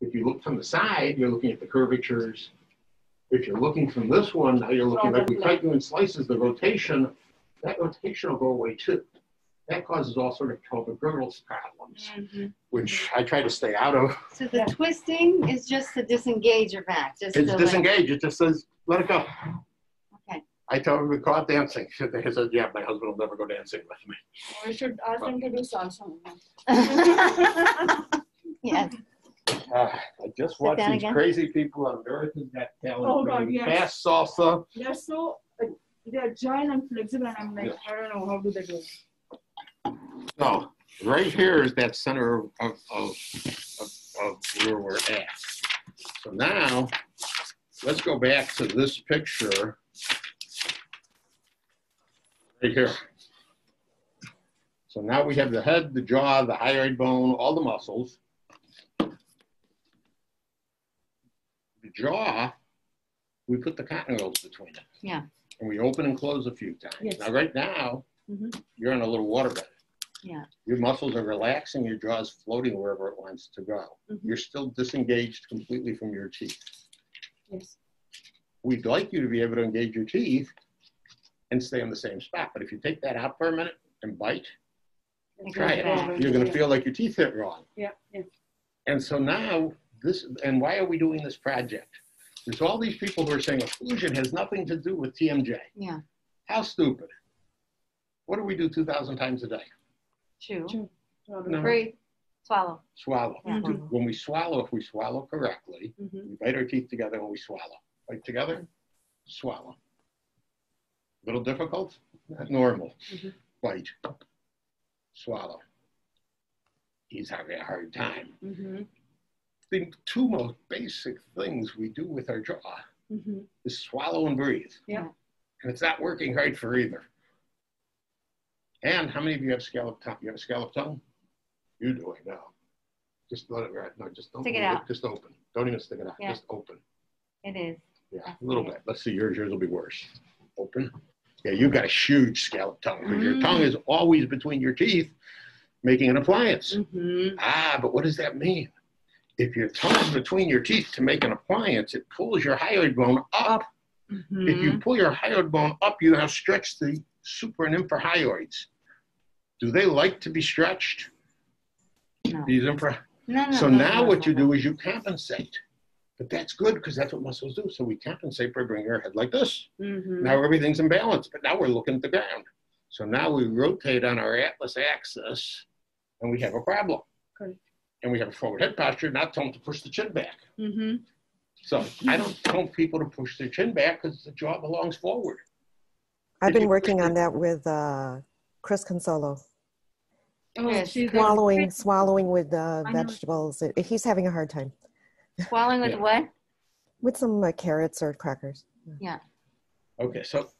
If you look from the side, you're looking at the curvatures. If you're looking from this one, now you're looking like we cut you in slices, the rotation, that rotation will go away too. That causes all sort of Tobler-Girdles problems, which I try to stay out of. So the twisting is just to disengage your back. Just it's disengage. Like... It just says, let it go. Okay. I told them to call it dancing. They said, yeah, my husband will never go dancing with me. We should ask him to do salsa. Yes. I just watch these crazy people on American Got Talent fast salsa. They're so, they're giant and flexible, and I'm like, I don't know, how do they do it? So right here is that center of where we're at. So now let's go back to this picture right here. So now we have the head, the jaw, the hyoid bone, all the muscles. The jaw, we put the continentals between them. Yeah. And we open and close a few times. Yes. Now right now, you're on a little waterbed. Yeah. Your muscles are relaxing, your jaw is floating wherever it wants to go. You're still disengaged completely from your teeth. Yes. We'd like you to be able to engage your teeth and stay on the same spot. But if you take that out for a minute and bite, try it. You're going to feel like your teeth hit wrong. Yeah. And so now, this, and why are we doing this project? There's all these people who are saying occlusion has nothing to do with TMJ. Yeah. How stupid. What do we do 2,000 times a day? Chew, breathe, swallow. Swallow. When we swallow, if we swallow correctly, we bite our teeth together and we swallow. Bite together, swallow. A little difficult? Not normal. Bite, swallow. He's having a hard time. The two most basic things we do with our jaw is swallow and breathe. Yeah. And it's not working hard for either. And how many of you have scallop tongue? You have a scallop tongue? You do, I know. Just let it right. No, just don't. Stick it out. Just open. Don't even stick it out. Yeah. Just open. It is. Yeah, that's a little bit. Let's see, yours. Yours will be worse. Open. Yeah, you've got a huge scallop tongue. Because your tongue is always between your teeth, making an appliance. Ah, but what does that mean? If your tongue is between your teeth to make an appliance, it pulls your hyoid bone up. If you pull your hyoid bone up, you now stretch the super and infrahyoids. Do they like to be stretched? No. These so now what you do is you compensate. But that's good because that's what muscles do. So we compensate by bringing our head like this. Now everything's in balance, but now we're looking at the ground. So now we rotate on our atlas axis and we have a problem. Good. And we have a forward head posture, not telling them to push the chin back. So I don't tell people to push their chin back because the jaw belongs forward. I've been working on that with Chris Consolo. Oh, swallowing with vegetables. He's having a hard time. Swallowing with what? With some carrots or crackers. Yeah. Okay, so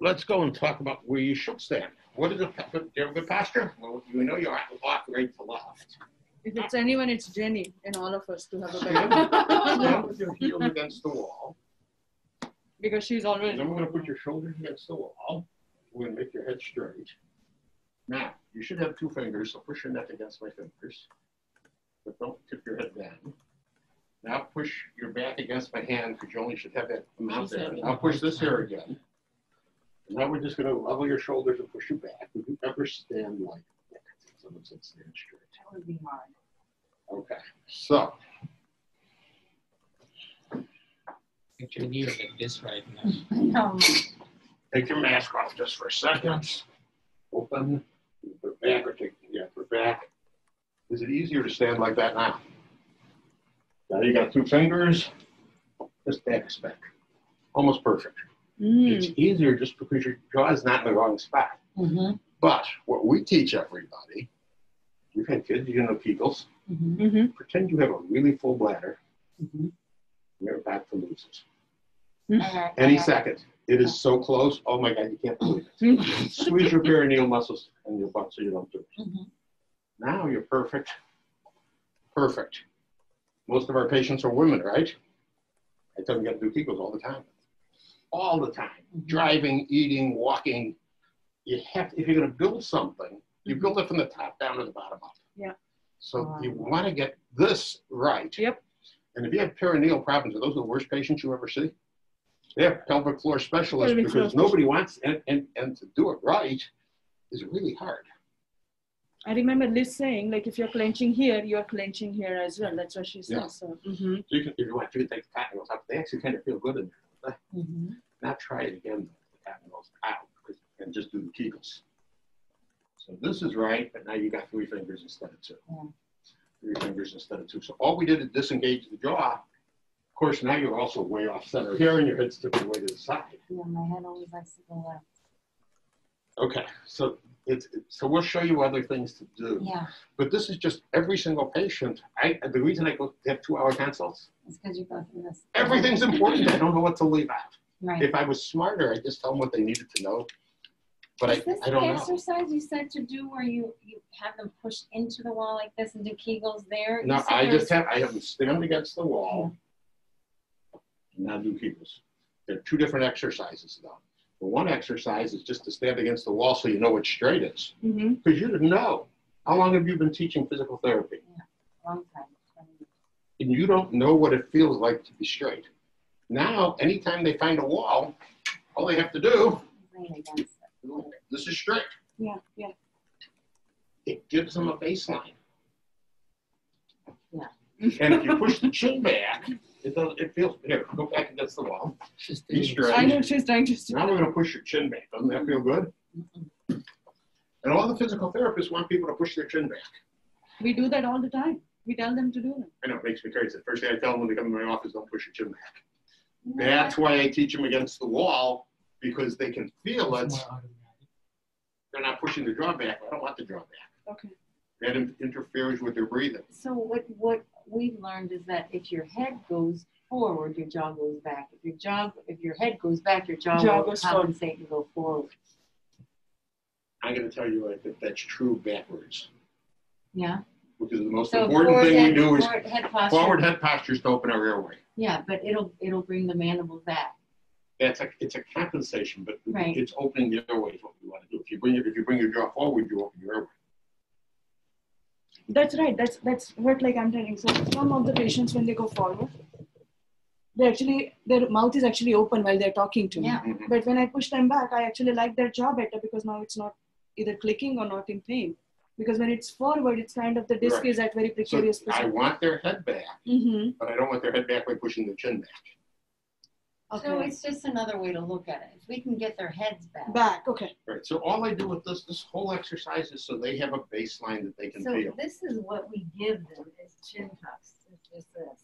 let's go and talk about where you should stand. What is a good posture? Well, you know you have to walk right to left. If it's anyone, it's Jenny and all of us to have a better. Stand with your heel against the wall. Because she's already. Then we're going to put your shoulders against the wall. We're going to make your head straight. Now, you should have two fingers, so push your neck against my fingers. But don't tip your head down. Now push your back against my hand, because you only should have that amount there. Now push this here again. And now we're just going to level your shoulders and push you back. Would you ever stand like that? Someone said stand straight. That would be hard. Okay, so. Get your knees like this right now. Take your mask off just for a second. Open. Put it back or take put it back. Is it easier to stand like that now? Now you got two fingers. Just back is back. Almost perfect. It's easier just because your jaw is not in the wrong spot. But what we teach everybody, you've had kids, you know Kegels. Pretend you have a really full bladder. Your back to loses. Any second. It is so close. Oh my God, you can't believe it. Squeeze your perineal muscles and your butt so you don't do it. Now you're perfect. Perfect. Most of our patients are women, right? I tell them you got to do Kegels all the time. All the time. Driving, eating, walking. You have to, if you're going to build something, you build it from the top down to the bottom up. So you want to get this right. And if you have perineal problems, are those the worst patients you ever see? They have pelvic floor specialists because nobody wants, and to do it right is really hard. I remember Liz saying, like, if you're clenching here, you're clenching here as well. That's what she said. Yeah. So, so you can, if you want, you can take the cotton rolls out. They actually kind of feel good in there. Not try it again, the cotton rolls out, and just do the Kegels. So this is right, but now you got 3 fingers instead of 2. Yeah. 3 fingers instead of 2. So all we did is disengage the jaw. Of course, now you're also way off center here, and your head's tipping way to the side. Yeah, my head always likes to go left. Okay, so so we'll show you other things to do. Yeah. But this is just every single patient. The reason I go to have 2-hour consults is because you go through this. Everything's important. I don't know what to leave out. Right. If I was smarter, I'd just tell them what they needed to know. But I don't know. Is this the exercise you said to do where you have them push into the wall like this and do Kegels there? No, I have them stand against the wall and now do Kegels. They're 2 different exercises though. The one exercise is just to stand against the wall so you know what straight is. Because you didn't know. How long have you been teaching physical therapy? Yeah, long time. And you don't know what it feels like to be straight. Now, anytime they find a wall, all they have to do is this is straight. Yeah, yeah. It gives them a baseline. Yeah. And if you push the chin back, it feels better. Go back against the wall. Be straight. I know she's dangerous. Now we're going to push your chin back. Doesn't that feel good? And all the physical therapists want people to push their chin back. We do that all the time. We tell them to do it. I know, it makes me crazy. The first thing I tell them when they come to my office, don't push your chin back. Yeah. That's why I teach them against the wall, because they can feel it. They're not pushing the jaw back. I don't want the jaw back. Okay. That interferes with their breathing. So what we've learned is that if your head goes forward, your jaw goes back. If your head goes back, your jaw will compensate and go forward. I'm going to tell you, I think that's true backwards. Yeah. Because the most important thing we do is forward head postures to open our airway. Yeah, but it'll bring the mandible back. That's it's a compensation, but right. It's opening the airway is what we want to do. If you bring your jaw forward, you open your airway. That's right. That's what I'm telling. So some of the patients, when they go forward, their mouth is actually open while they're talking to me. Yeah. But when I push them back, I actually like their jaw better because now it's not either clicking or not in pain. Because when it's forward, it's kind of the disc is at very precarious position. I want their head back, but I don't want their head back by pushing the chin back. Okay. So it's just another way to look at it. If we can get their heads back. Okay. Right. So all I do with this whole exercise is so they have a baseline that they can feel. So this is what we give them is chin tucks. It's just this.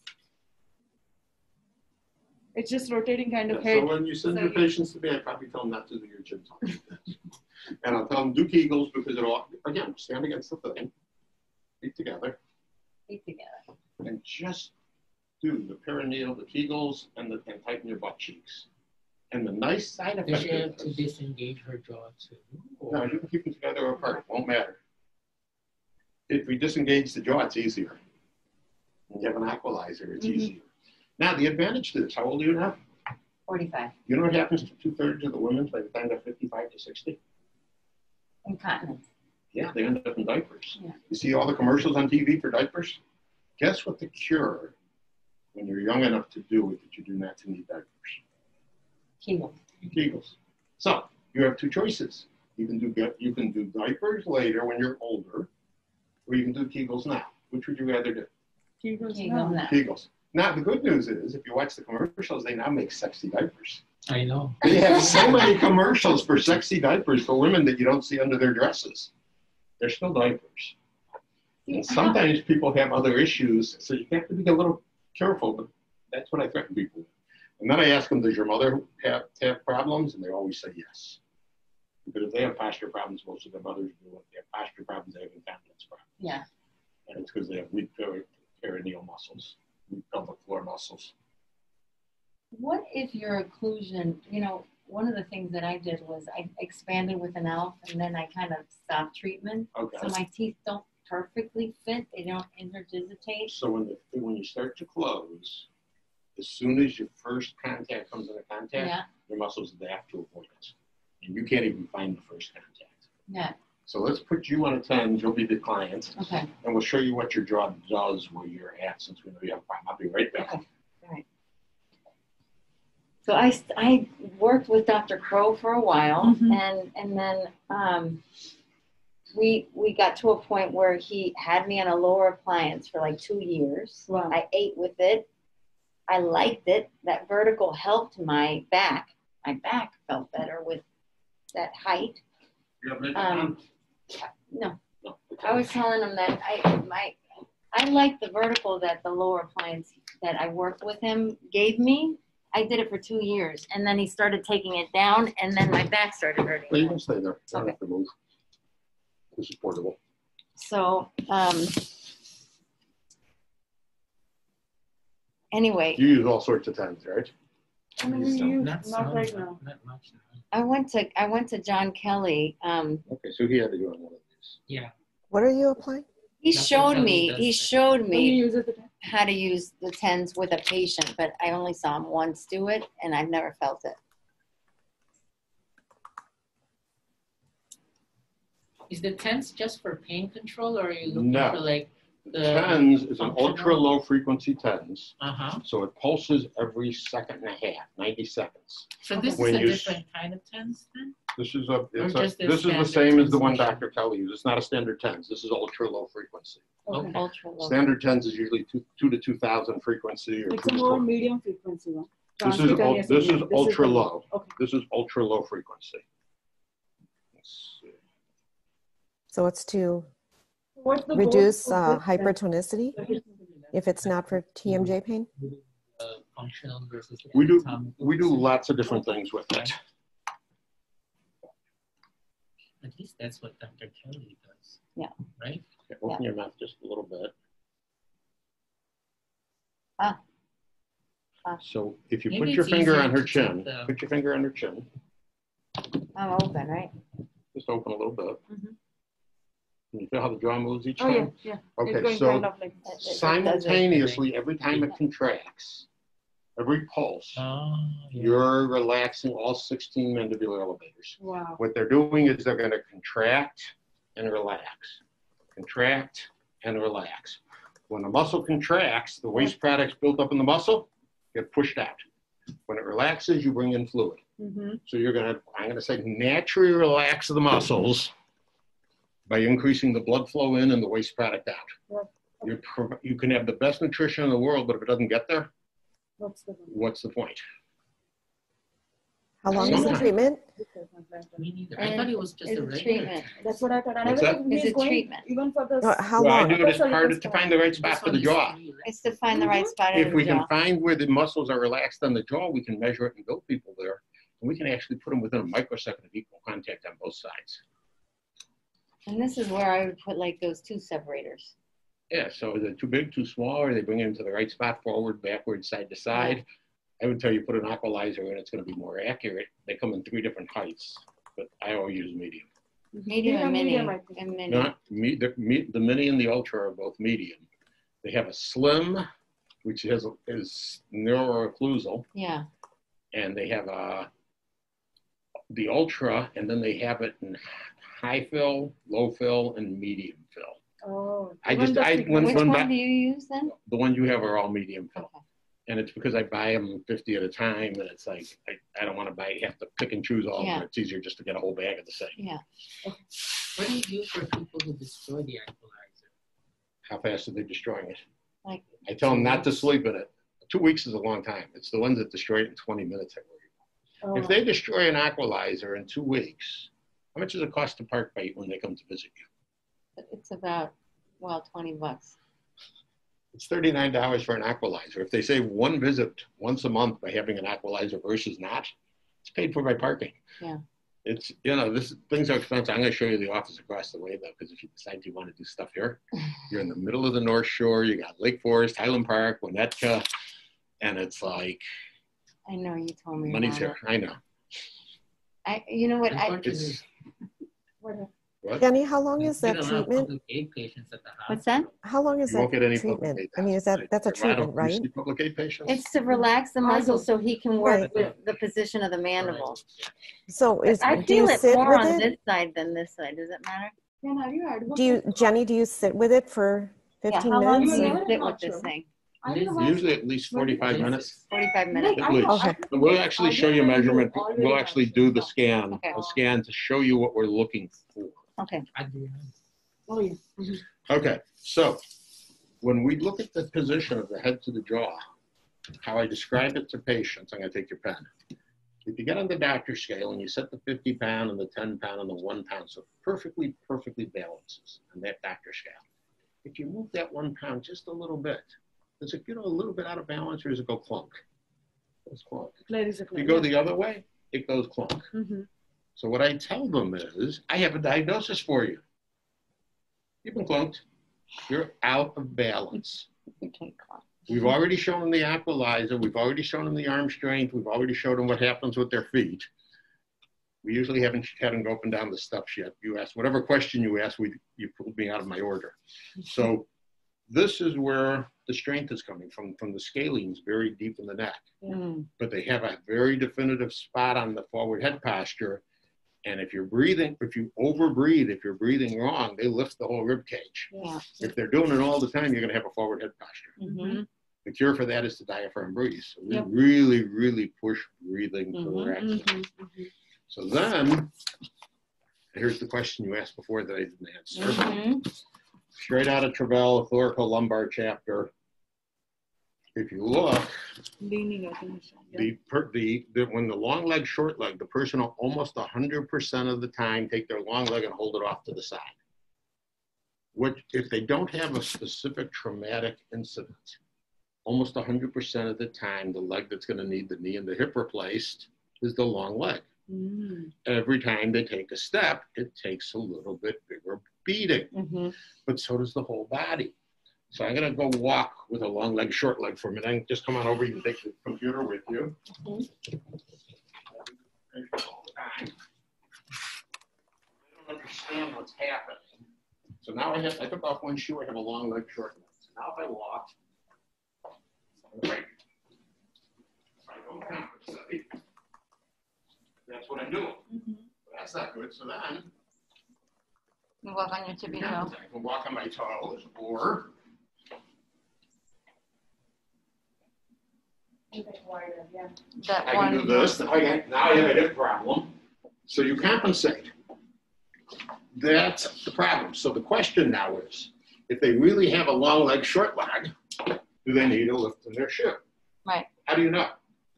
It's just rotating kind of head. So when you send your patients to me, I probably tell them not to do your chin tucks. And I'll tell them do Kegels because it'll, again, stand against the thing. Feet together. And just do the perineal, the Kegels, and tighten your butt cheeks. And the nice side effect. Does she have to disengage her jaw too? No, you can keep them together or apart. It won't matter. If we disengage the jaw, it's easier. If you have an equalizer, it's easier. Now, the advantage to this, how old are you now? 45. You know what happens to 2/3 of the women by the time they're 55 to 60? Incontinence. Yeah, they end up in diapers. Yeah. You see all the commercials on TV for diapers? Guess what the cure when you're young enough to do it, that you do not need diapers. Kegels. So you have 2 choices. You can do diapers later when you're older, or you can do Kegels now. Which would you rather do? Kegels now. Kegels. Now the good news is, if you watch the commercials, they now make sexy diapers. I know. They have so many commercials for sexy diapers for women that you don't see under their dresses. They're still diapers. And sometimes people have other issues, so you have to be a little careful, but that's what I threaten people with. And then I ask them, does your mother have problems? And they always say yes. Because if they have posture problems, most of their mothers do. If they have posture problems, they have incontinence problems. Yeah. And it's because they have weak perineal muscles, weak pelvic floor muscles. What if your occlusion, one of the things that I did was I expanded with an ALF and then I kind of stopped treatment. Okay. So my teeth don't perfectly fit. They don't interdigitate. So when you start to close, as soon as your first contact comes into contact, your muscles adapt to avoid it. And you can't even find the first contact. Yeah. So let's put you on a 10. You'll be the client. Okay. And we'll show you what your job does where you're at, since we know you have a problem. I'll be right back. Okay. All right. So I worked with Dr. Crow for a while, and then we got to a point where he had me on a lower appliance for like 2 years. Wow. I ate with it. I liked it. That vertical helped my back. My back felt better with that height. No. I was telling him that I liked the vertical that the lower appliance that I worked with him gave me. I did it for 2 years, and then he started taking it down, and then my back started hurting. Well, you can stay there. Okay. Have to move. This is portable. So, anyway. You use all sorts of times, right? I mean, not much. I went to John Kelly. Okay, so he had to go on one of these. Yeah. What are you applying? He showed me how to use the 10s with a patient, but I only saw him once do it, and I've never felt it. Is the 10s just for pain control, or are you looking for like the 10s is an ultra low frequency 10s. So it pulses every second and a half, 90 seconds. So this is a different kind of 10s then? This is the same as the one Dr. Kelly uses. It's not a standard 10s. This is ultra low frequency. Okay. Ultra low. Standard 10s is usually 2 to 2,000 frequency. Or it's a more medium frequency one. This is ultra low. Okay. This is ultra low frequency. Let's see. So it's to reduce hypertonicity if it's not for TMJ pain. Functional versus we do lots of different things with it. At least that's what Dr. Kelly does. Yeah. Right? Okay, open your mouth just a little bit. So if you put your finger on her chin, put your finger on her chin. I'm open, right? Just open a little bit. Can you feel how the jaw moves each time? Oh, yeah. Okay, so simultaneously, every time it contracts, every pulse, you're relaxing all 16 mandibular elevators. Wow. What they're doing is they're going to contract and relax. When the muscle contracts, the waste products built up in the muscle get pushed out. When it relaxes, you bring in fluid. So you're going to, I'm going to say, naturally relax the muscles by increasing the blood flow in and the waste product out. You can have the best nutrition in the world, but if it doesn't get there, what's the point? How long is the treatment? I thought it was just a treatment. That's what I thought. I never knew it was treatment. Even for the how long? I do it as hard to find the right spot for the jaw. It's to find the right spot. If we can find where the muscles are relaxed on the jaw, we can measure it and build people there, and we can actually put them within a microsecond of equal contact on both sides. And this is where I would put like those two separators. Yeah, so is it too big, too small, or they bring it into the right spot, forward, backward, side to side? I would tell you put an equalizer in, it's going to be more accurate. They come in 3 different heights, but I always use medium. Medium and mini. The mini and the ultra are both medium. They have a slim, which is neuroocclusal. Yeah. And they have the ultra, and then they have it in high fill, low fill, and medium fill. Oh, which one do you use then? The one you have are all medium fill. Okay. And it's because I buy them 50 at a time, and it's like, I don't want to have to pick and choose all of them. It's easier just to get a whole bag of the same. Yeah. What do you do for people who destroy the equalizer? How fast are they destroying it? Like, I tell them not to sleep in it. 2 weeks is a long time. It's the ones that destroy it in 20 minutes. If they destroy an equalizer in 2 weeks, how much does it cost to park bite when they come to visit you? It's about, well, $20. It's $39 for an equalizer. If they save one visit once a month by having an equalizer versus not, it's paid for by parking. Yeah. It's, you know, things are expensive. I'm going to show you the office across the way, though, because if you decide you want to do stuff here, you're in the middle of the North Shore. You got Lake Forest, Highland Park, Winnetka, and it's like... I know, you told me. Money's here. I know. You know what? Danny, how long is that treatment? What's that? How long is that treatment? I mean, is that's a treatment, right? It's to relax the muscle so he can work with the position of the mandible. So is do you sit more on this side than this side? Does it matter? Do you, Jenny? Do you sit with it for 15 minutes? How long do you sit with this thing? Usually at least 45 minutes. 45 minutes. At least. Okay. We'll actually show you a measurement. We'll actually do the scan, a scan to show you what we're looking for. Okay. Okay. So when we look at the position of the head to the jaw, how I describe it to patients, I'm going to take your pen. If you get on the doctor scale and you set the 50-pound and the 10-pound and the 1-pound, so perfectly, perfectly balances on that doctor scale. If you move that 1 pound just a little bit, does it get a little bit out of balance or does it go clunk? It's clunk. If you go the other way, it goes clunk. Mm-hmm. So what I tell them is, I have a diagnosis for you. You've been clunked. You're out of balance. You can't clunk. We've already shown them the aqualizer. We've already shown them the arm strength. We've already showed them what happens with their feet. We usually haven't had them go up and down the steps yet. You ask whatever question you ask, you pulled me out of my order. So this is where the strength is coming from the scalenes buried deep in the neck. Mm. But they have a very definitive spot on the forward head posture. And if you're breathing, if you overbreathe, if you're breathing wrong, they lift the whole rib cage. Yeah. If they're doing it all the time, you're going to have a forward head posture. Mm-hmm. The cure for that is to diaphragm breathe. So we really, really push breathing correctly. Mm-hmm. Mm-hmm. So then, here's the question you asked before that I didn't answer. Mm-hmm. Straight out of Travail, thoracolumbar chapter. If you look, when the long leg, short leg, the person will almost 100% of the time take their long leg and hold it off to the side. Which, if they don't have a specific traumatic incident, almost 100% of the time, the leg that's going to need the knee and the hip replaced is the long leg. Mm. Every time they take a step, it takes a little bit bigger beating, but so does the whole body. So I'm going to go walk with a long leg, short leg for a minute. And just come on over. You can take the computer with you. I don't understand what's happening. So now I took off one shoe. I have a long leg, short leg. So now if I walk, I don't compensate. That's what I'm doing. That's not good. So then you walk on your tippy toe. I can walk on my toes, or I can do this. Now I have a hip problem. So you compensate. That's the problem. So the question now is, if they really have a long leg, short leg, do they need a lift in their shoe? Right. How do you know?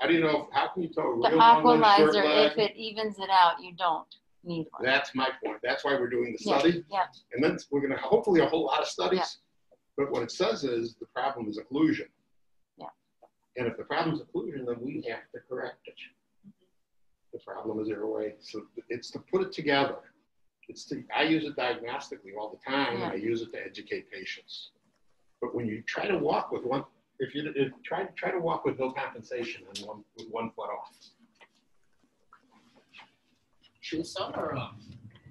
How do you know? How can you tell a real long leg, short leg? If it evens it out, you don't need one. That's my point. That's why we're doing the study. Yeah. And then we're going to hopefully a whole lot of studies. Yeah. But what it says is the problem is occlusion. And if the problem is occlusion, then we have to correct it. The problem is airway. So it's to put it together. I use it diagnostically all the time. And I use it to educate patients. But when you try to walk with one, try to walk with no compensation and with 1 foot off. Shoes on or off?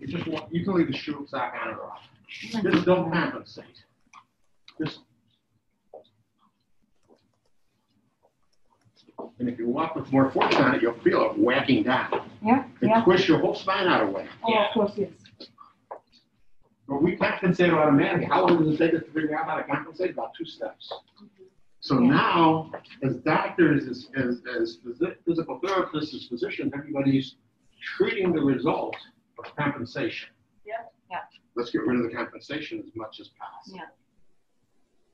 You can leave the shoe sock on or off. Just don't compensate. And if you walk with more force on it, you'll feel it whacking down. Yeah. It twists your whole spine out of the way. Oh, yeah. Of course, yes. But we compensate automatically. How long does it take us to figure out how to compensate? About 2 steps. So now, as doctors, as physical therapists, as physicians, everybody's treating the result of compensation. Yeah. Yeah. Let's get rid of the compensation as much as possible. Yeah.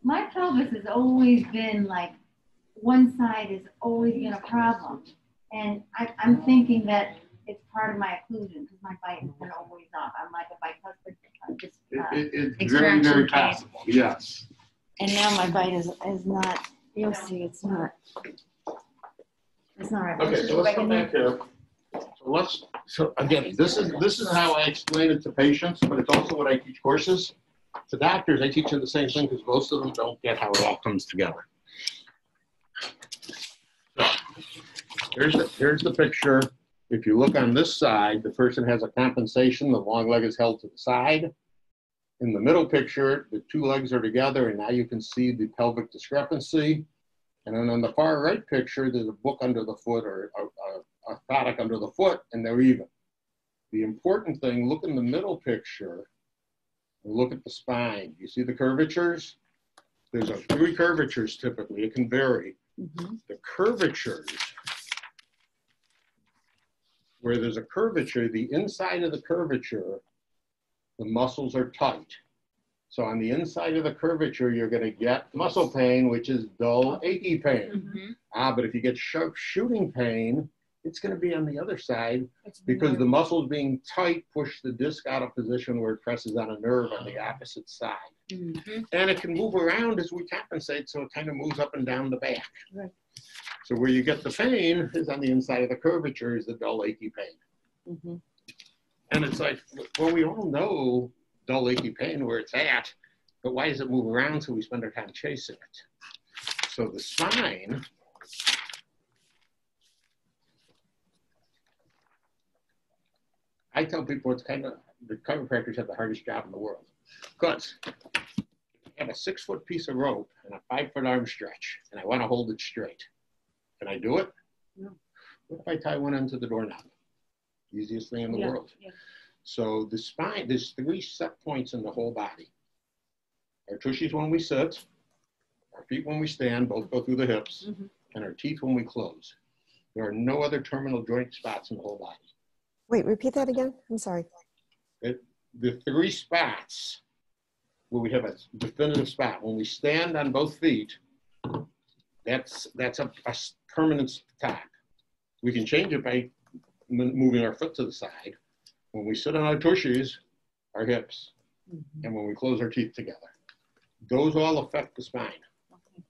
My pelvis has always been like, one side is always in a problem. And I'm thinking that it's part of my occlusion because my bite has been always off. I'm like a bicuspid. It's very, very possible. Yes. And now my bite is not, you'll see, it's not right. Okay, so let's come back here. So again, this is how I explain it to patients, but it's also what I teach courses. To doctors, I teach them the same thing because most of them don't get how it all comes together. Here's the picture If you look on this side, the person has a compensation. The long leg is held to the side. In the middle picture, the two legs are together, and now you can see the pelvic discrepancy. And then on the far right picture, there's a book under the foot or a orthotic under the foot, and they're even. The important thing, look in the middle picture and look at the spine. You see the curvatures? There's three curvatures typically. It can vary. Mm-hmm. The curvatures, where there's a curvature, the inside of the curvature, the muscles are tight. So on the inside of the curvature, you're going to get muscle pain, which is dull, achy pain. Mm-hmm. But if you get sharp shooting pain, it's going to be on the other side because the muscles being tight push the disc out of position where it presses on a nerve on the opposite side. Mm-hmm. And it can move around as we compensate, so it kind of moves up and down the back. Right. So where you get the pain is on the inside of the curvature is the dull, achy pain. Mm-hmm. And it's like, well, we all know dull, achy pain where it's at, but why does it move around? So we spend our time chasing it. So the spine... I tell people it's kind of, the chiropractors have the hardest job in the world because I have a 6-foot piece of rope and a 5-foot arm stretch and I want to hold it straight. Can I do it? No. What if I tie one end to the doorknob? Easiest thing in the world. Yeah. So the spine, there's three set points in the whole body. Our tushies when we sit, our feet when we stand, both go through the hips, mm-hmm. and our teeth when we close. There are no other terminal joint spots in the whole body. Wait, repeat that again. I'm sorry. The three spots where we have a definitive spot. When we stand on both feet, that's a permanent spot. We can change it by moving our foot to the side. When we sit on our tushies, our hips, mm-hmm. and when we close our teeth together. Those all affect the spine. Okay.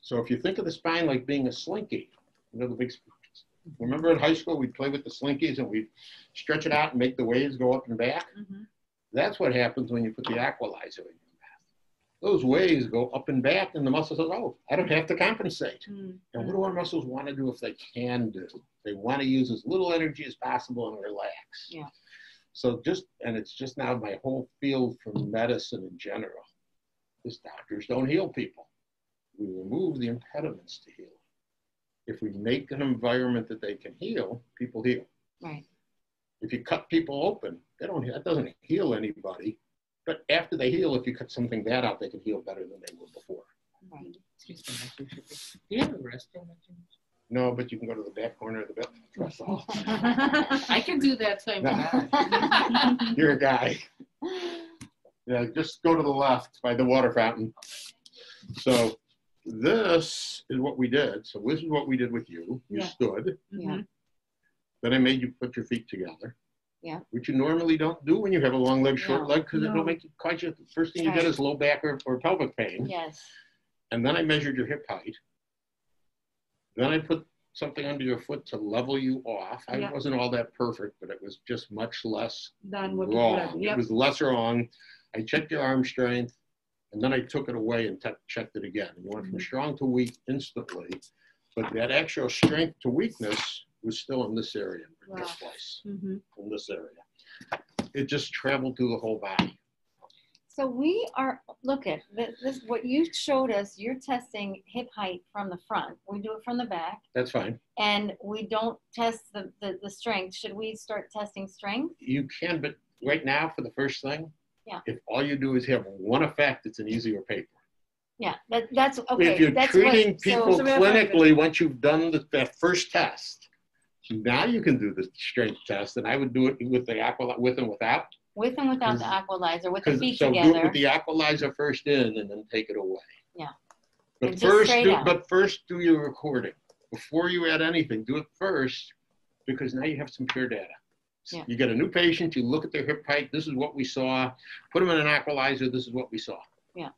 So if you think of the spine like being a slinky, you know the big spine. Remember in high school, we'd play with the slinkies and we'd stretch it out and make the waves go up and back? Mm-hmm. That's what happens when you put the Aqualizer in your mouth. Those waves go up and back and the muscle says, oh, I don't have to compensate. Mm-hmm. And what do our muscles want to do if they can do? They want to use as little energy as possible and relax. Yeah. So it's just now my whole field from medicine in general, is doctors don't heal people. We remove the impediments to healing. If we make an environment that they can heal, people heal. Right. If you cut people open, that doesn't heal anybody. But after they heal, if you cut something bad out, they can heal better than they were before. Right. Excuse me. Do you have a restroom? No, but you can go to the back corner of the bed. That's all. I can do that same. No. You're a guy. Yeah, just go to the left by the water fountain. So. This is what we did. So this is what we did with you. You stood. Yeah. Then I made you put your feet together. Yeah. Which you normally don't do when you have a long leg, short leg, because it'll make you cause you. The first thing you get is low back or pelvic pain. Yes. And then I measured your hip height. Then I put something under your foot to level you off. I wasn't all that perfect, but it was just much less wrong. It was less wrong. I checked your arm strength. And then I took it away and checked it again. You went from strong to weak instantly, but that actual strength to weakness was still in this area, in this place, in this area. It just traveled through the whole body. So we are, look at this, what you showed us, you're testing hip height from the front. We do it from the back. That's fine. And we don't test the strength. Should we start testing strength? You can, but right now for the first thing, yeah. If all you do is have one effect, it's an easier paper. Yeah, that's okay. If you're treating people clinically, once you've done the first test, now you can do the strength test, and I would do it with the with and without the Aqualizer, with the feet together. So do it with the Aqualizer first in, and then take it away. Yeah. But first do your recording before you add anything. Do it first because now you have some pure data. Yeah. You get a new patient, you look at their hip height, this is what we saw, put them in an Aqualizer, this is what we saw. Yeah.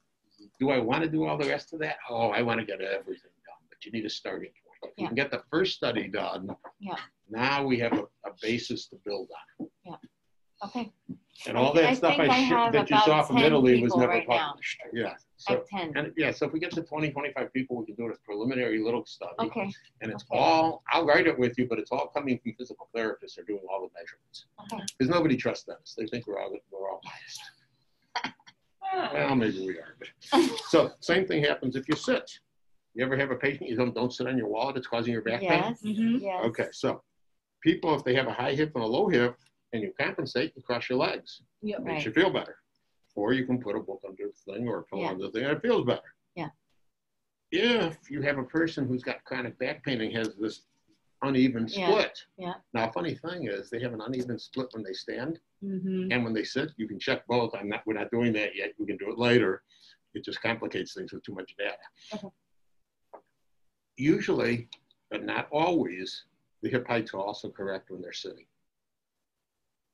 Do I want to do all the rest of that? Oh, I want to get everything done, but you need a starting point. If you can get the first study done, now we have a basis to build on. Yeah. Okay. And all that stuff that you saw from Italy was never published. Yeah. So, and yeah, so if we get to 20, 25 people, we can do it as preliminary little study. Okay. And it's all, I'll write it with you, but it's all coming from physical therapists who are doing all the measurements. Because nobody trusts us. They think we're all biased. Well, maybe we are. But. So same thing happens if you sit. You ever have a patient, you don't sit on your wallet, it's causing your back pain? Mm-hmm. Yes. Okay, so people, if they have a high hip and a low hip, and you compensate, you cross your legs. Yep. Makes you feel better. Or you can put a book under the thing or a pillow under the thing, and it feels better. Yeah. If you have a person who's got chronic back pain and has this uneven split. Yeah. Now, funny thing is, they have an uneven split when they stand and when they sit. You can check both. We're not doing that yet. We can do it later. It just complicates things with too much data. Okay. Usually, but not always, the hip heights are also correct when they're sitting.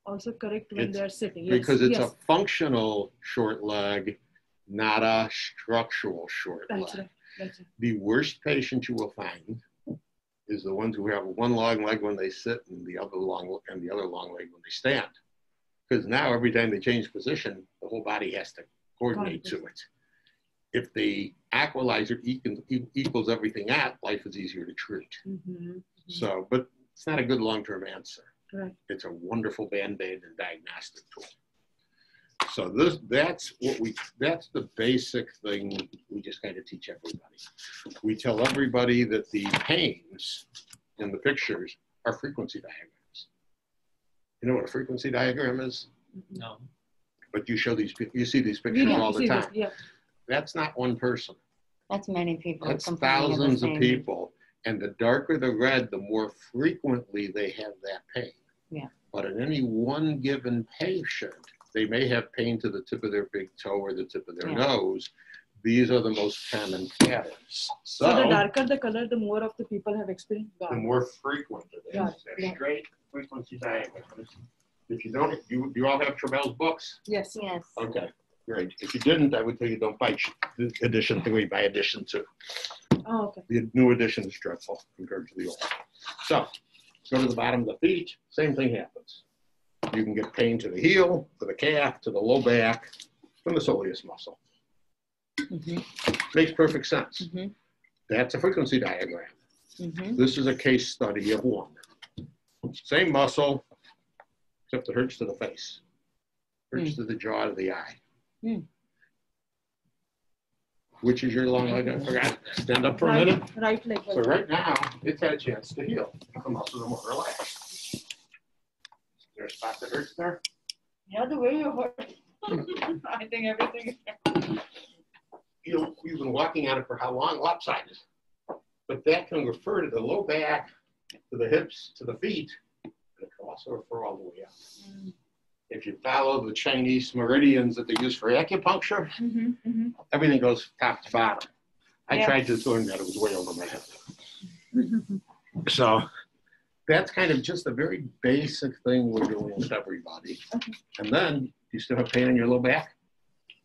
Also correct when they're sitting. Yes. Because it's a functional short leg, not a structural short leg. Right. That's right. The worst patient you will find is the ones who have one long leg when they sit and the other long leg when they stand. Because now every time they change position, the whole body has to coordinate to it. If the equalizer equals everything out, life is easier to treat. So, but it's not a good long-term answer. Right. It's a wonderful band-aid and diagnostic tool. So that's the basic thing we just kind of teach everybody. We tell everybody that the pains in the pictures are frequency diagrams. You know what a frequency diagram is? No. But you see these pictures all the time. That's not one person. That's many people. That's thousands of people. And the darker the red, the more frequently they have that pain. Yeah. But in any one given patient, they may have pain to the tip of their big toe or the tip of their nose. These are the most common patterns. So the darker the color, the more of the people have experienced that. The more frequent it is. They're straight frequency diagrams. If you don't, you all have Trammell's books? Yes. Yes. Okay. Great. If you didn't, I would tell you don't buy edition 3 by edition 2. Oh, okay. The new edition is dreadful compared to the old. So, go to the bottom of the feet, same thing happens. You can get pain to the heel, to the calf, to the low back, from the soleus muscle. Makes perfect sense. That's a frequency diagram. This is a case study of one. Same muscle, except it hurts to the face, hurts to the jaw, to the eye. Which is your long leg? I forgot. Stand up for a minute. Right leg. So right now, it's had a chance to heal. The muscles are more relaxed. Is there a spot that hurts there? Yeah, the way you hurt. I think everything. You've been walking on it for how long? Lopsided. But that can refer to the low back, to the hips, to the feet, and it can also refer all the way up. If you follow the Chinese meridians that they use for acupuncture, everything goes top to bottom. I tried to learn that. It was way over my head. So that's kind of just a very basic thing we're doing with everybody. And then, you still have pain in your low back?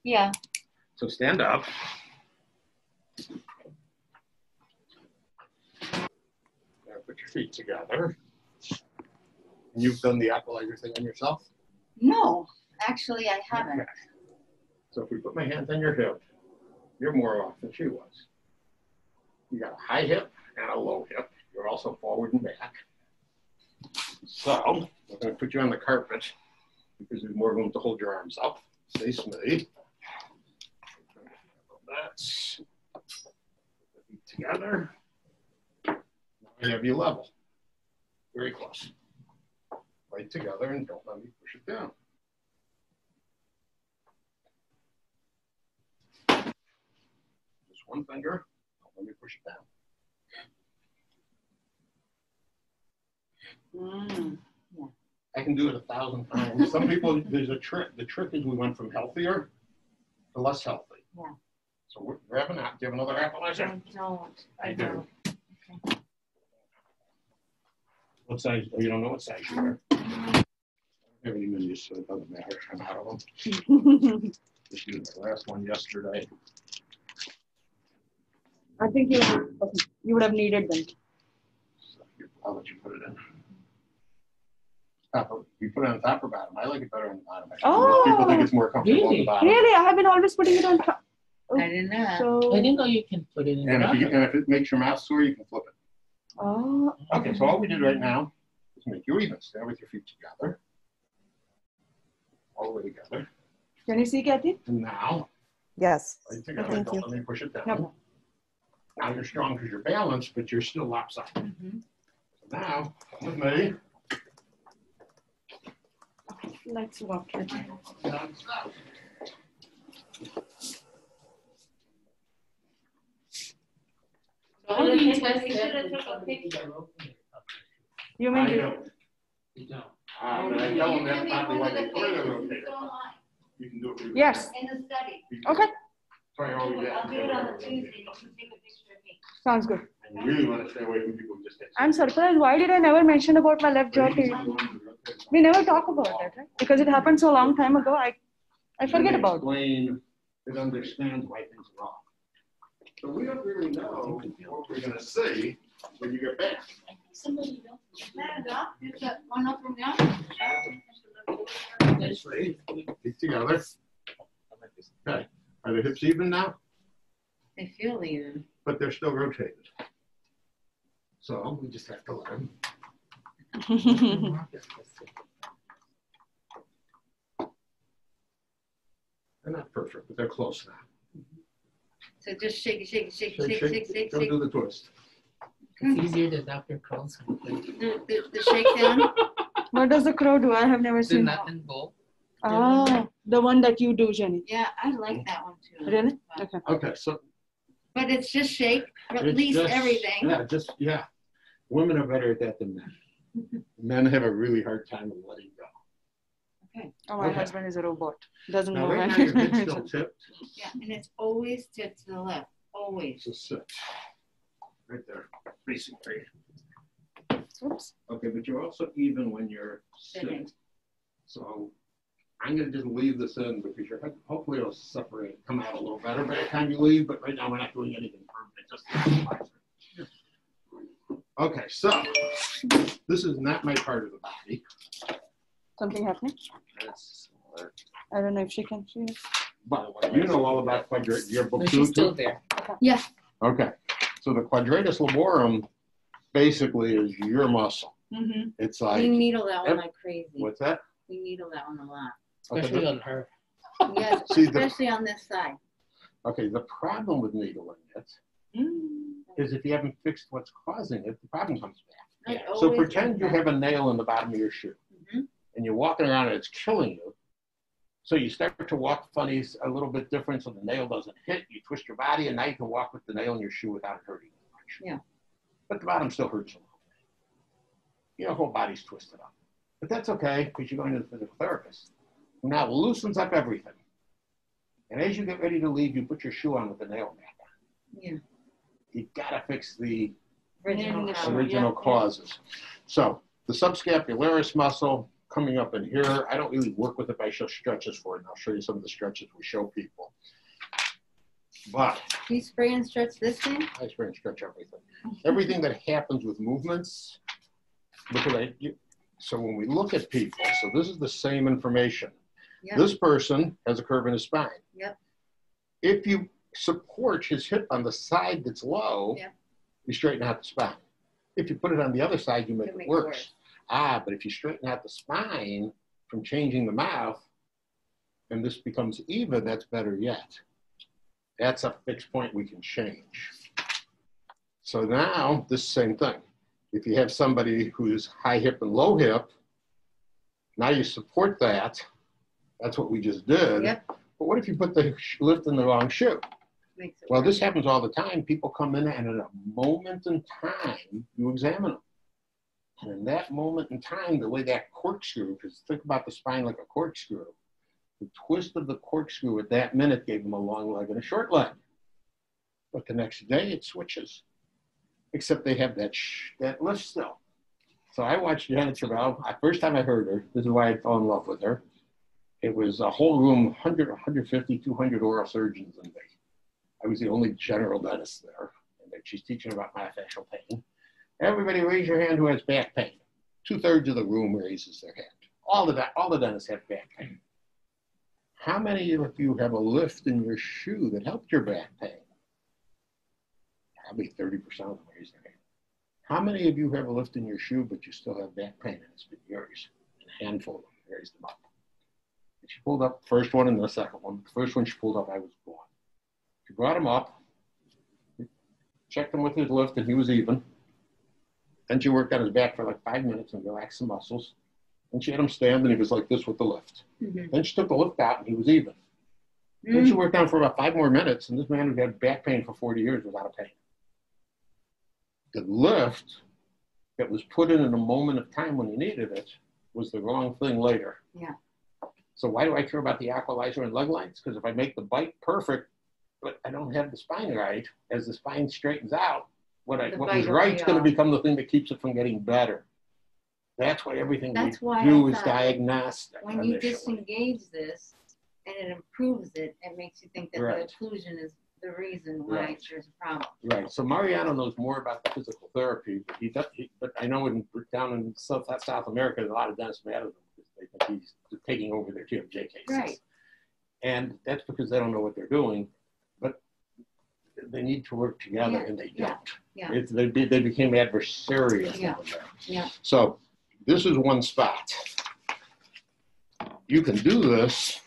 Yeah. So stand up. Now put your feet together. And you've done the equalizer thing on yourself? No, actually I haven't. Okay. So if we put my hands on your hip, you're more off than she was. You got a high hip and a low hip. You're also forward and back. So we're going to put you on the carpet because there's more room to hold your arms up. Face me. That's together. Now I have you level. Very close. Right together, and don't let me push it down. Just one finger, don't let me push it down. I can do it 1,000 times. Some people, there's a trick. The trick is we went from healthier to less healthy. Yeah. So we're grabbing out. Do you have another appetizer? I don't. Okay. What size? Oh, you don't know what size you are. I haven't even used, so it doesn't matter. I'm out of them. Just used the last one yesterday. I think you would have needed them. So I'll let you put it in. We put it on the top or bottom. I like it better on the bottom. Oh, people think it's more comfortable on the bottom. Really? I have been always putting it on top. Oh, I didn't know. So, I didn't know you can put it in the bottom. And if it makes your mouth sore, you can flip it. Oh. Okay, so all we did right now is make you even. Stand with your feet together. All the way together. Can you see, Kathy? Now. Yes. Let me push it down. Yep. Now you're strong because you're balanced, but you're still lopsided. Mm-hmm. So now, with me. Let's walk it. You mean you don't. You can do it. Yes. In the study. Okay. Sorry, I'll do it on the Tuesday. You can take a picture of me. Sounds good. I really want to stay away from people who just get sick. I'm surprised. Why did I never mention about my left jaw to you? We never talk about that, right? Because it happened so long time ago, I forget about it. Explain and understand why things are wrong. So we don't really know what we're going to see when you get back. Somebody don't. Is that one up from now? Feet together. Okay. Are the hips even now? They feel even. But they're still rotated. So we just have to let them. They're not perfect, but they're close now. So just shake. Don't do the twist. It's easier to Dr. Crow's the shakedown. What does the crow do? I have never seen that. The nut and bolt. Oh, the one that you do, Jenny. Yeah, I like that one too. Really? Okay. Okay, so. But it's just shake, release everything. Yeah, just, yeah. Women are better at that than men. Men have a really hard time of letting go. Okay. Oh, my husband is a robot. Doesn't know right now. Your head's still tipped. Yeah, and it's always tipped to the left. Always. Just sit. Right there. Facing right. Oops. Okay, but you're also even when you're sitting. So I'm going to just leave this in because your head, hopefully it'll separate, come out a little better by the time you leave. But right now we're not doing anything permanent. Just okay, so this is not my part of the body. Something happening? I don't know if she can see it. By the way, you know all about quadratus. She's still there. Okay. Yeah. Okay, so the quadratus laborum basically is your muscle. Mm-hmm. It's like we needle that one like crazy. What's that? We needle that one a lot, especially on her. Yes, especially on this side. Okay, the problem with needling it. Is if you haven't fixed what's causing it, the problem comes back. So pretend you have a nail in the bottom of your shoe, and you're walking around and it's killing you. So you start to walk funny, a little bit different, so the nail doesn't hit. You twist your body, and now you can walk with the nail in your shoe without it hurting you much. Yeah. But the bottom still hurts a little bit. Your whole body's twisted up. But that's okay, because you're going to the physical therapist, who now loosens up everything. And as you get ready to leave, you put your shoe on with the nail back on. Yeah. You've got to fix the original causes. So the subscapularis muscle coming up in here, I don't really work with it, but I show stretches for it. And I'll show you some of the stretches we show people. But you spray and stretch this thing? I spray and stretch everything. Everything that happens with movements. So when we look at people, so this is the same information. Yep. This person has a curve in his spine. Yep. If you support his hip on the side that's low, you straighten out the spine. If you put it on the other side, you make it worse. But if you straighten out the spine from changing the mouth, and this becomes even, that's better yet. That's a fixed point we can change. So now, this same thing. If you have somebody who's high hip and low hip, now you support that. That's what we just did. Yep. But what if you put the lift in the wrong shoe? Well, this happens all the time. People come in and at a moment in time, you examine them. And in that moment in time, the way that corkscrew, because think about the spine like a corkscrew, the twist of the corkscrew at that minute gave them a long leg and a short leg. But the next day, it switches, except they have that lift still. So I watched Janet Trevell. First time I heard her, this is why I fell in love with her. It was a whole room, 100, 150, 200 oral surgeons in there. I was the only general dentist there, and she's teaching about myofascial pain. Everybody raise your hand who has back pain. 2/3 of the room raises their hand. All the dentists have back pain. How many of you have a lift in your shoe that helped your back pain? Probably 30% of them raise their hand. How many of you have a lift in your shoe, but you still have back pain, and it's been yours? A handful of them raised them up. And she pulled up the first one and the second one. The first one she pulled up, I was gone. She brought him up, checked him with his lift, and he was even. Then she worked on his back for like 5 minutes and relaxed the muscles. And she had him stand, and he was like this with the lift. Mm-hmm. Then she took the lift out, and he was even. Mm-hmm. Then she worked on for about 5 more minutes, and this man who had back pain for 40 years was out of pain. The lift that was put in a moment of time when he needed it was the wrong thing later. Yeah. So why do I care about the aqualizer and leg lengths? Because if I make the bite perfect, but I don't have the spine right, as the spine straightens out, what was right is going to become the thing that keeps it from getting better. That's why everything we do is diagnostic. When you disengage this and it improves it, it makes you think that the occlusion is the reason why there's a problem. Right. So Mariano knows more about the physical therapy. But, but I know down in South America, there's a lot of dentists mad at him because they think he's taking over their TFJ cases. Right. And that's because they don't know what they're doing. But they need to work together, and they don't. Yeah. They became adversarial. Yeah. Yeah. So this is one spot. You can do this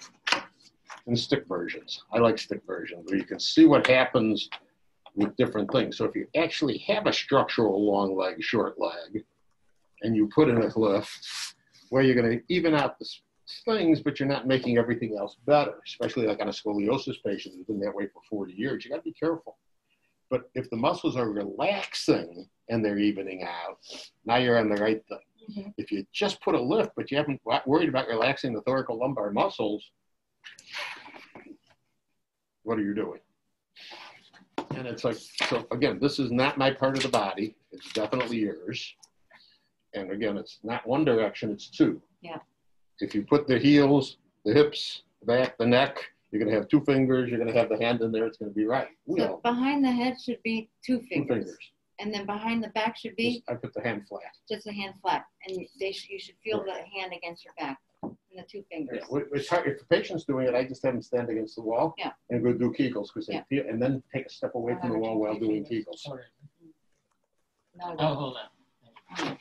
in stick versions. I like stick versions where you can see what happens with different things. So if you actually have a structural long leg, short leg, and you put in a lift where you're going to even out the things, but you're not making everything else better, especially like on a scoliosis patient who's been that way for 40 years. You got to be careful. But if the muscles are relaxing and they're evening out, now you're on the right thing. Mm-hmm. If you just put a lift, but you haven't worried about relaxing the thoracolumbar muscles, what are you doing? And it's like, so again, this is not my part of the body. It's definitely yours. And again, it's not one direction, it's two. Yeah. If you put the heels, the hips, the back, the neck, you're going to have 2 fingers. You're going to have the hand in there. It's going to be right. So behind the head should be 2 fingers. 2 fingers. And then behind the back should be? I put the hand flat. Just the hand flat. And you should feel the hand against your back and the 2 fingers. Yeah, it's hard. If the patient's doing it, I just have them stand against the wall and go do Kegels because they feel, and then take a step away from the wall while doing Kegels. No, hold on.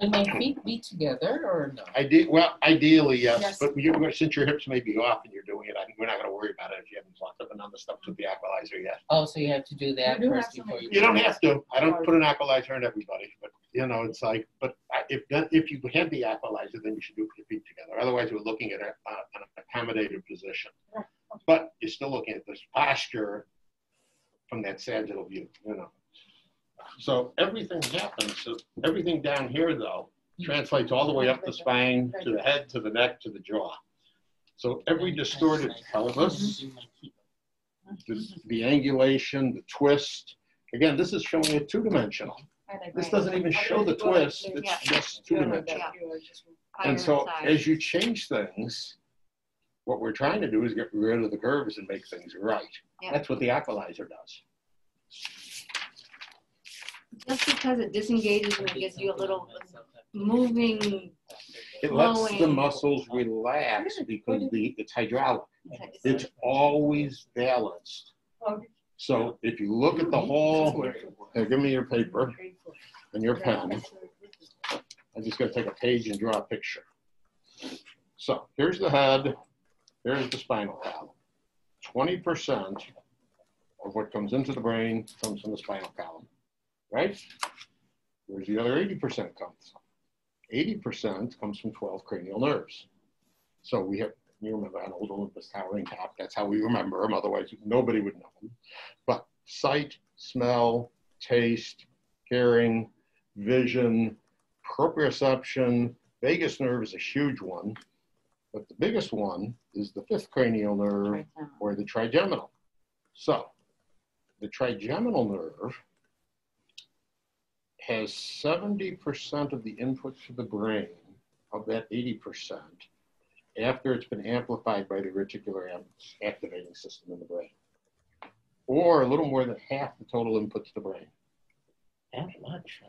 Can my feet be together or no? Well, ideally, yes. But since your hips may be off and you're doing it, we're not going to worry about it if you haven't locked up another stuff to the aqualizer yet. Oh, so you have to do that first before you. You don't have to. I don't put an aqualizer on everybody, but you know, it's like. But if you had the aqualizer, then you should do your feet together. Otherwise, we're looking at an accommodative position. But you're still looking at this posture from that sagittal view, you know. So everything happens. So everything down here, though, translates all the way up the spine, to the head, to the neck, to the jaw. So every distorted pelvis, the angulation, the twist. Again, this is showing it 2-dimensional. This doesn't even show the twist. It's just 2-dimensional. And so as you change things, what we're trying to do is get rid of the curves and make things right. That's what the aqualizer does. Just because it disengages and it gives you a little moving, it lets the muscles relax because it's hydraulic. It's always balanced. So if you look at the whole, give me your paper and your pen. I'm just going to take a page and draw a picture. So here's the head. Here's the spinal column. 20% of what comes into the brain comes from the spinal column. Right? Where's the other 80% comes from? 80% comes from 12 cranial nerves. So we have, you remember an old Olympus towering top, that's how we remember them, otherwise nobody would know them. But sight, smell, taste, hearing, vision, proprioception, vagus nerve is a huge one, but the biggest one is the 5th cranial nerve or the trigeminal. So the trigeminal nerve has 70% of the inputs to the brain of that 80% after it's been amplified by the reticular activating system in the brain, or a little more than half the total input to the brain. That much?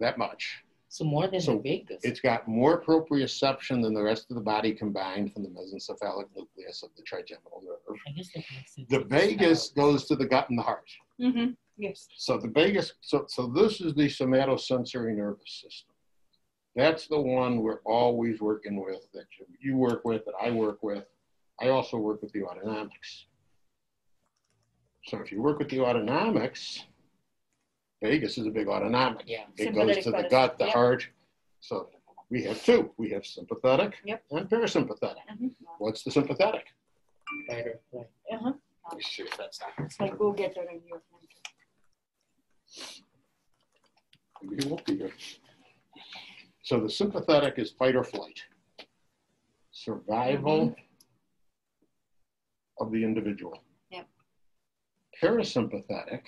that much. So more than the vagus. It's got more proprioception than the rest of the body combined from the mesencephalic nucleus of the trigeminal nerve. I guess that makes sense. The vagus goes to the gut and the heart. Mm-hmm. Yes. So the vagus, so this is the somatosensory nervous system. That's the one we're always working with, that you work with, that I work with. I also work with the autonomics. So if you work with the autonomics, vagus is a big autonomic. Yeah. It goes to the gut, the heart. So we have two. We have sympathetic and parasympathetic. Mm-hmm. What's the sympathetic? Uh-huh. Let's see if that's not. It's like we'll get that in your mind. Maybe it won't be here. So the sympathetic is fight or flight. Survival of the individual. Yep. Parasympathetic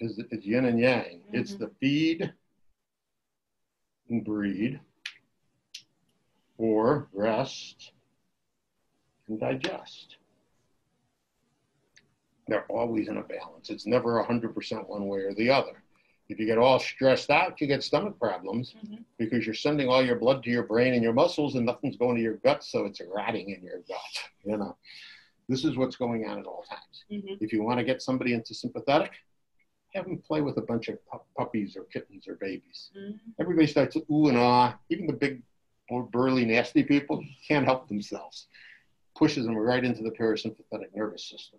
is yin and yang. Mm-hmm. It's the feed and breed, or rest and digest. They're always in a balance. It's never 100% one way or the other. If you get all stressed out, you get stomach problems because you're sending all your blood to your brain and your muscles and nothing's going to your gut, so it's rotting in your gut, you know. This is what's going on at all times. If you want to get somebody into sympathetic, have them play with a bunch of puppies or kittens or babies. Everybody starts ooh and ah. Even the big, burly, nasty people can't help themselves. Pushes them right into the parasympathetic nervous system.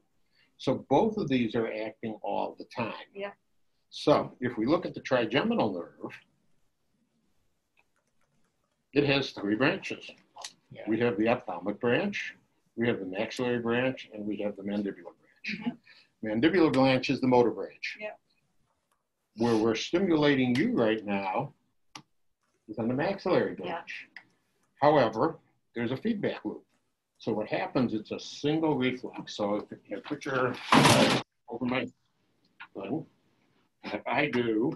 So both of these are acting all the time. Yeah. So if we look at the trigeminal nerve, it has three branches. Yeah. We have the ophthalmic branch, we have the maxillary branch, and we have the mandibular branch. Mandibular branch is the motor branch. Yeah. Where we're stimulating you right now is on the maxillary branch. Yeah. However, there's a feedback loop. So what happens, it's a single reflex. So if you put your over my thing, and if I do,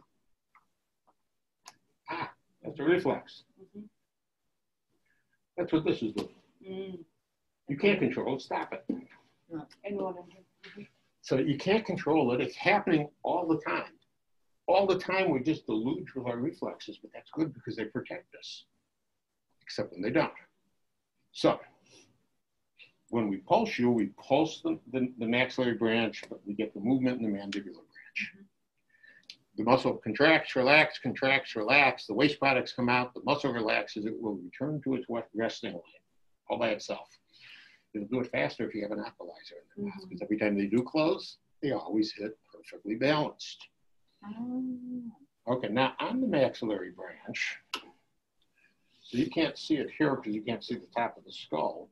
that's a reflex. That's what this is doing. You can't control it, stop it. So you can't control it, it's happening all the time. All the time we just deluge with our reflexes, but that's good because they protect us, except when they don't. So when we pulse you, we pulse the maxillary branch, but we get the movement in the mandibular branch. The muscle contracts, relax, contracts, relax. The waste products come out, the muscle relaxes, it will return to its resting line all by itself. It'll do it faster if you have an alkalizer in their mouth, because every time they do close, they always hit perfectly balanced. Okay, now on the maxillary branch, so you can't see it here because you can't see the top of the skull,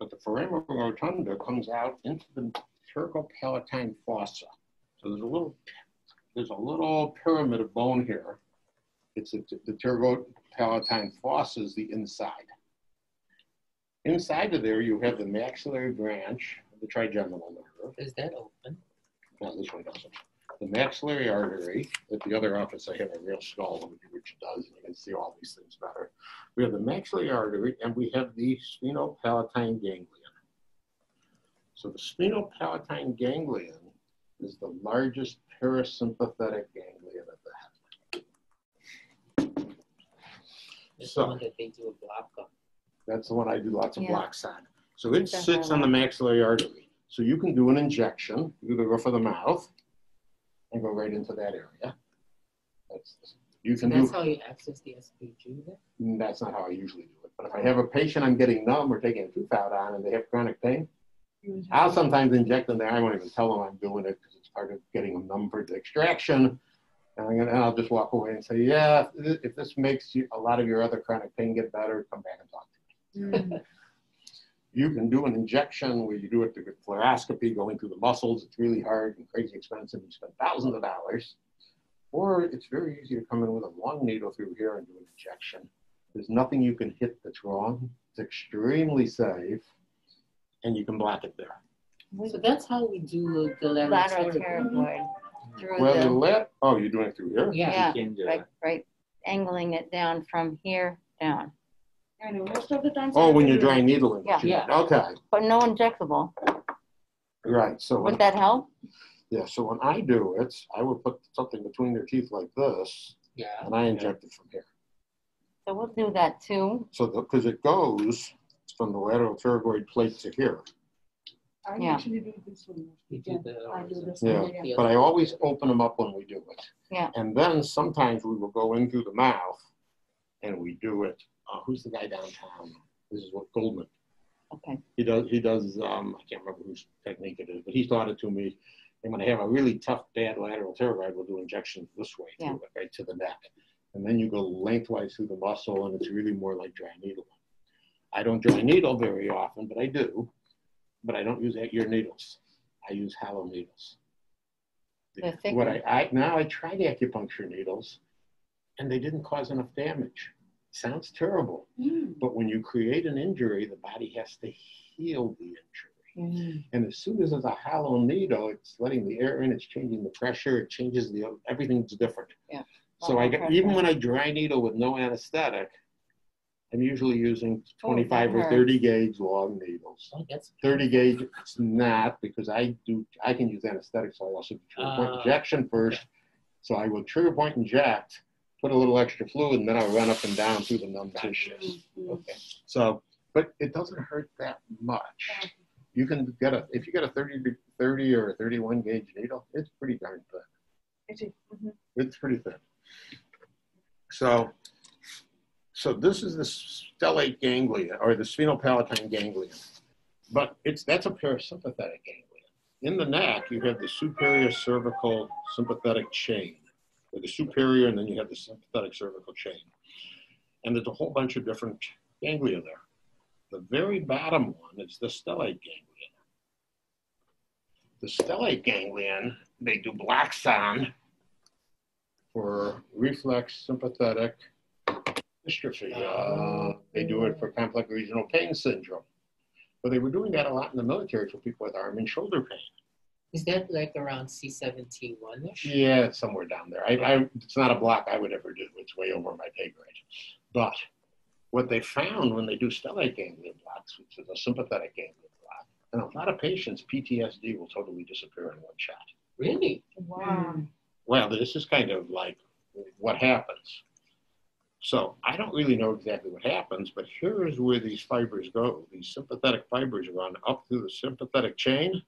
but the foramen rotunda comes out into the cervical-palatine fossa. So there's a little pyramid of bone here. It's the cervical-palatine fossa is the inside. Inside of there, you have the maxillary branch of the trigeminal nerve. Is that open? No, this one doesn't. The maxillary artery, at the other office, I have a real skull, which does, and you can see all these things better. We have the maxillary artery, and we have the sphenopalatine ganglion. So the sphenopalatine ganglion is the largest parasympathetic ganglion of the head. It's the one that they do a block on. That's the one I do lots of blocks on. So it sits on the maxillary artery. So you can do an injection, you can go for the mouth and go right into that area. That's how you access the SPG then? That's not how I usually do it. But if I have a patient I'm getting numb or taking a tooth out on and they have chronic pain, I'll sometimes inject them there. I won't even tell them I'm doing it because it's part of getting them numb for the extraction. And I'll just walk away and say, yeah, if this makes you, a lot of your other chronic pain get better, come back and talk to me. You can do an injection where you do it through fluoroscopy, going through the muscles. It's really hard and crazy expensive. You spend thousands of dollars. Or it's very easy to come in with a long needle through here and do an injection. There's nothing you can hit that's wrong. It's extremely safe. And you can block it there. So that's how we do the lateral pterygoid. You're doing it through here? Yeah. You can do right, angling it down from here down. I know, most of the time. Oh, when you're dry needling. Yeah. Okay. But no injectable. Right. So would that help? Yeah. So when I do it, I would put something between their teeth like this, Yeah. And I inject it from here. So we'll do that too. So because it goes from the lateral pterygoid plate to here. I usually do this one. Yeah, but I always open them up when we do it. Yeah. And then sometimes we will go in through the mouth and we do it. Who's the guy downtown? This is what Goldman. Okay. He does I can't remember whose technique it is, but he taught it to me. And when I have a really tough, bad lateral pterygoid, we'll do injections this way, through it, right to the neck. And then you go lengthwise through the muscle, and it's really more like dry needle. I don't dry needle very often, but I do. But I don't use your needles. I use hollow needles. Now I tried acupuncture needles, and they didn't cause enough damage. Sounds terrible, but when you create an injury, the body has to heal the injury. And as soon as it's a hollow needle, it's letting the air in, it's changing the pressure, it changes everything's different. Yeah. So even when I dry needle with no anesthetic, I'm usually using 25 or 30 gauge long needles. Oh, 30 gauge, it's not, because I can use anesthetics. So I also do trigger point injection first. Yeah. So I will trigger point inject, put a little extra fluid, and then I'll run up and down through the numb tissues. Okay. So, but it doesn't hurt that much. You can get if you get a 30 or a 31 gauge needle, it's pretty darn thin. It's pretty thin. So this is the stellate ganglia, or the sphenopalatine ganglion, but that's a parasympathetic ganglion. In the neck, you have the superior cervical sympathetic chain, or the superior, and then you have the sympathetic cervical chain. And there's a whole bunch of different ganglia there. The very bottom one is the stellate ganglion. The stellate ganglion, they do blocks on for reflex sympathetic dystrophy. They do it for complex regional pain syndrome. But they were doing that a lot in the military for people with arm and shoulder pain. Is that like around C71-ish? Yeah, somewhere down there. It's not a block I would ever do. It's way over my pay grade. But what they found when they do stellate ganglion blocks, which is a sympathetic ganglion block, and a lot of patients, PTSD will totally disappear in one shot. Really? Wow. Well, this is kind of like what happens. So I don't really know exactly what happens, but here is where these fibers go. These sympathetic fibers run up through the sympathetic chain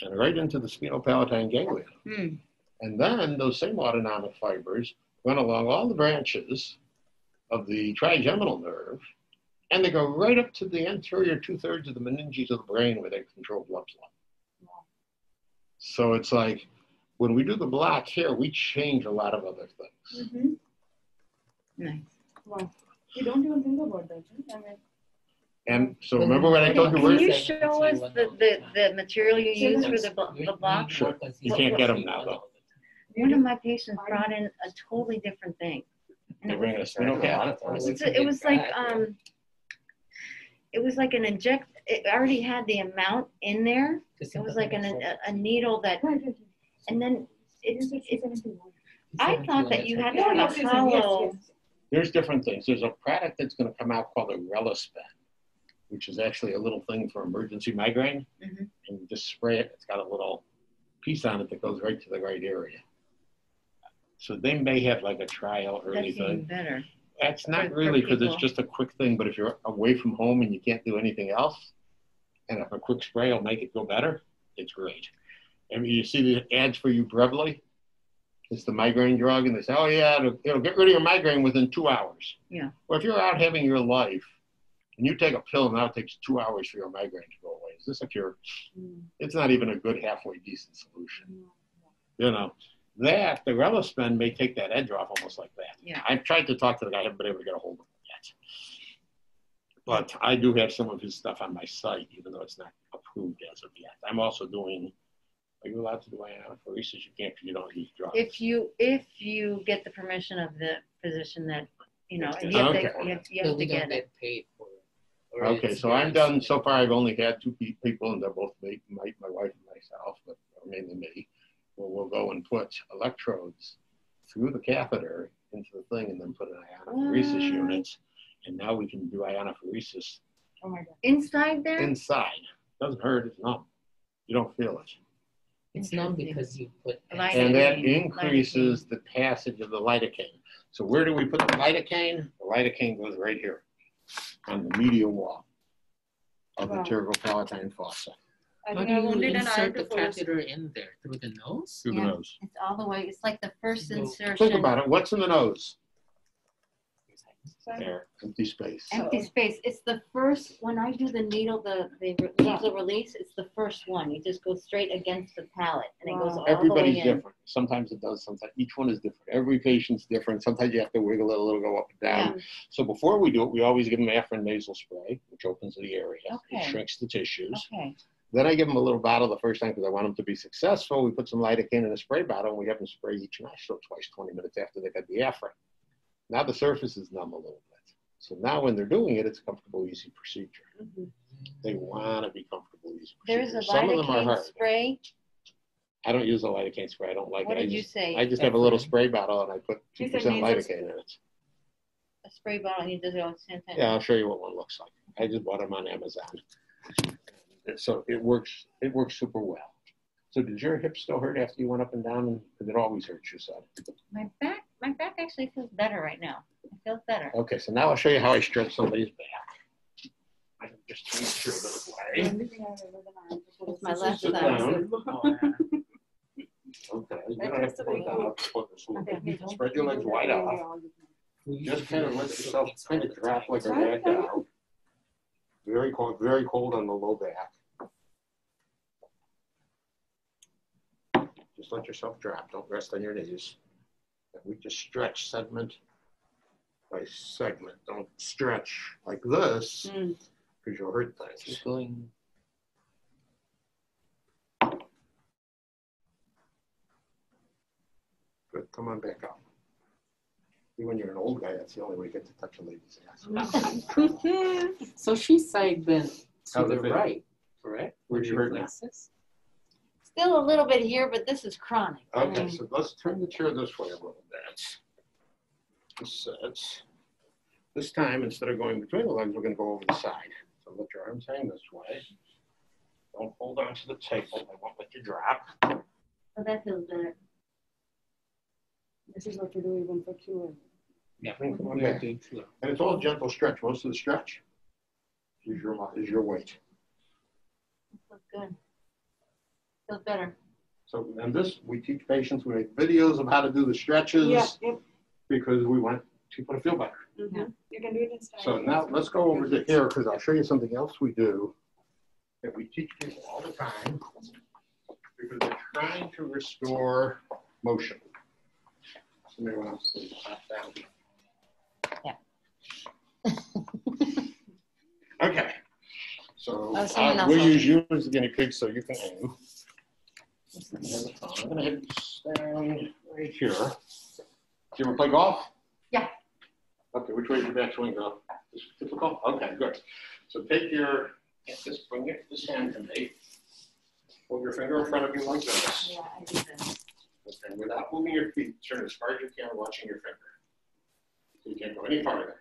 and right into the sphenopalatine ganglion. And then those same autonomic fibers run along all the branches of the trigeminal nerve, and they go right up to the anterior two-thirds of the meninges of the brain where they control blood flow. So it's like when we do the block here, we change a lot of other things. Nice. Wow. You don't even think about that, right? And so remember when I told you where... Can you show us the material you use for the block? Sure. You can't get them now, though. One of my patients brought in a totally different thing. And it was like an inject... It already had the amount in there. It was like a needle that... And then I thought that you had to have a hollow... There's different things. There's a product that's going to come out called a Relispen, which is actually a little thing for emergency migraine. And you just spray it. It's got a little piece on it that goes right to the right area. So they may have like a trial or anything. That's even better. That's not really, because it's just a quick thing. But if you're away from home and you can't do anything else, and if a quick spray will make it go better, it's great. I mean, you see the ads for Ubrelvy. It's the migraine drug, and they say, oh, yeah, it'll get rid of your migraine within 2 hours. Yeah. Well, if you're out having your life, and you take a pill, and now it takes 2 hours for your migraine to go away. Is this a cure? It's not even a good halfway decent solution. You know, the Relispen may take that edge off almost like that. Yeah. I've tried to talk to the guy. I haven't been able to get a hold of him yet. But I do have some of his stuff on my site, even though it's not approved as of yet. I'm also doing... Are you allowed to do ionophoresis? You can't, because you don't use drugs. If you get the permission of the physician that, you know, and you have to get it. Paid for it. Okay, so I'm done. So far, I've only had two people, and they're both me, my wife and myself, but mainly me. We'll go and put electrodes through the catheter into the thing and then put an ionophoresis unit. And now we can do ionophoresis. Oh my God. Inside there? Inside. Doesn't hurt. It's numb. You don't feel it. It's known because you put lidocaine. And that increases the passage of the lidocaine. So where do we put the lidocaine? The lidocaine goes right here on the medial wall of the pterygopalatine fossa. How do you insert the catheter in there? Through the nose? Through the nose. It's all the way. It's like the first insertion. Think about it. What's in the nose? There, empty space. Empty space. It's the first, when I do the needle, the release, it's the first one. You just go straight against the palate, and it goes all Everybody's the way in. Different. Sometimes it does, sometimes. Each one is different. Every patient's different. Sometimes you have to wiggle it a little, go up and down. Yeah. So before we do it, we always give them Afrin nasal spray, which opens the area. Okay. It shrinks the tissues. Okay. Then I give them a little bottle the first time because I want them to be successful. We put some lidocaine in a spray bottle, and we have them spray each nostril twice, 20 minutes after they've had the Afrin. Now the surface is numb a little bit. So now when they're doing it, it's a comfortable, easy procedure. Mm-hmm. They want to be comfortable, easy procedure. There's a lidocaine spray. I don't use a lidocaine spray. I don't like it. What did you say? I just have a little spray bottle and I put 2% lidocaine in it. A spray bottle and you do it all at the same time? Yeah, I'll show you what one looks like. I just bought them on Amazon. So it works super well. So did your hip still hurt after you went up and down? Because it always hurts, you said. My back actually feels better right now. It feels better. Okay, so now I'll show you how I stretch somebody's back. I can just turn it through this way. With my left side. Okay, you don't have to go down. Spread your legs wide out. Just kind of let yourself kind of drop like a rag down. Very cold on the low back. Just let yourself drop. Don't rest on your knees. And we just stretch segment by segment. Don't stretch like this because you'll hurt things. Good. Come on back up. When you're an old guy, that's the only way you get to touch a lady's ass. So she's side bent to the right, correct? Where'd you hurt now? Still a little bit here, but this is chronic. Okay, so let's turn the chair this way a little bit. This sets. This time, instead of going between the legs, we're going to go over the side. So let your arms hang this way. Don't hold on to the table. They won't let you drop. Oh, that feels better. This is what you're doing even for curing. Yeah, okay. And it's all gentle stretch. Most of the stretch is your weight. That's good. Feels better. So, and this, we teach patients, we make videos of how to do the stretches because we want people to feel better. Mm-hmm. You can do it in style. So now let's go over to here because I'll show you something else we do that we teach people all the time because they're trying to restore motion. Somebody wants to pop down. Yeah. Okay. So we'll use you as the guinea pig so you can aim. I'm going to hit down right here. Do you ever play golf? Yeah. Okay, which way does your backswing go? Is it difficult? Okay, good. So take your, bring this hand to me. Hold your finger in front of you like this. Yeah, I do this. And without moving your feet, turn as far as you can watching your finger. So you can't go any farther.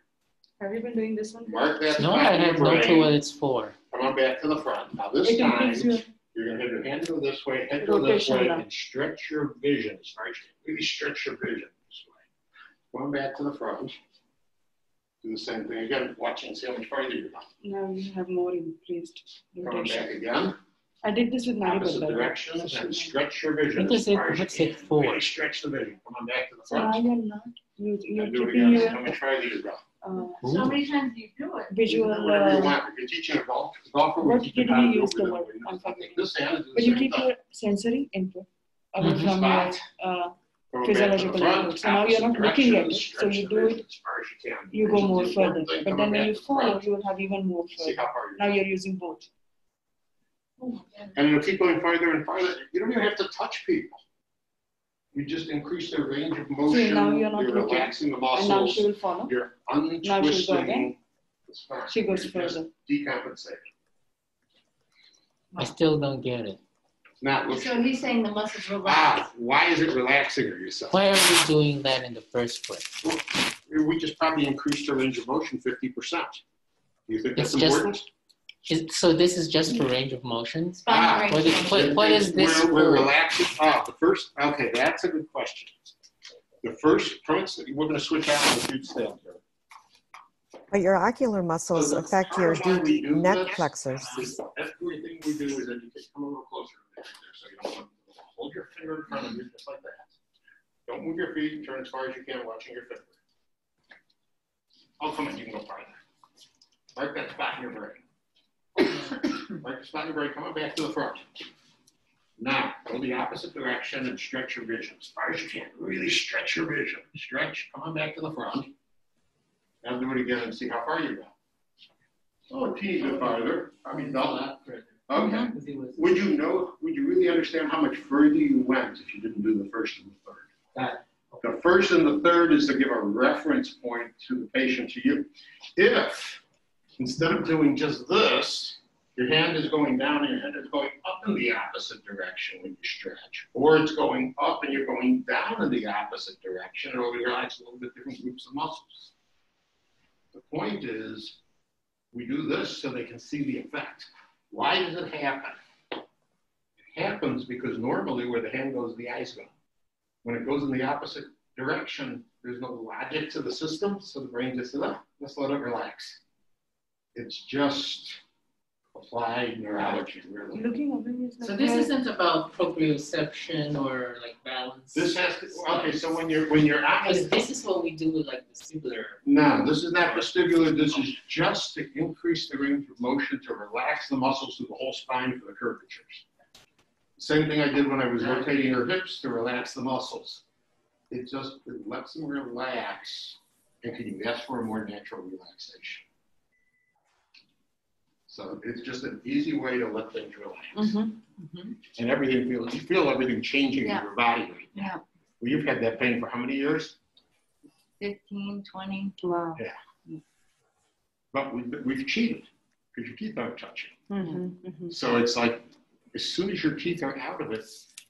Have you been doing this one? Mark that. No, I have no clue what it's for. Come on back to the front. Now this time, you're going to have your hand go this way, head go this way, and stretch your vision. Really stretch your vision this way. Going back to the front. Do the same thing again. Watch and see how much farther you go. Now you have more increased. Going back again. I did this with my opposite directions and stretch your vision. What's it for? Really stretch the vision. Come on back to the front. No, you're not. You're do it again. How much farther you go. How many times do you do it? Visual. Whatever you want. If you're teaching a golfer, what did you use the word? But you keep your sensory input from your physiological input. So now you're not looking at it, so you do it, you go more further. But then when you follow, you will have even more further. Now you're using both. And it'll keep going farther and farther. You don't even have to touch people. You just increase their range of motion. See, now you're relaxing the muscles. And now she will follow. You're untwisting the spine. She goes further. Decompensating. I still don't get it. So he's saying the muscles relax. Why is it relaxing yourself? Why are we doing that in the first place? Well, we just probably increased her range of motion 50%. Do you think that's important? So this is just for range of motions? What is this? We're relaxing. Okay, that's a good question. The first principle, we're going to switch out to the food stand here. But your ocular muscles affect your deep neck flexors. Everything we do is educate. Come a little closer there, so you don't want to hold your finger in front of you just like that. Don't move your feet. Turn as far as you can, watching your finger. Oh, come on, you can go farther. Mark that spot in your brain. Mark the spot in your brain. Come on back to the front. Now, go the opposite direction and stretch your vision as far as you can. Really stretch your vision. Stretch. Come on back to the front. Now do it again and see how far you go. Oh, a teeny bit farther. I mean, not that. Okay. Would you know? Would you really understand how much further you went if you didn't do the first and the third? The first and the third is to give a reference point to the patient, to you. If instead of doing just this, your hand is going down and your hand is going up in the opposite direction when you stretch, or it's going up and you're going down in the opposite direction, it'll relax a little bit different groups of muscles. The point is, we do this so they can see the effect. Why does it happen? It happens because normally where the hand goes, the eyes go. When it goes in the opposite direction, there's no logic to the system, so the brain just says, oh, let's let it relax. It's just applied neurology, really. So this isn't about proprioception or like balance. This has to, okay, so when you're because this is what we do with like vestibular. No, this is not vestibular. This is just to increase the range of motion, to relax the muscles through the whole spine for the curvatures. Same thing I did when I was rotating her hips to relax the muscles. It lets them relax, and can you ask for a more natural relaxation? So it's just an easy way to let things relax. Mm-hmm. Mm-hmm. And everything feels, you feel everything changing in your body right now. Yeah. Well, you've had that pain for how many years? 15, 20. Wow. Yeah. But we've cheated because your teeth aren't touching. Mm-hmm. Mm-hmm. So it's like, as soon as your teeth are out of it,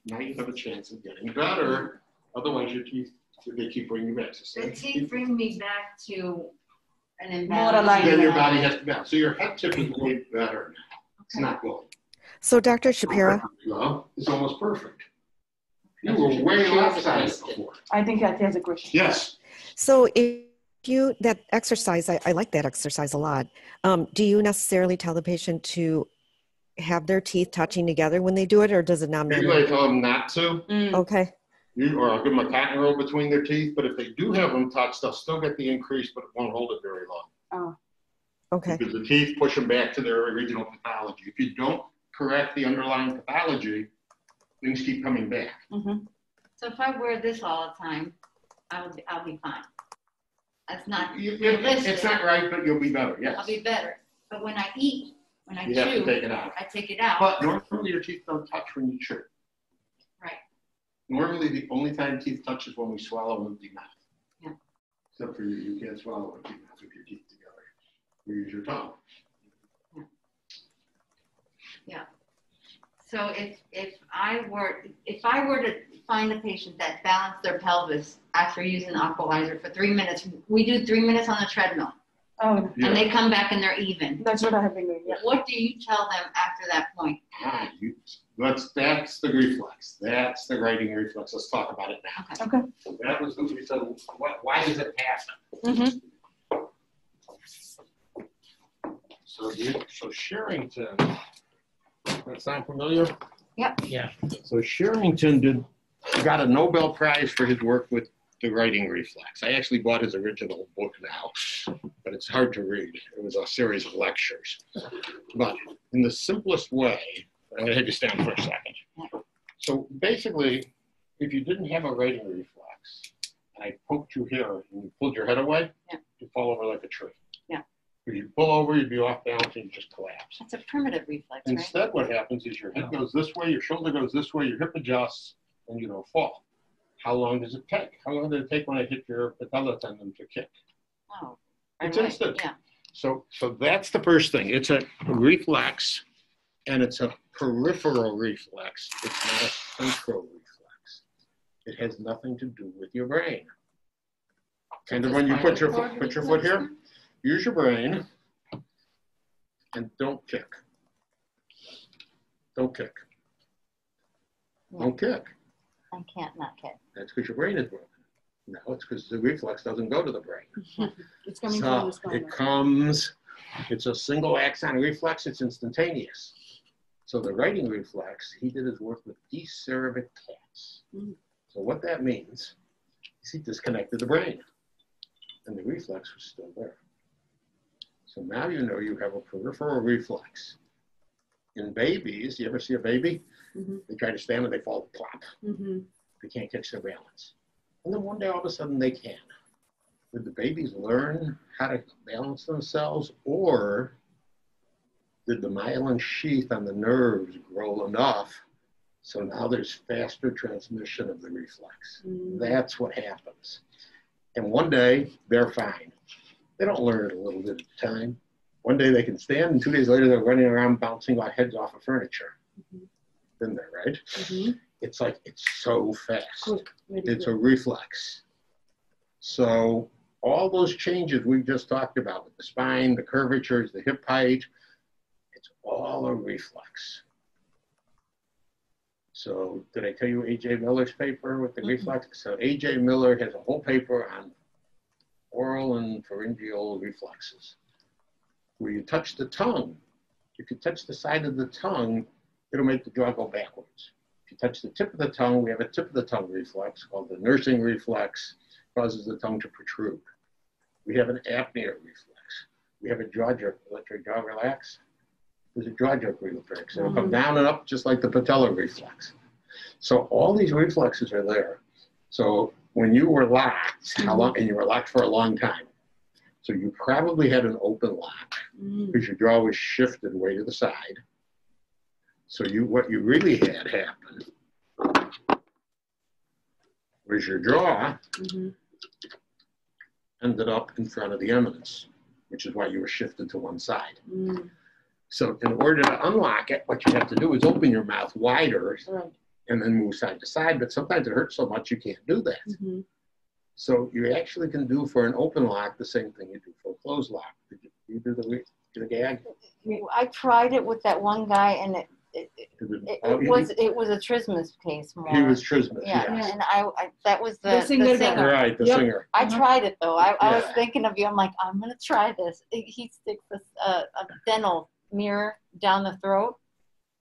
now you have a chance of getting better. Otherwise, your teeth, they keep bringing you back. So the teeth bring me back to an imbalance. Then your body has to balance. So your head tip is way better now. Okay. It's not going. So, Dr. Shapiro? It's almost perfect. You were way lopsided before. I think that has a question. Yes. So, if you, that exercise, I like that exercise a lot. Do you necessarily tell the patient to have their teeth touching together when they do it, or does it not matter? Usually I tell them not to. Mm. Okay. Or I'll give them a cotton roll between their teeth, but if they do have them touched, they'll still get the increase, but it won't hold it very long. Oh, okay. Because the teeth push them back to their original pathology. If you don't correct the underlying pathology, things keep coming back. Mm-hmm. So if I wear this all the time, I'll be fine. That's not it's not right, but you'll be better, yes. I'll be better. But when I eat, when I chew, have to take it out. I take it out. But normally your teeth don't touch when you chew. Right. Normally the only time teeth touch is when we swallow empty mouth. Yeah. Except for you, you can't swallow empty mouth with your teeth together. You use your tongue. Yeah. Yeah. So if I were to find a patient that balanced their pelvis after using Aqualizer for 3 minutes, we do 3 minutes on the treadmill. Oh, yeah. And they come back and they're even. That's what I have been doing. Yeah. What do you tell them after that point? That's the reflex. That's the writing reflex. Let's talk about it now. Okay. So that was what we said. Why does it happen? Mm-hmm. So Sherrington. That sound familiar? Yep. Yeah. So Sherrington got a Nobel Prize for his work with the writing reflex. I actually bought his original book now, but it's hard to read. It was a series of lectures. But in the simplest way, I'm going to have you stand for a second. So basically, if you didn't have a writing reflex, and I poked you here and you pulled your head away, you'd fall over like a tree. Yeah. If you pull over, you'd be off balance and you just collapse. That's a primitive reflex, right? Instead, what happens is your head goes this way, your shoulder goes this way, your hip adjusts, and you don't fall. How long does it take? How long did it take when I hit your patella tendon to kick? Oh, it's instant. Yeah. So that's the first thing. It's a reflex, and it's a peripheral reflex. It's not a central reflex. It has nothing to do with your brain. And when you put your foot here, use your brain. and don't kick. Don't kick. Yeah. Don't kick. I can't not kick. That's because your brain is broken. No, it's because the reflex doesn't go to the brain. It's coming from the stomach. It comes, it's a single axon reflex, it's instantaneous. So the writing reflex, he did his work with acerbic cats. Mm. So what that means is he disconnected the brain and the reflex was still there. So now you know you have a peripheral reflex. In babies, you ever see a baby? Mm-hmm. They try to stand and they fall, plop. Mm-hmm. They can't catch their balance. And then one day, all of a sudden, they can. Did the babies learn how to balance themselves, or did the myelin sheath on the nerves grow enough so now there's faster transmission of the reflex? Mm. That's what happens. And one day, they're fine. They don't learn it a little bit at a time. One day they can stand, and 2 days later they're running around bouncing our heads off of furniture. Mm-hmm. Been there, right? Mm-hmm. It's like, it's so fast. Quick, it's a reflex. So all those changes we just talked about with the spine, the curvatures, the hip height, it's all a reflex. So did I tell you A.J. Miller's paper with the mm-hmm. reflex? So A.J. Miller has a whole paper on oral and pharyngeal reflexes. Where you touch the tongue, if you touch the side of the tongue, it'll make the jaw go backwards. If you touch the tip of the tongue, we have a tip of the tongue reflex called the nursing reflex, causes the tongue to protrude. We have an apnea reflex. We have a jaw jerk, let your jaw relax. There's a jaw jerk reflex. It'll come down and up just like the patella reflex. So all these reflexes are there. So when you were locked, how long, and you were locked for a long time, so you probably had an open lock because your jaw was shifted way to the side. So what you really had happen was your jaw ended up in front of the eminence, which is why you were shifted to one side. Mm. So in order to unlock it, what you have to do is open your mouth wider and then move side to side. But sometimes it hurts so much you can't do that. Mm-hmm. So you actually can do for an open lock the same thing you do for a closed lock. Did you do the gag? I tried it with that one guy, and it was a trismus case more. He was trismus, yes. And that was the singer. Right, the singer. I tried it, though. I was thinking of you. I'm like, I'm going to try this. He sticks a dental mirror down the throat,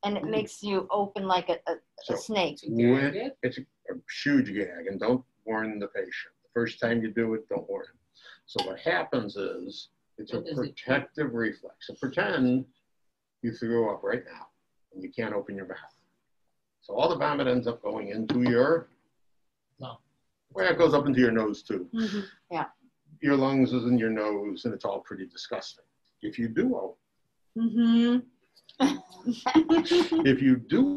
and it makes you open like a snake. It's a huge gag, and don't warn the patient. First time you do it, don't worry. So what happens is, it's a protective reflex. So pretend you threw up right now and you can't open your mouth. So all the vomit ends up going into your, well, it goes up into your nose too. Mm-hmm. Yeah. Your lungs is in your nose and it's all pretty disgusting. If you do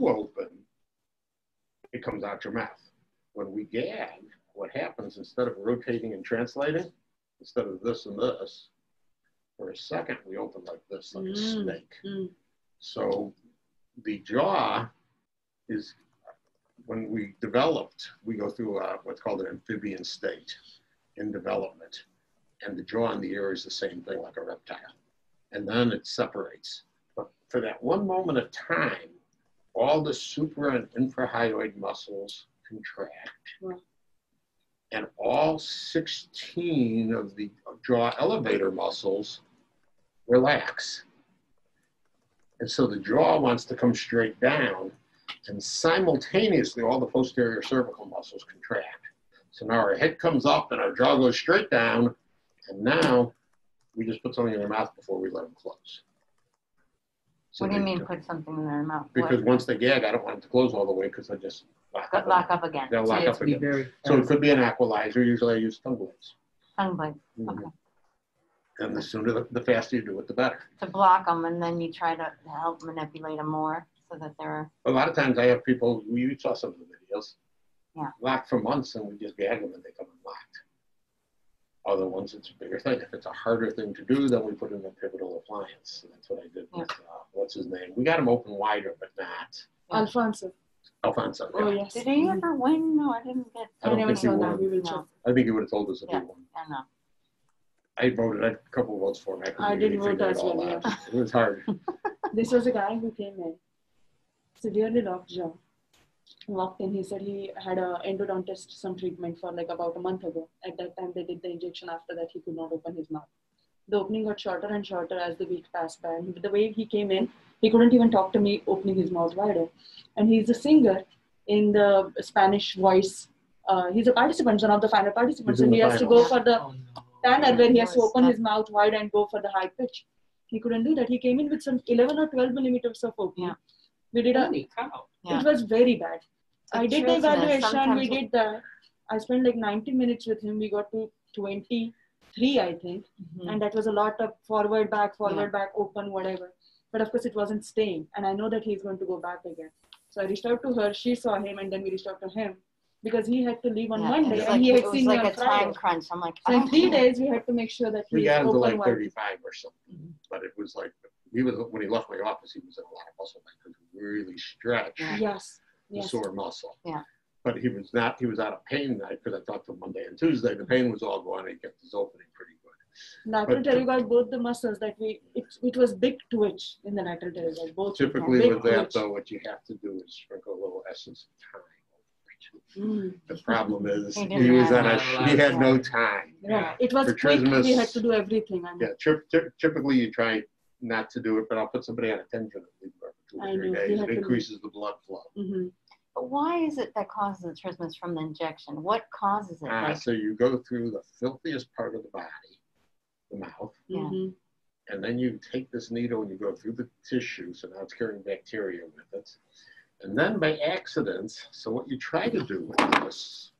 open, it comes out your mouth. When we gag, what happens, instead of rotating and translating, instead of this and this, for a second we open like this, like a snake. Mm. So the jaw is, when we developed, we go through what's called an amphibian state in development. And the jaw and the ear is the same thing, like a reptile. And then it separates. But for that one moment of time, all the supra and infrahyoid muscles contract. Right. And all 16 of the jaw elevator muscles relax. And so the jaw wants to come straight down, and simultaneously all the posterior cervical muscles contract. So now our head comes up and our jaw goes straight down, and now we just put something in their mouth before we let them close. So what do you mean put something in their mouth? Because once they gag, I don't want them to close all the way because I just lock up again. They'll lock up again. So it could be an equalizer. Usually I use tongue blades. Tongue blades, okay. And the sooner, the faster you do it, the better. To block them, and then you try to help manipulate them more so that they're... A lot of times I have people, you saw some of the videos, locked for months and we just gag them and they come unlocked. Other ones, it's a bigger thing. If it's a harder thing to do, then we put in a pivotal appliance. And that's what I did with, what's his name? We got him open wider, but not... Alfonso. Alfonso. Oh, yes. Did he ever win? No, I didn't get... I don't think he won. I think he would have told us if he won. I know. I voted. I had a couple of votes for him. I didn't vote as well. Yeah. It was hard. This was a guy who came in, severely locked jaw. Walked in. He said he had an endodontist, some treatment for like about a month ago. At that time, they did the injection. After that, he could not open his mouth. The opening got shorter and shorter as the week passed by. And the way he came in, he couldn't even talk to me, opening his mouth wider. And he's a singer in the Spanish voice. He's a participant, one of the final participants. And he has to go for the Tanner, where he has to open his mouth wide and go for the high pitch. He couldn't do that. He came in with some 11 or 12 millimeters of opening. Yeah. We did It was very bad. I did the evaluation. We did that. I spent like 90 minutes with him. We got to 23, I think. Mm-hmm. And that was a lot of forward, back, open, whatever. But of course, it wasn't staying. And I know that he's going to go back again. So I reached out to her. She saw him. And then we reached out to him. Because he had to leave on Monday. And he had seen me on Friday. It was like a time crunch. I'm like, so in 3 days, we had to make sure that he got him to like 35 or something. Mm-hmm. But it was like... He was, when he left my office, he was in a lot of muscle because he really stretched the sore muscle. Yeah. But he was not, he was out of pain night because I talked to him Monday and Tuesday. The pain was all gone and he kept his opening pretty good. Lateral pterygoid, both the muscles that it was big twitch in the lateral pterygoid. Both typically with that twitch. Though, what you have to do is sprinkle a little essence of thyme. The problem is he was on he had no time. Yeah. It was quick. We had to do everything. I mean. Yeah. Typically you try not to do it, but I'll put somebody on a tension for 2 or 3 days. It increases the blood flow. Mm-hmm. But why is it that causes the trismus from the injection? What causes it? So you go through the filthiest part of the body, the mouth, mm-hmm. and then you take this needle and you go through the tissue, so now it's carrying bacteria with it. And then by accident, so what you try to do with this.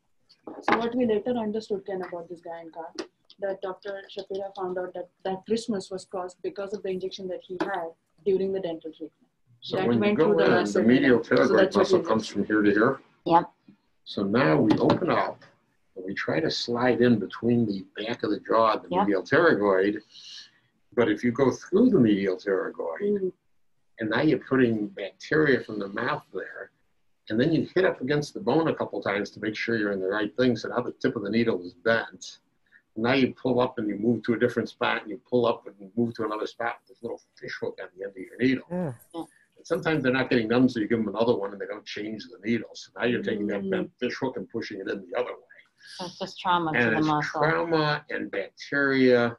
So what we later understood, Ken, about this guy and Carl, that Dr. Shapira found out that trismus was caused because of the injection that he had during the dental treatment. So that when went you go in, the medial pterygoid muscle comes from here to here. Yep. So now we open up, and we try to slide in between the back of the jaw and the medial pterygoid. But if you go through the medial pterygoid, and now you're putting bacteria from the mouth there, and then you hit up against the bone a couple times to make sure you're in the right thing, so now the tip of the needle is bent. Now you pull up and you move to a different spot, and you pull up and you move to another spot with this little fish hook on the end of your needle. Yeah. And sometimes they're not getting numb, so you give them another one and they don't change the needle. So now you're taking that bent fish hook and pushing it in the other way. So it's just trauma to the muscle. Trauma and bacteria.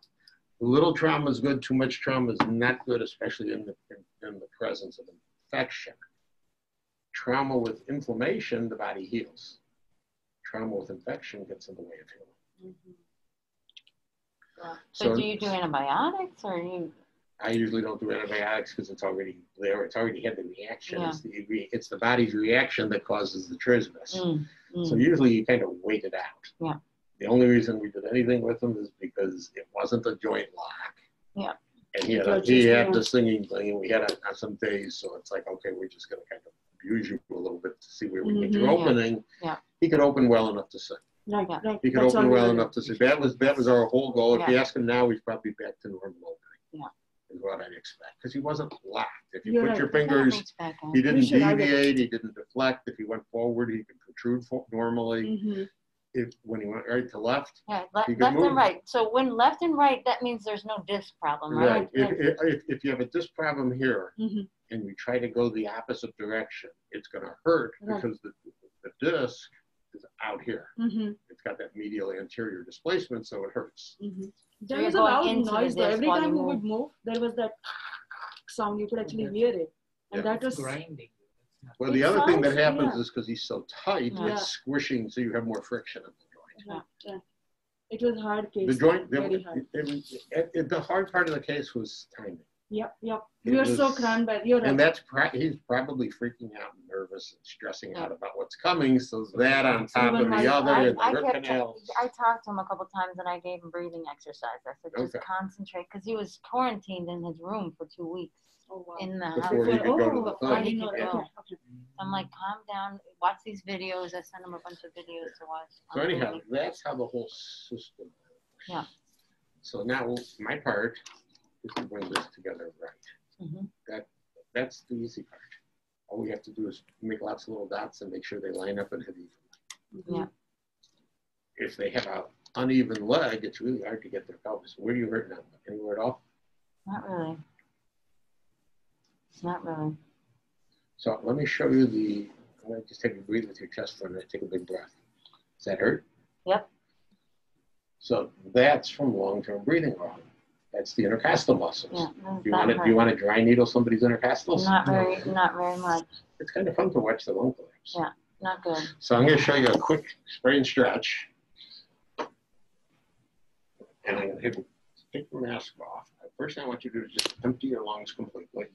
Little trauma is good, too much trauma is not good, especially in the presence of infection. Trauma with inflammation, the body heals. Trauma with infection gets in the way of healing. Mm-hmm. Yeah. So do you do antibiotics or you? I usually don't do antibiotics because it's already there. It's already had the reaction. Yeah. It's the body's reaction that causes the trismus. So usually you kind of wait it out. Yeah. The only reason we did anything with him is because it wasn't a joint lock. Yeah. And he had the singing thing and we had it on some days. So it's like, okay, we're just going to kind of abuse you a little bit to see where we get your opening. Yeah. He could open well enough to sing. Right. He could open well enough to say that was our whole goal. If you ask him now, he's probably back to normal opening. Yeah, is what I'd expect because he wasn't locked. If you put your fingers, he didn't deviate, he didn't deflect. If he went forward, he could protrude normally. Mm-hmm. If when he went right to left, left and right. So when left and right, that means there's no disc problem, right? If you have a disc problem here and you try to go the opposite direction, it's going to hurt because the disc is out here. Mm-hmm. It's got that medial anterior displacement, so it hurts. Mm-hmm. There was a loud noise. Every time we would move, there was that sound. You could actually hear it. And that was grinding. Well, the other thing that happens is because he's so tight, it's squishing, so you have more friction in the joint. Yeah. It was a hard case. The joint, very hard. The hard part of the case was timing. Yep. You're so crammed by the other. And that's he's probably freaking out and nervous and stressing out about what's coming. So that on top of the other, the root canals. I talked to him a couple times and I gave him breathing exercise. I said, just concentrate. Because he was quarantined in his room for 2 weeks. Oh, wow. In the house. I'm like, calm down. Watch these videos. I sent him a bunch of videos to watch. So anyhow, that's how the whole system works. Yeah. So now my part. If we bring this together right. Mm-hmm. That's the easy part. All we have to do is make lots of little dots and make sure they line up and hit evenly. Mm-hmm. Yeah. If they have a uneven leg, it's really hard to get their pelvis. Where are you hurting them? Anywhere at all? Not really. Not really. So let me show you the, I'm going to just take a breathe with your chest for a minute, take a big breath. Does that hurt? Yep. So that's from long-term breathing wrong. That's the intercostal muscles. Yeah, do you want to dry needle somebody's intercostals? Not very much. It's kind of fun to watch the lung collapse. Yeah, not good. So I'm going to show you a quick spray and stretch. And I'm going to take your mask off. First thing I want you to do is just empty your lungs completely.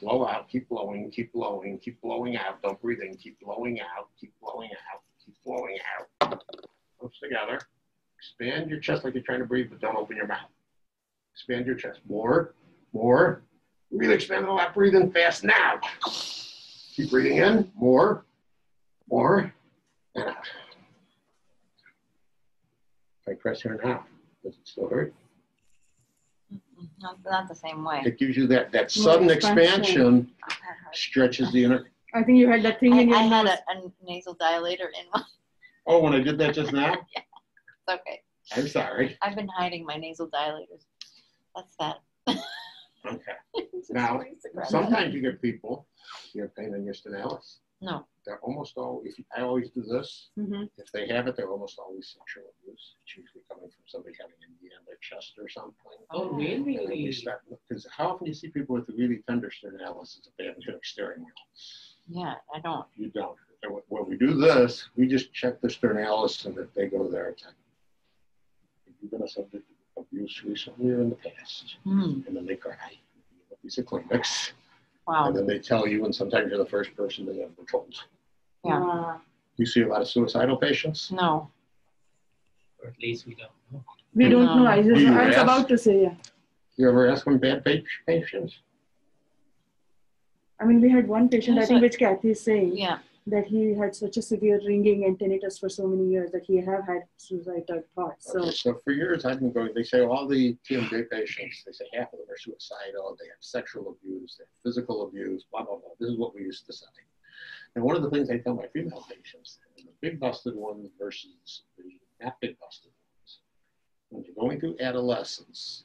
Blow out, keep blowing, keep blowing, keep blowing out. Don't breathe in, keep blowing out, keep blowing out, keep blowing out. Close together. Expand your chest like you're trying to breathe, but don't open your mouth. Expand your chest. More, more. Really expand the left. Breathe in fast now. Keep breathing in. More, more, and out. If I press here now, does it still hurt? Not the same way. It gives you that sudden expansion, stretches the inner. I think you had that thing in your nose. I had a nasal dilator in my. Oh, when I did that just now? Yeah. It's okay. I'm sorry. I've been hiding my nasal dilators. That's that. Okay. Now, sometimes you get people, you have pain in your sternalis. No. They're almost always, I always do this. Mm-hmm. If they have it, they're almost always sexual abuse. It's usually coming from somebody having an injury on their chest or something. Oh, really? Because how often do you see people with really tender sternalis if they haven't hit a steering wheel? Yeah, I don't. You don't. When we do this, we just check the sternalis, and if they go there, it's like, you've been a subject of abuse recently or in the past. Mm. And then they cry. These are clinics. Wow. And then they tell you, and sometimes you're the first person they ever told. Yeah. You see a lot of suicidal patients? No. Or at least we don't know. We don't know. I was about to say, yeah. You ever ask them bad patients? I mean, we had one patient, I think, which Kathy is saying, yeah, that he had such a severe ringing and tinnitus for so many years that he have had suicidal thoughts. So, okay, so for years I've been going, they say all the TMJ patients, they say half of them are suicidal, they have sexual abuse, they have physical abuse, blah, blah, blah. This is what we used to say. And one of the things I tell my female patients, the big busted ones versus the not big busted ones, when you're going through adolescence,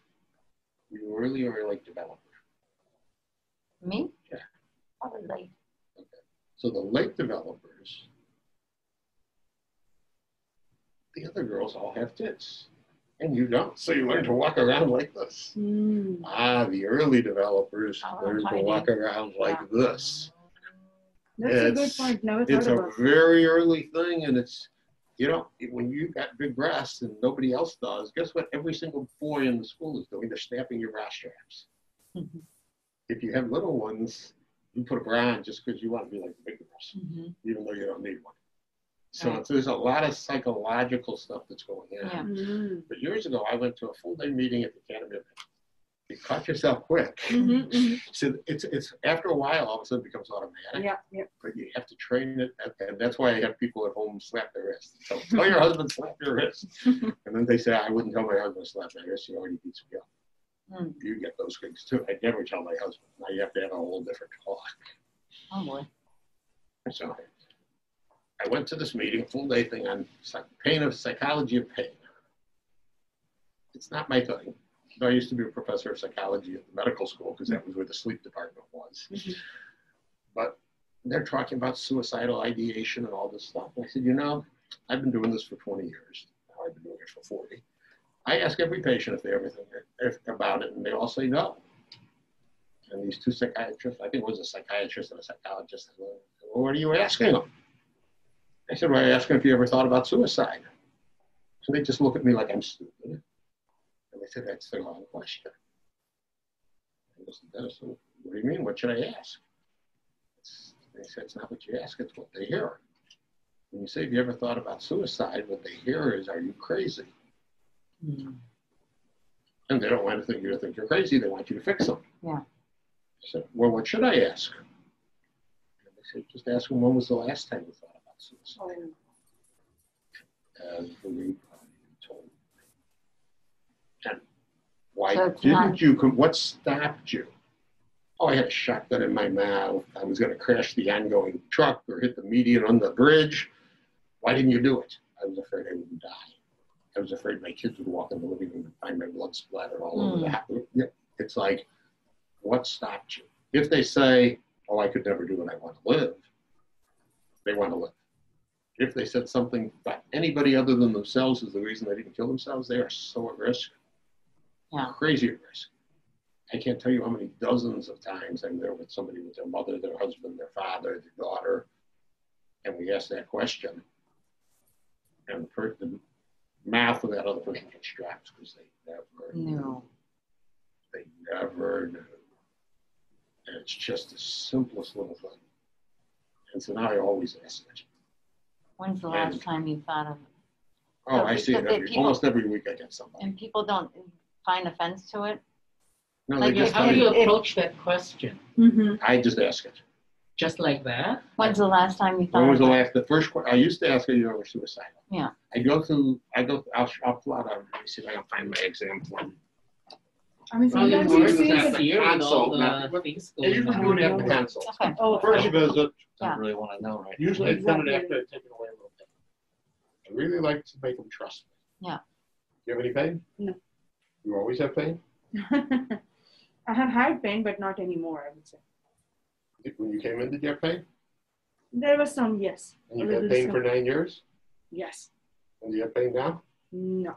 you really are like development. Me? Yeah. Probably. So the late developers, the other girls all have tits, and you don't. So you learn to walk around like this. Mm. The early developers learn to walk around like this. That's a good point. Never thought about it. It's a very early thing, and it's, you know, when you've got big breasts and nobody else does, guess what every single boy in the school is doing? They're snapping your bra straps. Mm-hmm. If you have little ones, you put a bra on just because you want to be like the big girls, mm-hmm, even though you don't need one. So right, there's a lot of psychological stuff that's going on. Yeah. Mm-hmm. But years ago, I went to a full-day meeting at the Academy of You caught yourself quick. Mm-hmm, mm-hmm. So it's after a while, all of a sudden, it becomes automatic. Yeah, yeah. But you have to train it, and that's why I have people at home slap their wrist. So, tell your husband slap your wrist. And then they say, I wouldn't tell my husband to slap my wrist. He already beats me up. You get those things too. I never tell my husband. Now you have to have a whole different talk. Oh boy. So I went to this meeting, full day thing on psychology of pain. It's not my thing. I used to be a professor of psychology at the medical school because that was where the sleep department was. Mm-hmm. But they're talking about suicidal ideation and all this stuff. And I said, you know, I've been doing this for 20 years. Now I've been doing it for 40. I ask every patient if they ever think about it, and they all say no. And these two psychiatrists, I think it was a psychiatrist and a psychologist, I said, well, what are you asking them? I said, well, I asked them if you ever thought about suicide. So they just look at me like I'm stupid. And they said, that's the wrong question. I said, what do you mean? What should I ask? They said, it's not what you ask, it's what they hear. When you say, have you ever thought about suicide, what they hear is, are you crazy? Mm. And they don't want you to think you're crazy. They want you to fix them. Yeah. So, well, what should I ask? And they said, just ask them, when was the last time you thought about suicide? And we told them. And why what stopped you? Oh, I had a shotgun in my mouth. I was going to crash the ongoing truck or hit the median on the bridge. Why didn't you do it? I was afraid I would die. I I was afraid my kids would walk in the living room and find my blood splatter all over the house. It's like, what stopped you? If they say, oh, I could never do it, I want to live, they want to live. If they said something about anybody other than themselves is the reason they didn't kill themselves, they are so at risk. Yeah. Crazy at risk. I can't tell you how many dozens of times I'm there with somebody with their mother, their husband, their father, their daughter, and we ask that question, and the mouth of that other person contracts because they never knew. They never knew. And it's just the simplest little thing. And so now I always ask it. When's the last time you thought of it? Oh, I see it almost every week I get somebody. And people don't find offense to it? No, like they just how do you approach that question? Mm-hmm. I just ask it. Just like that? When's the last time you thought when was about the last, the first question, I used to ask it, you know, suicidal. Yeah. I'll pull out, let me see if I can find my exam form. I mean, sometimes you see the consult. They usually do it after consult. Okay. Oh, first visit. I really want to know, right? Usually it's done after I've taken away a little bit. I really like to make them trust me. Yeah. Do you have any pain? No. You always have pain? I have had pain, but not anymore, I would say. When you came in, did you have pain? There was some, yes. And you had pain for 9 years? Yes. And do you have pain now? No.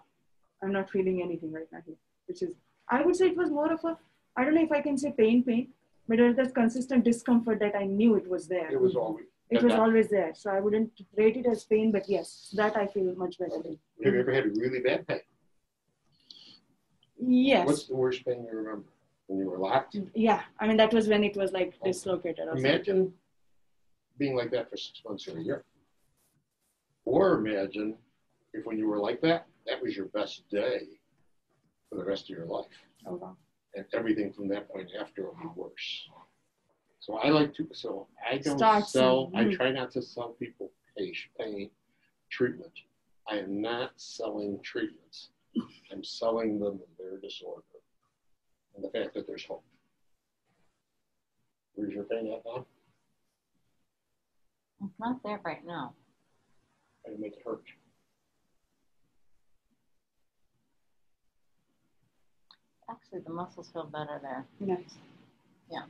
I'm not feeling anything right now here, which is, I would say it was more of a, I don't know if I can say pain, but it was that consistent discomfort that I knew it was there. It was always. It was always there. So I wouldn't rate it as pain, but yes, that I feel much better. Okay. Have you ever had really bad pain? Yes. What's the worst pain you remember? When you were locked? Yeah. I mean, that was when it was like dislocated. Or imagine something. Being like that for 6 months or a year. Or imagine if when you were like that, that was your best day for the rest of your life. Oh, wow. And everything from that point after will be worse. So I like to, so I don't sell, I try not to sell people pain treatment. I am not selling treatments. I'm selling them their disorder and the fact that there's hope. Where's your pain at now? It's not there right now. I make it hurt. Actually, the muscles feel better there. Nice. Yeah.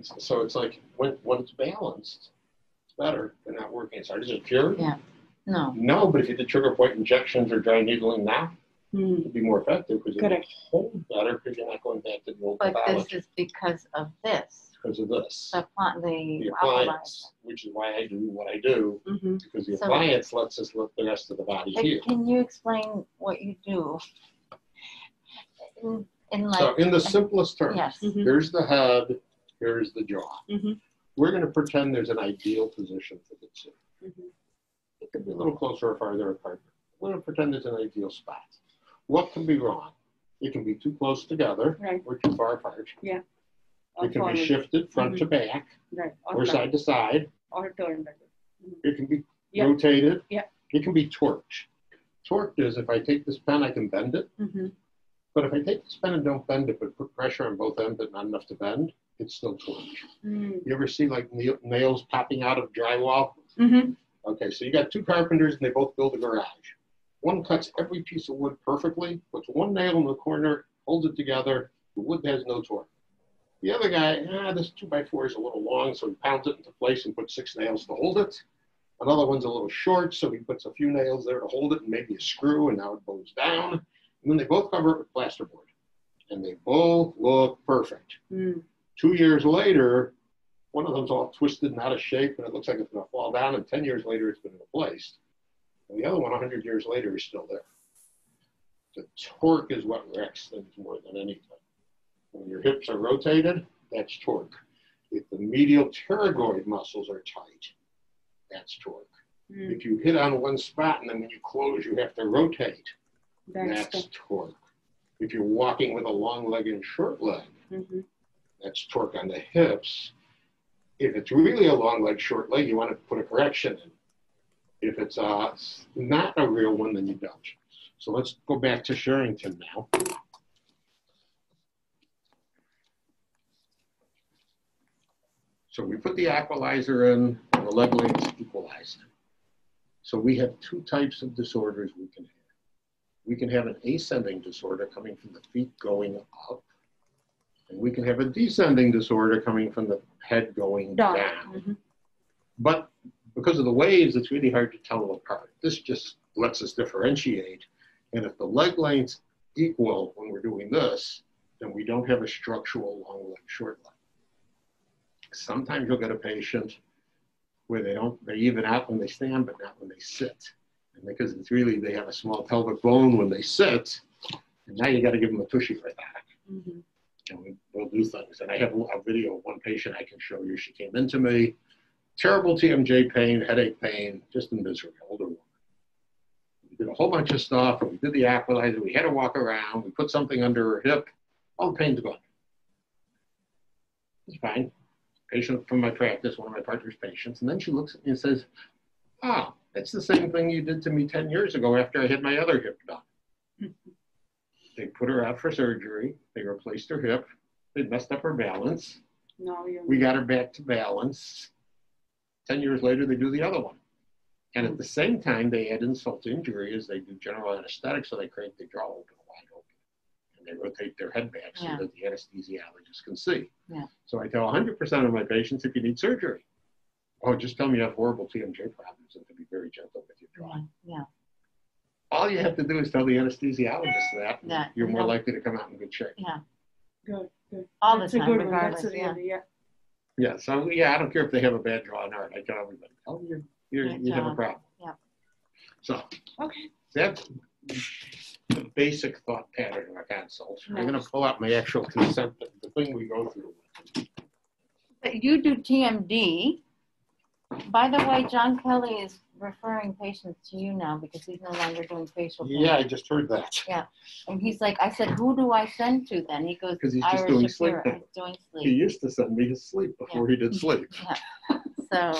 So it's like when it's balanced, it's better. They're not working. It's hard. Is it cured? Yeah. No. No, but if you did trigger point injections or dry needling now, it'd be more effective because it'd hold better because you're not going back to the old pathology. But this is because of this. Because of this. The appliance, which is why I do what I do, because the appliance lets us let the rest of the body heal. Can you explain what you do? In the simplest terms, yes. Here's the head, here's the jaw. We're going to pretend there's an ideal position for the two. It could be a little closer or farther apart. We're going to pretend it's an ideal spot. What can be wrong? It can be too close together or too far apart. Yeah. It can be shifted front to back or side to side. Or turned. It can be rotated. Yeah. It can be torqued. Torqued is if I take this pen, I can bend it. But if I take this pen and don't bend it, but put pressure on both ends, but not enough to bend, it's still torqued. You ever see like nails popping out of drywall? Okay, so you got two carpenters and they both build a garage. One cuts every piece of wood perfectly, puts one nail in the corner, holds it together, the wood has no torque. The other guy, this 2x4 is a little long, so he pounds it into place and puts 6 nails to hold it. Another one's a little short, so he puts a few nails there to hold it and maybe a screw, and now it bows down. And then they both cover it with plasterboard. And they both look perfect. 2 years later, one of them's all twisted and out of shape, and it looks like it's going to fall down, and 10 years later, it's been replaced. And the other one, 100 years later, is still there. The torque is what wrecks things more than anything. When your hips are rotated, that's torque. If the medial pterygoid muscles are tight, that's torque. If you hit on one spot, and then when you close, you have to rotate, that's torque. If you're walking with a long leg and short leg, that's torque on the hips. If it's really a long leg, short leg, you want to put a correction in. If it's not a real one, then you don't. So let's go back to Sherrington now. So we put the equalizer in, and the leg length's equalized. So we have two types of disorders we can have. We can have an ascending disorder coming from the feet going up, and we can have a descending disorder coming from the head going down. Mm-hmm. But because of the waves, it's really hard to tell them apart. This just lets us differentiate. And if the leg lengths equal when we're doing this, then we don't have a structural long leg, short leg. Sometimes you'll get a patient where they even out when they stand, but not when they sit. And because it's really, they have a small pelvic bone when they sit, and now you got to give them a tushy for that. Mm-hmm. And we'll do things. And I have a video of one patient I can show you. She came into me, terrible TMJ pain, headache pain, just in misery, older woman. We did a whole bunch of stuff, and we did the aquilizer, we had her walk around, we put something under her hip, all the pain's gone. It's fine. Patient from my practice, one of my partner's patients, and then she looks at me and says, "Ah, that's the same thing you did to me 10 years ago after I had my other hip done." Mm-hmm. They put her out for surgery. They replaced her hip. They messed up her balance. We got her back to balance. 10 years later, they do the other one. And at the same time, they add insult to injury as they do general anesthetic, so they draw open, wide open. And they rotate their head back so that the anesthesiologist can see. Yeah. So I tell 100% of my patients, if you need surgery, "Oh, just tell me you have horrible TMJ problems and to be very gentle with your drawing." Yeah. All you have to do is tell the anesthesiologist that you're more likely to come out in good shape. Yeah. Good, good. All the time, regardless. Yeah, so I don't care if they have a bad drawing art. I tell everybody, "Oh, you have a problem." Yeah. So that's the basic thought pattern of our consult. Nice. I'm going to pull out my actual consent, the thing we go through. But you do TMD. By the way, John Kelly is referring patients to you now because he's no longer doing facial pain. Yeah, I just heard that. Yeah, and he's like, I said, "Who do I send to then?" He goes, "Because he's just doing sleep. He used to send me to sleep before he did sleep." Yeah. So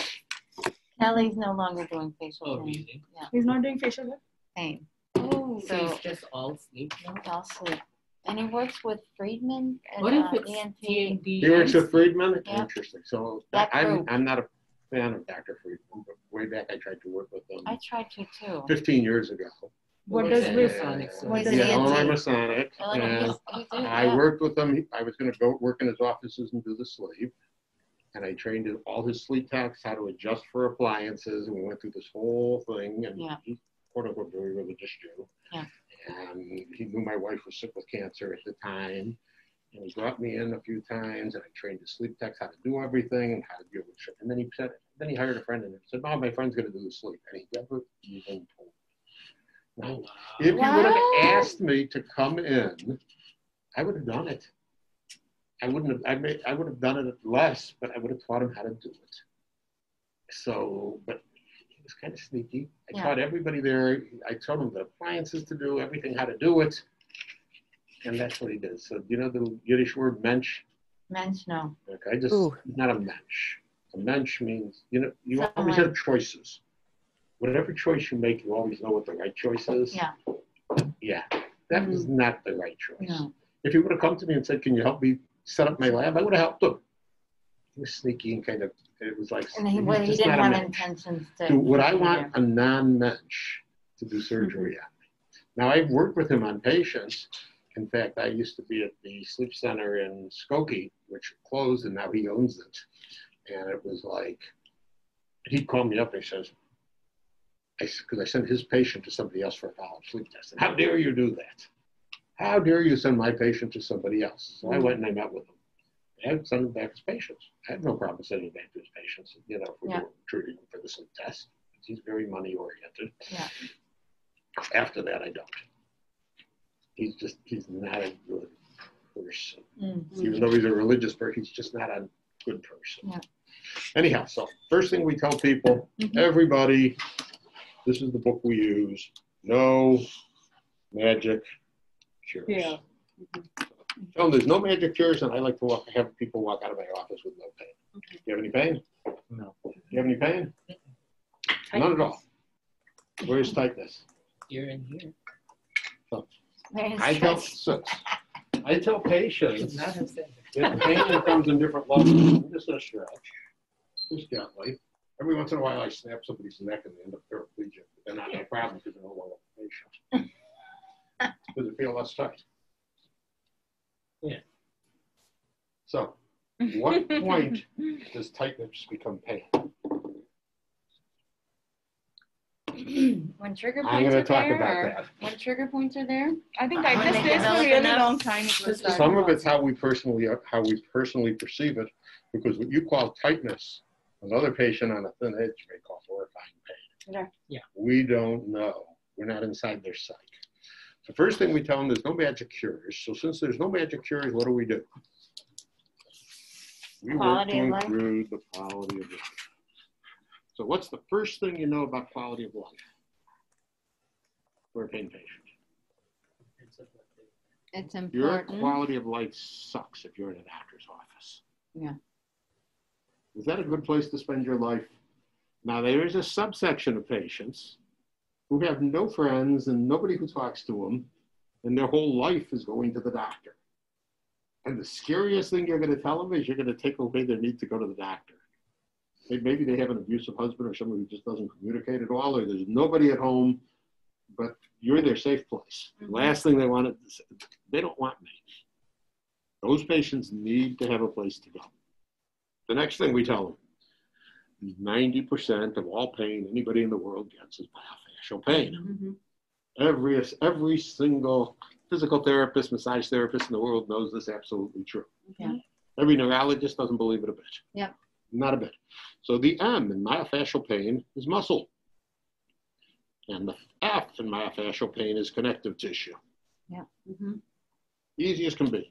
Kelly's no longer doing facial pain. Really? Yeah. He's not doing facial pain. Oh, so he's just all sleep now. All sleep. And he works with Friedman and ENT. He works with Friedman. Yep. Interesting. So I'm not a fan of Dr. Friedman, but way back I tried to work with them. I tried to too. 15 years ago. What does Masonic? Illinois Masonic. I worked with him. I was going to go work in his offices and do the sleep, and I trained in all his sleep techs how to adjust for appliances, and we went through this whole thing. And he's quote unquote very religious Jew. Yeah. And he knew my wife was sick with cancer at the time. And he brought me in a few times, and I trained the sleep techs how to do everything and how to deal with shit. And then he said, then he hired a friend and said, "Oh, my friend's going to do the sleep." And he never even told me. Now, if he would have asked me to come in, I would have done it. I wouldn't have. I would have done it less, but I would have taught him how to do it. So, but he was kind of sneaky. I taught everybody there. I told him the appliances to do, everything how to do it. And that's what he did. So do you know the Yiddish word mensch? Mensch, no. Okay, not a mensch. A mensch means, you always have choices. Whatever choice you make, you always know what the right choice is. Yeah. Yeah, that was not the right choice. No. If he would have come to me and said, "Can you help me set up my lab?" I would have helped him. He was sneaky and kind of, it was like. And he didn't have intentions to. So what I want a non-mensch to do surgery on me. Now, I've worked with him on patients. In fact, I used to be at the sleep center in Skokie, which closed, and now he owns it. And it was like, he'd call me up and he says, because I sent his patient to somebody else for a follow-up sleep test. And how dare you do that? How dare you send my patient to somebody else? So I went and I met with him. I would send him back to his patients. I had no problem sending him back to his patients, if we were treating him for the sleep test. He's very money-oriented. Yeah. After that, I don't. He's not a good person. Mm-hmm. Even though he's a religious person, he's just not a good person. Yeah. Anyhow, so first thing we tell people, everybody, this is the book we use. No magic cures. Yeah. Mm-hmm. So there's no magic cures, and I like to have people walk out of my office with no pain. Okay. Do you have any pain? No. Do you have any pain? Tightness. None at all. Where's tightness? You're in here. So, I tell patients that pain comes in different levels. I'm just going to stretch, just gently. Every once in a while, I snap somebody's neck and they end up paraplegic. But they're not my problem because they're all patient. Does it feel less tight? Yeah. So, what point does tightness become pain? When trigger points when trigger points are there, I think I missed this for a really long time. Some of it's how we personally perceive it, because what you call tightness, another patient on a thin edge may call horrifying pain. Yeah. We don't know. We're not inside their psyche. The first thing we tell them, there's no magic cures. So since there's no magic cures, what do? We work to improve the quality of life. So what's the first thing you know about quality of life for a pain patient? It's important. Your quality of life sucks if you're in a doctor's office. Yeah. Is that a good place to spend your life? Now, there is a subsection of patients who have no friends and nobody who talks to them, and their whole life is going to the doctor. And the scariest thing you're going to tell them is you're going to take away their need to go to the doctor. Maybe they have an abusive husband or someone who just doesn't communicate at all, or there's nobody at home, but you're their safe place. The last thing they want is, they don't want me. Those patients need to have a place to go. The next thing we tell them, 90% of all pain anybody in the world gets is myofascial pain. Every single physical therapist, massage therapist in the world knows this absolutely true. Yeah. Every neurologist doesn't believe it a bit. Yeah. Not a bit. So the M in myofascial pain is muscle. And the F in myofascial pain is connective tissue. Yeah. Easy as can be.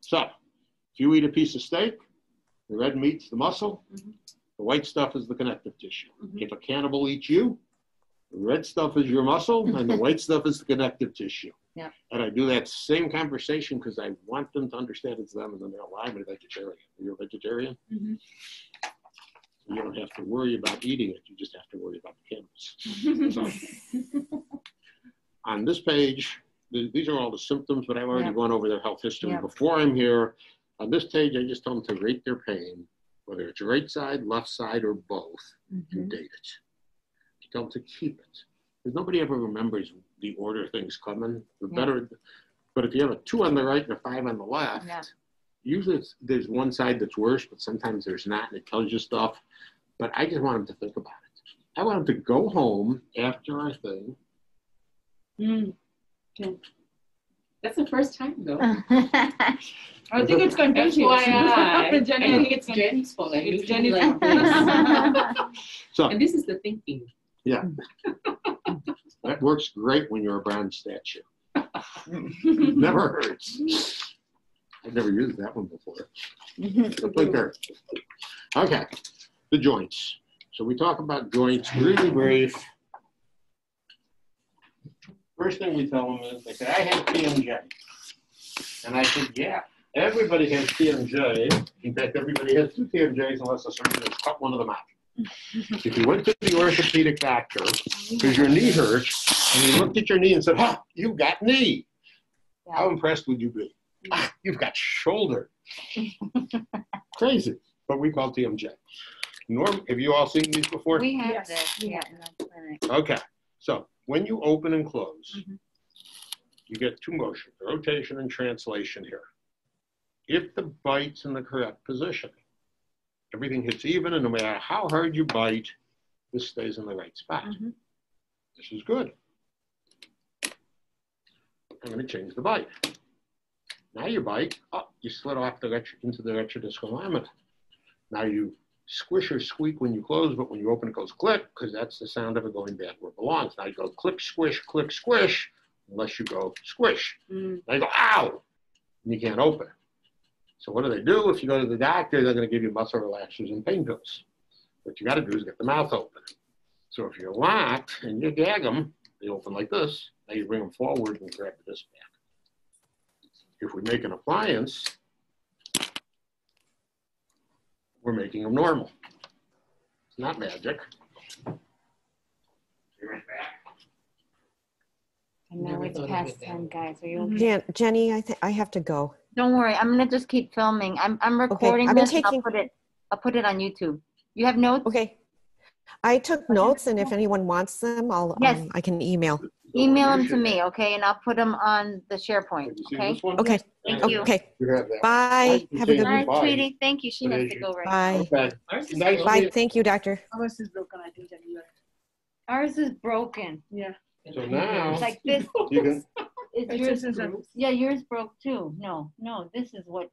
So if you eat a piece of steak, the red meat's the muscle, the white stuff is the connective tissue. If a cannibal eats you, the red stuff is your muscle and the white stuff is the connective tissue. Yeah. And I do that same conversation because I want them to understand it's them and then they're like, I'm a vegetarian. You're a vegetarian? You don't have to worry about eating it. You just have to worry about the cannibals. So, on this page, these are all the symptoms, but I've already gone over their health history. Before I'm here, on this page, I just tell them to rate their pain, whether it's right side, left side, or both, and date it. I tell them to keep it. Because nobody ever remembers the order things come in, the better. But if you have a 2 on the right and a 5 on the left, usually it's, there's one side that's worse, but sometimes there's not, and it tells you stuff. But I just want them to think about it. I want them to go home after our thing. Okay. That's the first time, though. I think it's conventional. I think it's gentle. It's gentle. So, and this is the thinking. Yeah. That works great when you're a bronze statue. Never hurts. I've never used that one before. Okay, the joints. So we talk about joints really brief. First thing we tell them is, they say, I have TMJ. And I said, yeah, everybody has TMJ. In fact, everybody has 2 TMJs unless a surgeon has cut one of them out. If you went to the orthopedic doctor because your knee hurt and he looked at your knee and said, huh, you've got knee, how impressed would you be? Ah, you've got shoulder. Crazy. But we call TMJ. Norm, have you all seen these before? We have this. Yeah. Okay. So when you open and close, you get 2 motions, rotation and translation here. If the bite's in the correct position, everything hits even, and no matter how hard you bite, this stays in the right spot. This is good. I'm going to change the bite. Now you bite, oh, you slid off the into the retrodiscal lamina. Now you squish or squeak when you close, but when you open, it goes click, because that's the sound of it going back where it belongs. Now you go click, squish, unless you go squish. Now you go, ow, and you can't open it. So what do? If you go to the doctor, they're going to give you muscle relaxers and pain pills. What you got to do is get the mouth open. So if you're locked and you gag them, they open like this. Now you bring them forward and grab the disc back. If we make an appliance, we're making them normal. It's not magic. And now it's past time, guys. Are you okay? Jenny, I have to go. Don't worry. I'm gonna just keep filming. I'm recording this. I'll put it on YouTube. You have notes? Okay. I took notes, and if anyone wants them, I'll I can email. Email them to me, okay? And I'll put them on the SharePoint, okay? Okay. Thank you. Okay. Bye. Have a good one. Bye, Tweety. Thank you. She has to go right now. Bye. Bye. Thank you, Doctor. Ours is broken, I think. Ours is broken. Yeah. So now. It's like this. Yeah, yours broke too. No, this is what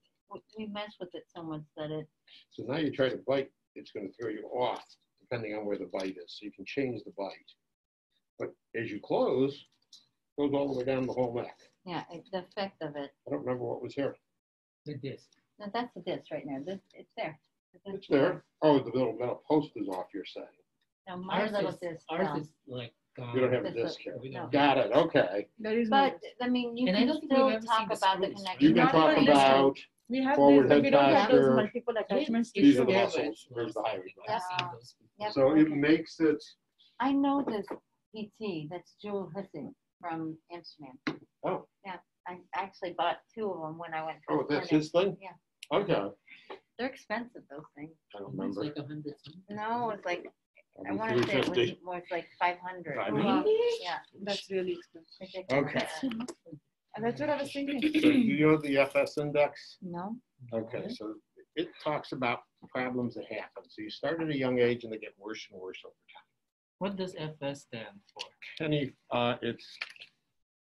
we messed with it. Someone said it. So now you try to bite, it's going to throw you off, depending on where the bite is. So you can change the bite. But as you close, it goes all the way down the whole neck. Yeah, the effect of it. I don't remember what was here. The disc. No, that's the disc right now. This, it's there. It's there. Oh, the little metal post is off your side. No, my little disc. Ours is like gone. You don't have a disc here. No. Got it. Okay. But I mean, you can still talk about the connection. You can talk about forward head posture. Multiple attachments. These are the muscles. Where's the hyoid? Yep. So it makes it. I know this. PT, that's Jewel Hussing from Amsterdam. Oh. Yeah, I actually bought two of them when I went to the clinic. That's his thing? Yeah. Okay. They're expensive, those things. I don't remember. It's like $100. No, it's like, I want to say it was more like $500. Yeah. That's really expensive. Okay. That's what I was thinking. So do you know the FS index? No. Okay, so it talks about problems that happen. So you start at a young age and they get worse and worse over time. What does FS stand for? Kenny, it's,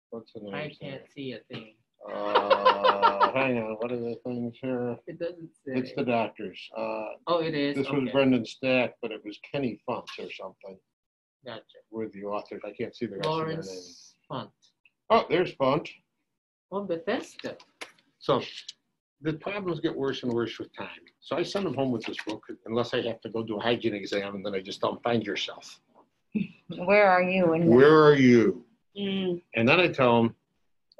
what's the name? I can't see a thing. Hang on, what are the things here? It doesn't say. It's the doctors. It is. This was Brendan Stack, but it was Kenny Funt or something. Gotcha. With the authors. I can't see the rest of their names. Funt. Oh, there's Funt. Oh, Bethesda. So the problems get worse and worse with time. So I send them home with this book, unless I have to go do a hygiene exam, and then I just tell them, find yourself. Where are you? Where are you? Mm. And then I tell them,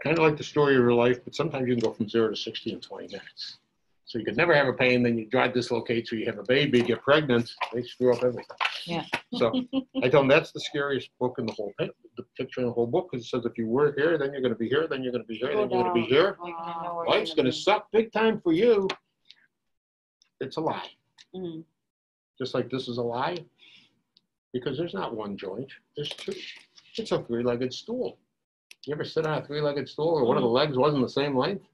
kind of like the story of your life, but sometimes you can go from 0 to 60 in 20 minutes. So you could never have a pain, then you drive dislocates, so you have a baby, get pregnant, they screw up everything. Yeah. So I tell them that's the scariest book in the whole picture in the whole book, because it says if you were here, then you're going to be here, then you're going to be here, then you're going to be here. Life's going to suck big time for you. It's a lie. Mm. Just like this is a lie. Because there's not one joint, there's two. It's a three-legged stool. You ever sit on a three-legged stool or one of the legs wasn't the same length?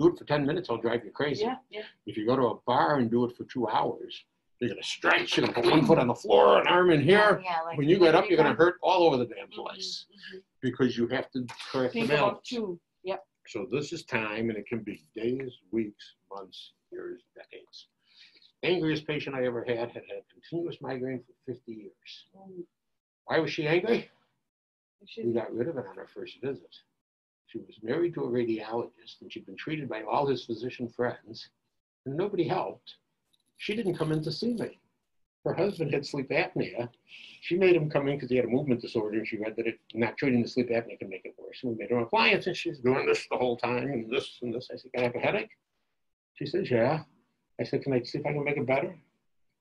Do it for 10 minutes, I'll drive you crazy. Yeah. If you go to a bar and do it for 2 hours, you're going to stretch, you're going to put one foot on the floor, an arm in here. Like when you get up, you're going to hurt all over the damn place because you have to correct the balance. Yep. So this is time, and it can be days, weeks, months, years, decades. Angriest patient I ever had a continuous migraine for 50 years. Why was she angry? We got rid of it on our first visit. She was married to a radiologist, and she'd been treated by all his physician friends, and nobody helped. She didn't come in to see me. Her husband had sleep apnea. She made him come in because he had a movement disorder, and she read that not treating the sleep apnea can make it worse. And we made her an appliance, and she's doing this the whole time, and this and this. I said, "Can I have a headache?" She says, "Yeah." I said, "Can I see if I can make it better?"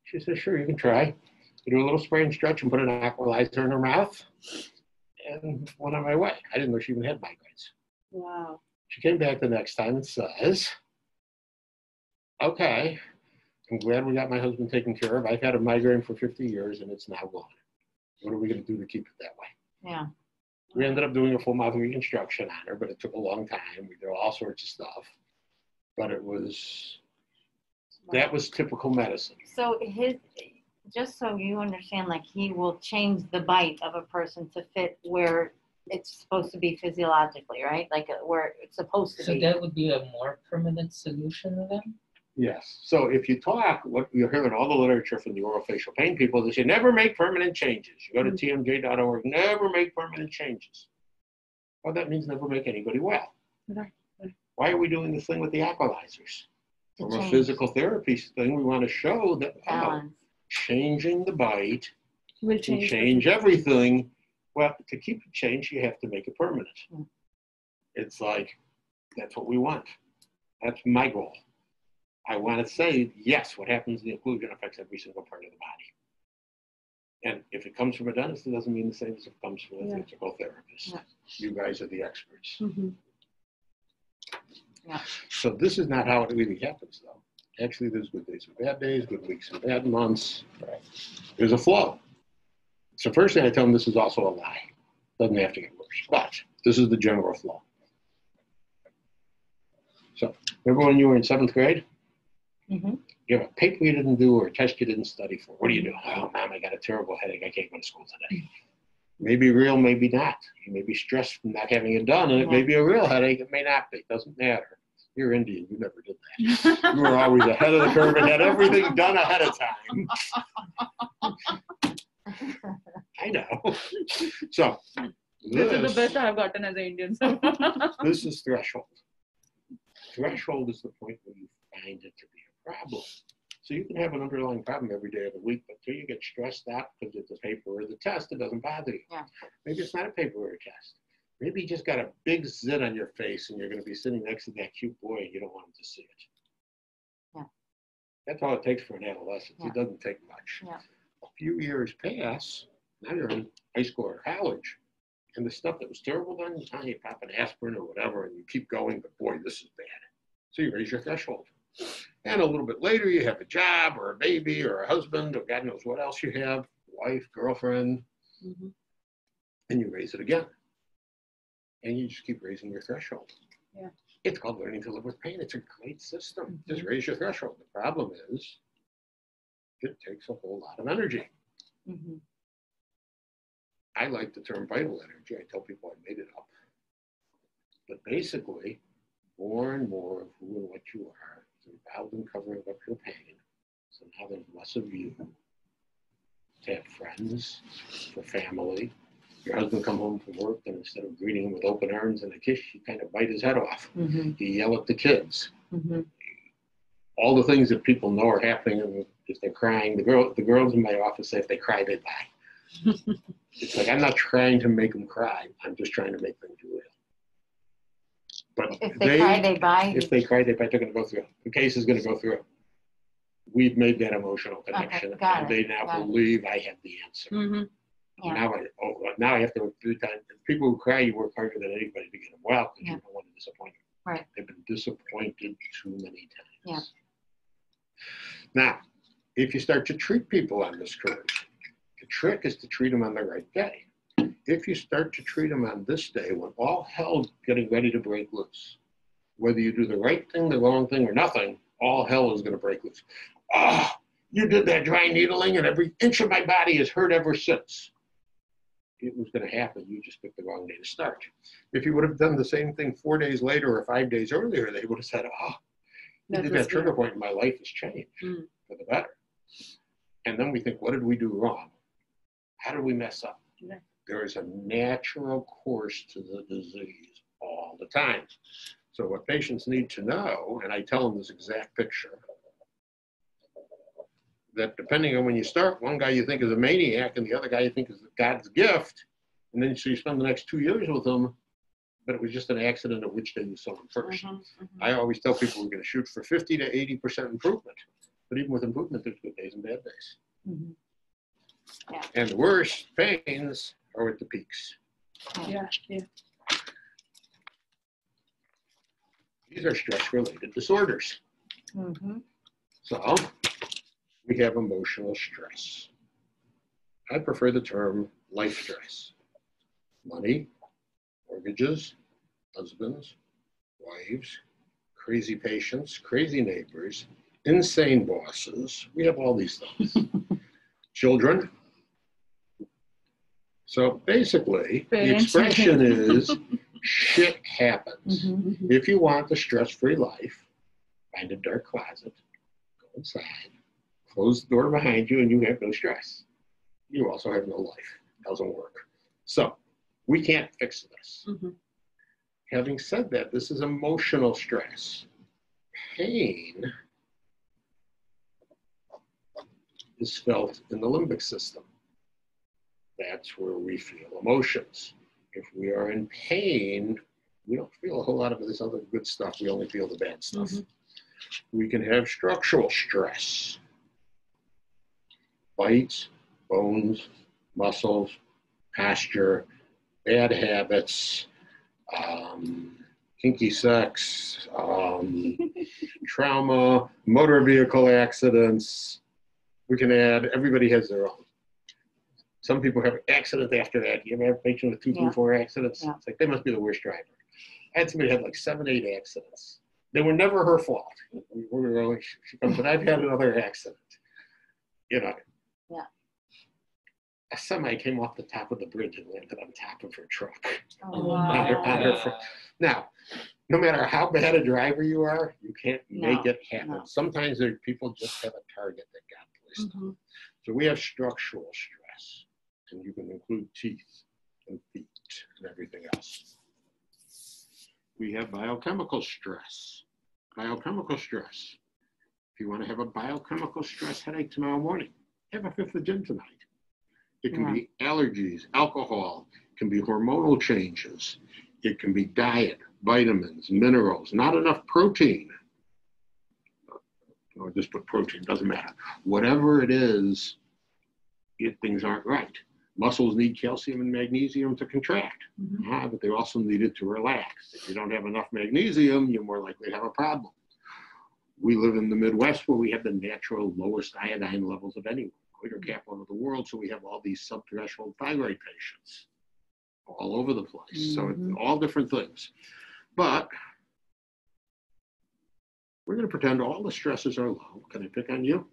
She said, "Sure, you can try." I do a little spray and stretch and put an aqualizer in her mouth, and went on my way. I didn't know she even had migraines. Wow. She came back the next time and says, "Okay, I'm glad we got my husband taken care of. I've had a migraine for 50 years, and it's now gone. What are we going to do to keep it that way?" Yeah. We ended up doing a full mouth reconstruction on her, but it took a long time. We did all sorts of stuff, but it was... That was typical medicine. So his, just so you understand, like he will change the bite of a person to fit where it's supposed to be physiologically, right? Like where it's supposed to be. So that would be a more permanent solution to them? Yes. So if you talk, what you're hearing all the literature from the orofacial pain people, they say never make permanent changes. You go to tmj.org, never make permanent changes. Well, that means never make anybody well. Why are we doing this thing with the aqualizers? From a physical therapy thing, we want to show that changing the bite will change everything. Well, to keep it changed, you have to make it permanent. Mm. It's like, that's what we want. That's my goal. I want to say, yes, what happens in the occlusion affects every single part of the body. And if it comes from a dentist, it doesn't mean the same as if it comes from a physical therapist. Yeah. You guys are the experts. Mm-hmm. Yeah. So this is not how it really happens, though. Actually, there's good days and bad days, good weeks and bad months. Right. There's a flow. So first thing I tell them, this is also a lie. Doesn't have to get worse, but this is the general flaw. So remember when you were in 7th grade? Mm-hmm. You have a paper you didn't do or a test you didn't study for. What do you do? Oh, Mom, I got a terrible headache. I can't go to school today. Maybe real, maybe not. You may be stressed from not having it done, and it may be a real headache. It may not be. It doesn't matter. You're Indian. You never did that. You were always ahead of the curve and had everything done ahead of time. I know. So this is the best I've gotten as an Indian. So. This is threshold. Threshold is the point where you find it to be a problem. So you can have an underlying problem every day of the week, but until you get stressed out because it's a paper or the test, it doesn't bother you. Yeah. Maybe it's not a paper or a test. Maybe you just got a big zit on your face and you're going to be sitting next to that cute boy and you don't want him to see it. Yeah. That's all it takes for an adolescent. Yeah. It doesn't take much. Yeah. A few years pass, now you're in high school or college, and the stuff that was terrible then, now you pop an aspirin or whatever, and you keep going, but boy, this is bad. So you raise your threshold. And a little bit later, you have a job or a baby or a husband or God knows what else you have, wife, girlfriend, mm-hmm. and you raise it again. And you just keep raising your threshold. Yeah. It's called learning to live with pain. It's a great system. Mm-hmm. Just raise your threshold. The problem is, it takes a whole lot of energy. Mm-hmm. I like the term vital energy. I tell people I made it up. But basically, more and more of who and what you are is involved in covering up your pain. So now there's less of you to have friends, for family. Your husband come home from work, and instead of greeting him with open arms and a kiss, you kind of bite his head off. Mm-hmm. You yell at the kids. Mm-hmm. All the things that people know are happening, and if they're crying, the girls in my office say if they cry, they die. It's like, I'm not trying to make them cry. I'm just trying to make them do it. But if they cry, they buy. If they cry, they buy. They're going to go through it. The case is going to go through it. We've made that emotional connection, okay, and they now believe I have the answer. Mm-hmm. Yeah. Now I have to work 3 times. People who cry, you work harder than anybody to get them well because you don't want to disappoint them. Right. They've been disappointed too many times. Yeah. Now, if you start to treat people on this curve, the trick is to treat them on the right day. If you start to treat them on this day, when all hell's getting ready to break loose, whether you do the right thing, the wrong thing, or nothing, all hell is going to break loose. Oh, you did that dry needling, and every inch of my body has hurt ever since. It was going to happen. You just picked the wrong day to start. If you would have done the same thing 4 days later or 5 days earlier, they would have said, oh, you did that trigger point, and my life has changed for the better. And then we think, what did we do wrong? How did we mess up? Yeah. There is a natural course to the disease all the time. So what patients need to know, and I tell them this exact picture, that depending on when you start, one guy you think is a maniac and the other guy you think is God's gift, and then so you spend the next 2 years with them, but it was just an accident of which day you saw them first. Mm-hmm, mm-hmm. I always tell people we're going to shoot for 50 to 80% improvement, but even with improvement, there's good days and bad days. Mm-hmm. Yeah. And the worst pains are at the peaks. Yeah, yeah. These are stress-related disorders. Mm-hmm. So we have emotional stress. I prefer the term life stress. Money, mortgages, husbands, wives, crazy patients, crazy neighbors, insane bosses. We have all these things. Children. So basically, the expression is shit happens. Mm-hmm, mm-hmm. If you want a stress-free life, find a dark closet, go inside, close the door behind you, and you have no stress. You also have no life. It doesn't work. So we can't fix this. Mm-hmm. Having said that, this is emotional stress. Pain is felt in the limbic system. That's where we feel emotions. If we are in pain, we don't feel a whole lot of this other good stuff. We only feel the bad stuff. Mm-hmm. We can have structural stress. Bites, bones, muscles, posture, bad habits, kinky sex, trauma, motor vehicle accidents. We can add, everybody has their own. Some people have accidents after that. You have patients with 2, 3, 4 accidents. Yeah. It's like, they must be the worst driver. I had somebody had like 7, 8 accidents. They were never her fault. But I've had another accident. You know. Yeah. A semi came off the top of the bridge and landed on top of her truck. Oh, wow. on her front. Now, no matter how bad a driver you are, you can't make it happen. No. Sometimes there, people just have a target that got placed on. So we have structural stress, and you can include teeth and feet and everything else. We have biochemical stress. Biochemical stress. If you want to have a biochemical stress headache tomorrow morning, have a 5th of gin tonight. It can be allergies, alcohol, it can be hormonal changes, it can be diet, vitamins, minerals, not enough protein. Or just put protein, doesn't matter. Whatever it is, if things aren't right. Muscles need calcium and magnesium to contract, but they also need it to relax. If you don't have enough magnesium, you're more likely to have a problem. We live in the Midwest where we have the natural lowest iodine levels of anyone, greater Kaplan of the world, so we have all these subthreshold thyroid patients all over the place, so all different things. But we're going to pretend all the stresses are low. Can I pick on you?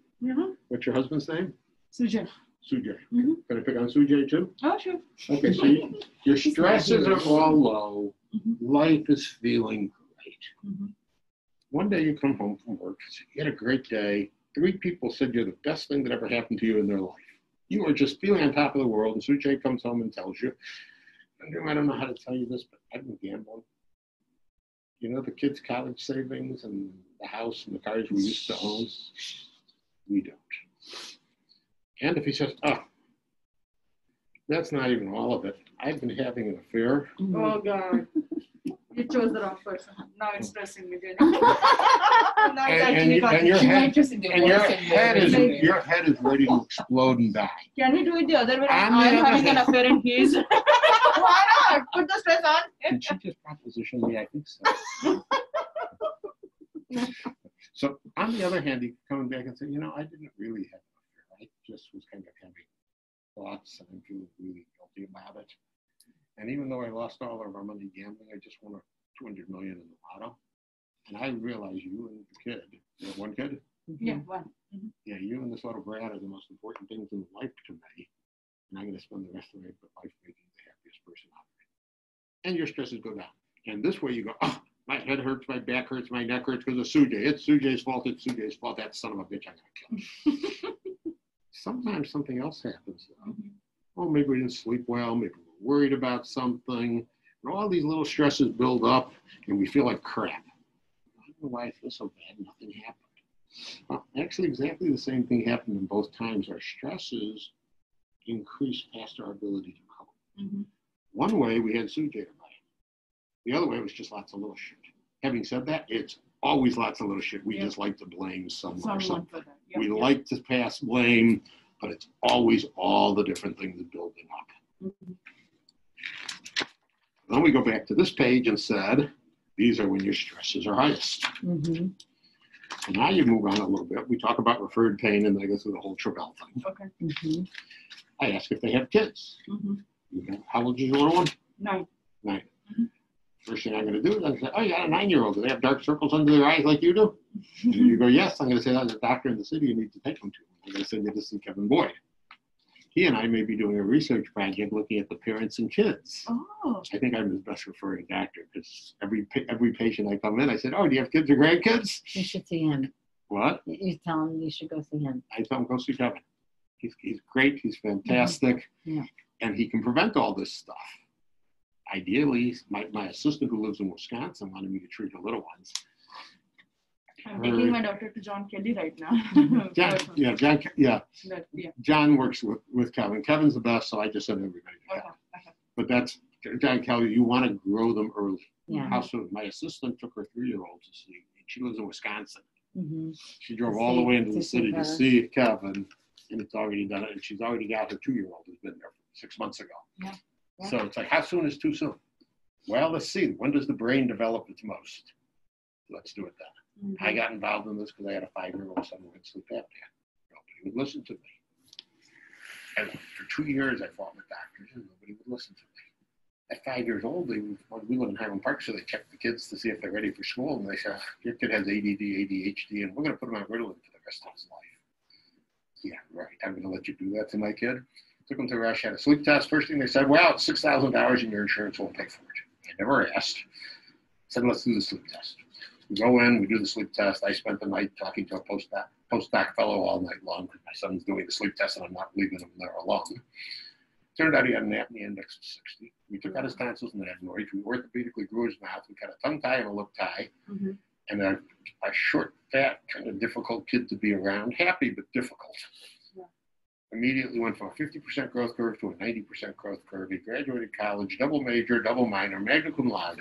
What's your husband's name? Sujay. Sujay. Can I pick on Sujay too? Oh, sure. Okay, so your stresses are all low. Life is feeling great. One day you come home from work, you had a great day. 3 people said you're the best thing that ever happened to you in their life. You are just feeling on top of the world, and Sujay comes home and tells you, I don't know how to tell you this, but I've been gambling. You know, the kids' college savings and the house and the cars we used to own? We don't. And if he says, oh, that's not even all of it. I've been having an affair. Oh, God. You chose the wrong person. Now it's stressing me. Your head is ready to explode and die. Can he do it the other way? I'm having an affair and he is. Why not? Put the stress on. Did she just proposition me? I think so. So on the other hand, he coming back and say, I didn't really have an affair. I just was kind of having thoughts and I'm feeling really guilty about it. And even though I lost all of our money gambling, I just won $200 million in the lotto. And I realize you and the kid, you have one kid? Yeah, one. Yeah, you and this little Brad are the most important things in life to me. And I'm going to spend the rest of my life making the happiest person out of it. And your stresses go down. And this way you go, oh, my head hurts, my back hurts, my neck hurts because of Sujay. It's Sujay's fault, it's Sujay's fault. That son of a bitch, I'm going to kill him. Sometimes something else happens, though. Oh, maybe we didn't sleep well, maybe we're worried about something, and all these little stresses build up, and we feel like crap. I don't know why I feel so bad, nothing happened. Well, actually, exactly the same thing happened in both times. Our stresses increased past our ability to cope. One way, we had Sujay to blame. The other way, it was just lots of little shit. Having said that, it's always lots of little shit. We just like to blame someone or something. We like to pass blame, but it's always all the different things building up. Then we go back to this page and said, these are when your stresses are highest. So now you move on a little bit. We talk about referred pain and then I go through the whole Trebell thing. I ask if they have kids. How old is your little one? 9. First thing I'm going to do is I'm going to say, oh, you got a 9-year-old. Do they have dark circles under their eyes like you do? And you go, yes. I'm going to say, there's a doctor in the city you need to take them to. I'm going to send you to see Kevin Boyd. He and I may be doing a research project looking at the parents and kids. I think I'm his best referring doctor because every patient I come in, I said, oh, do you have kids or grandkids? You should see him. What? You tell him you should go see him. I tell him, go see Kevin. He's great. He's fantastic. And he can prevent all this stuff. Ideally, my assistant who lives in Wisconsin wanted me to treat the little ones. I'm taking my daughter to John Kelly right now. John works with Kevin. Kevin's the best, so I just send everybody to Kevin. But that's John Kelly. You want to grow them early. My assistant took her 3-year-old to see. She lives in Wisconsin. She drove all the way into the city to see Kevin, and it's already done it. And she's already got her 2-year-old who's been there 6 months ago. So it's like, how soon is too soon? Well, let's see. When does the brain develop its most? Let's do it then. I got involved in this because I had a 5-year-old son who had sleep apnea. Nobody would listen to me. And for 2 years, I fought with doctors, and nobody would listen to me. At 5 years old, we live in Highland Park, so they checked the kids to see if they're ready for school, and they said, your kid has ADD, ADHD, and we're going to put him on Ritalin for the rest of his life. Yeah, right, I'm going to let you do that to my kid. Took him to Rush, had a sleep test. First thing they said, well, it's $6,000 and your insurance won't pay for it. I never asked. I said, let's do the sleep test. We go in, we do the sleep test. I spent the night talking to a postdoc fellow all night long because my son's doing the sleep test and I'm not leaving him there alone. Turned out he had an apnea index of 60. We took out his tonsils and adenoids. We orthopedically grew his mouth. We got a tongue tie and a lip tie. Mm-hmm. And a short, fat, kind of difficult kid to be around. Happy, but difficult. Yeah. Immediately went from a 50% growth curve to a 90% growth curve. He graduated college, double major, double minor, magna cum laude.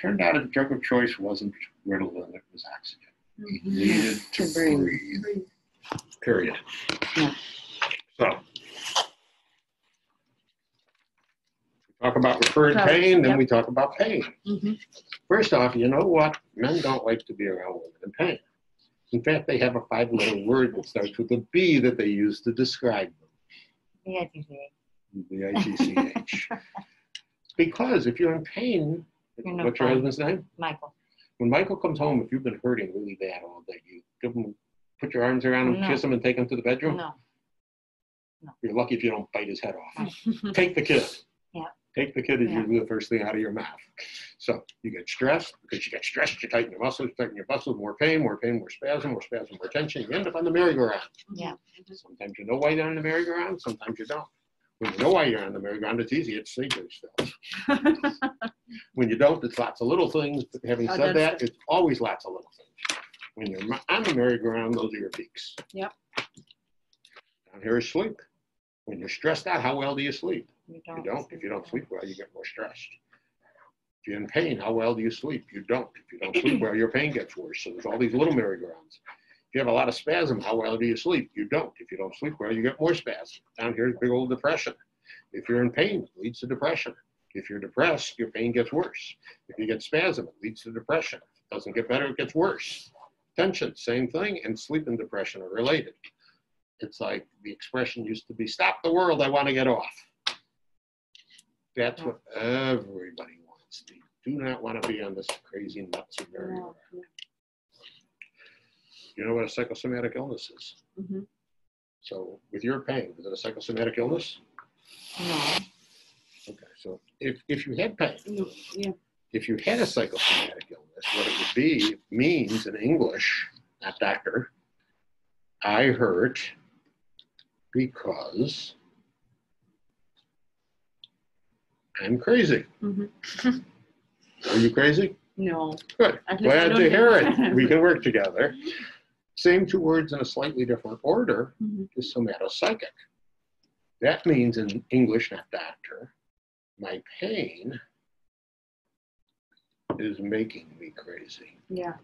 Turned out his drug of choice wasn't Ritalin, it was oxygen. Mm-hmm. He needed to breathe. Period. Yeah. So. Talk about recurrent pain, then we talk about pain. Mm-hmm. First off, you know what? Men don't like to be around women in pain. In fact, they have a five-letter word that starts with a B that they use to describe them. B-I-T-C-H. Because if you're in pain, what's your husband's name? Michael. When Michael comes home, if you've been hurting really bad all day, you give him, put your arms around him, kiss him, and take him to the bedroom? No. You're lucky if you don't bite his head off. Take the kid. Yeah. Take the kid as you do the first thing out of your mouth. So you get stressed. Because you get stressed, you tighten your muscles, more pain, more spasm, more tension. You end up on the merry-go-round. Yeah. Sometimes you know why you're on the merry-go-round, sometimes you don't. When you know why you're on the merry-go-round, it's easy. It's singular stuff. When you don't, it's lots of little things. But having said that, it's always lots of little things. When you're on the merry-go-round, those are your peaks. Yep. Down here is sleep. When you're stressed out, how well do you sleep? You don't. If you don't sleep well, you get more stressed. If you're in pain, how well do you sleep? You don't. If you don't sleep well, your pain gets worse. So there's all these little merry-go-rounds. If you have a lot of spasm, how well do you sleep? You don't. If you don't sleep well, you get more spasm. Down here is big old depression. If you're in pain, it leads to depression. If you're depressed, your pain gets worse. If you get spasm, it leads to depression. If it doesn't get better, it gets worse. Tension, same thing, and sleep and depression are related. It's like the expression used to be, stop the world, I want to get off. That's what everybody wants. They do not want to be on this crazy nuts and merry-go-round. You know what a psychosomatic illness is? Mm-hmm. So with your pain, is it a psychosomatic illness? No. Okay, so if you had pain, if you had a psychosomatic illness, what it would be means in English, not doctor, I hurt because I'm crazy. Mm-hmm. Are you crazy? No. Good. Glad to hear it. We can work together. Same two words in a slightly different order is somatopsychic. That means in English, not doctor, my pain is making me crazy. Yeah.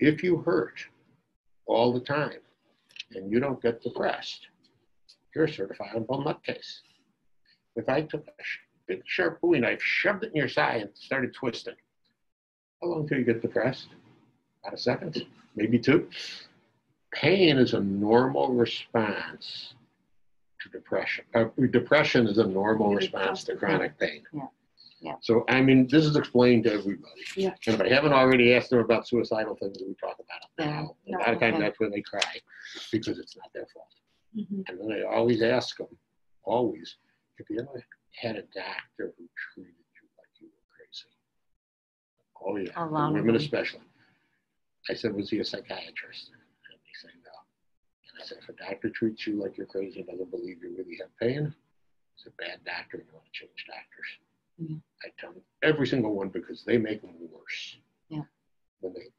If you hurt all the time and you don't get depressed, you're a certifiable nutcase. If I took a big sharp Bowie knife, shoved it in your side, and started twisting, how long till you get depressed? About a second, maybe two. Pain is a normal response to depression. Depression is a normal response to chronic pain. Yeah. Yeah. So, I mean, this is explained to everybody. Yeah. And if I haven't already asked them about suicidal things, we talk about it now. A lot of times that's when they cry, because it's not their fault. Mm-hmm. And then I always ask them, always, if you ever had a doctor who treated you like you were crazy? Oh, yeah. Women especially. I said, was he a psychiatrist? And they said, no. And I said, if a doctor treats you like you're crazy and doesn't believe you really have pain, it's a bad doctor and you want to change doctors. Mm-hmm. I tell them, every single one, because they make them worse. Yeah.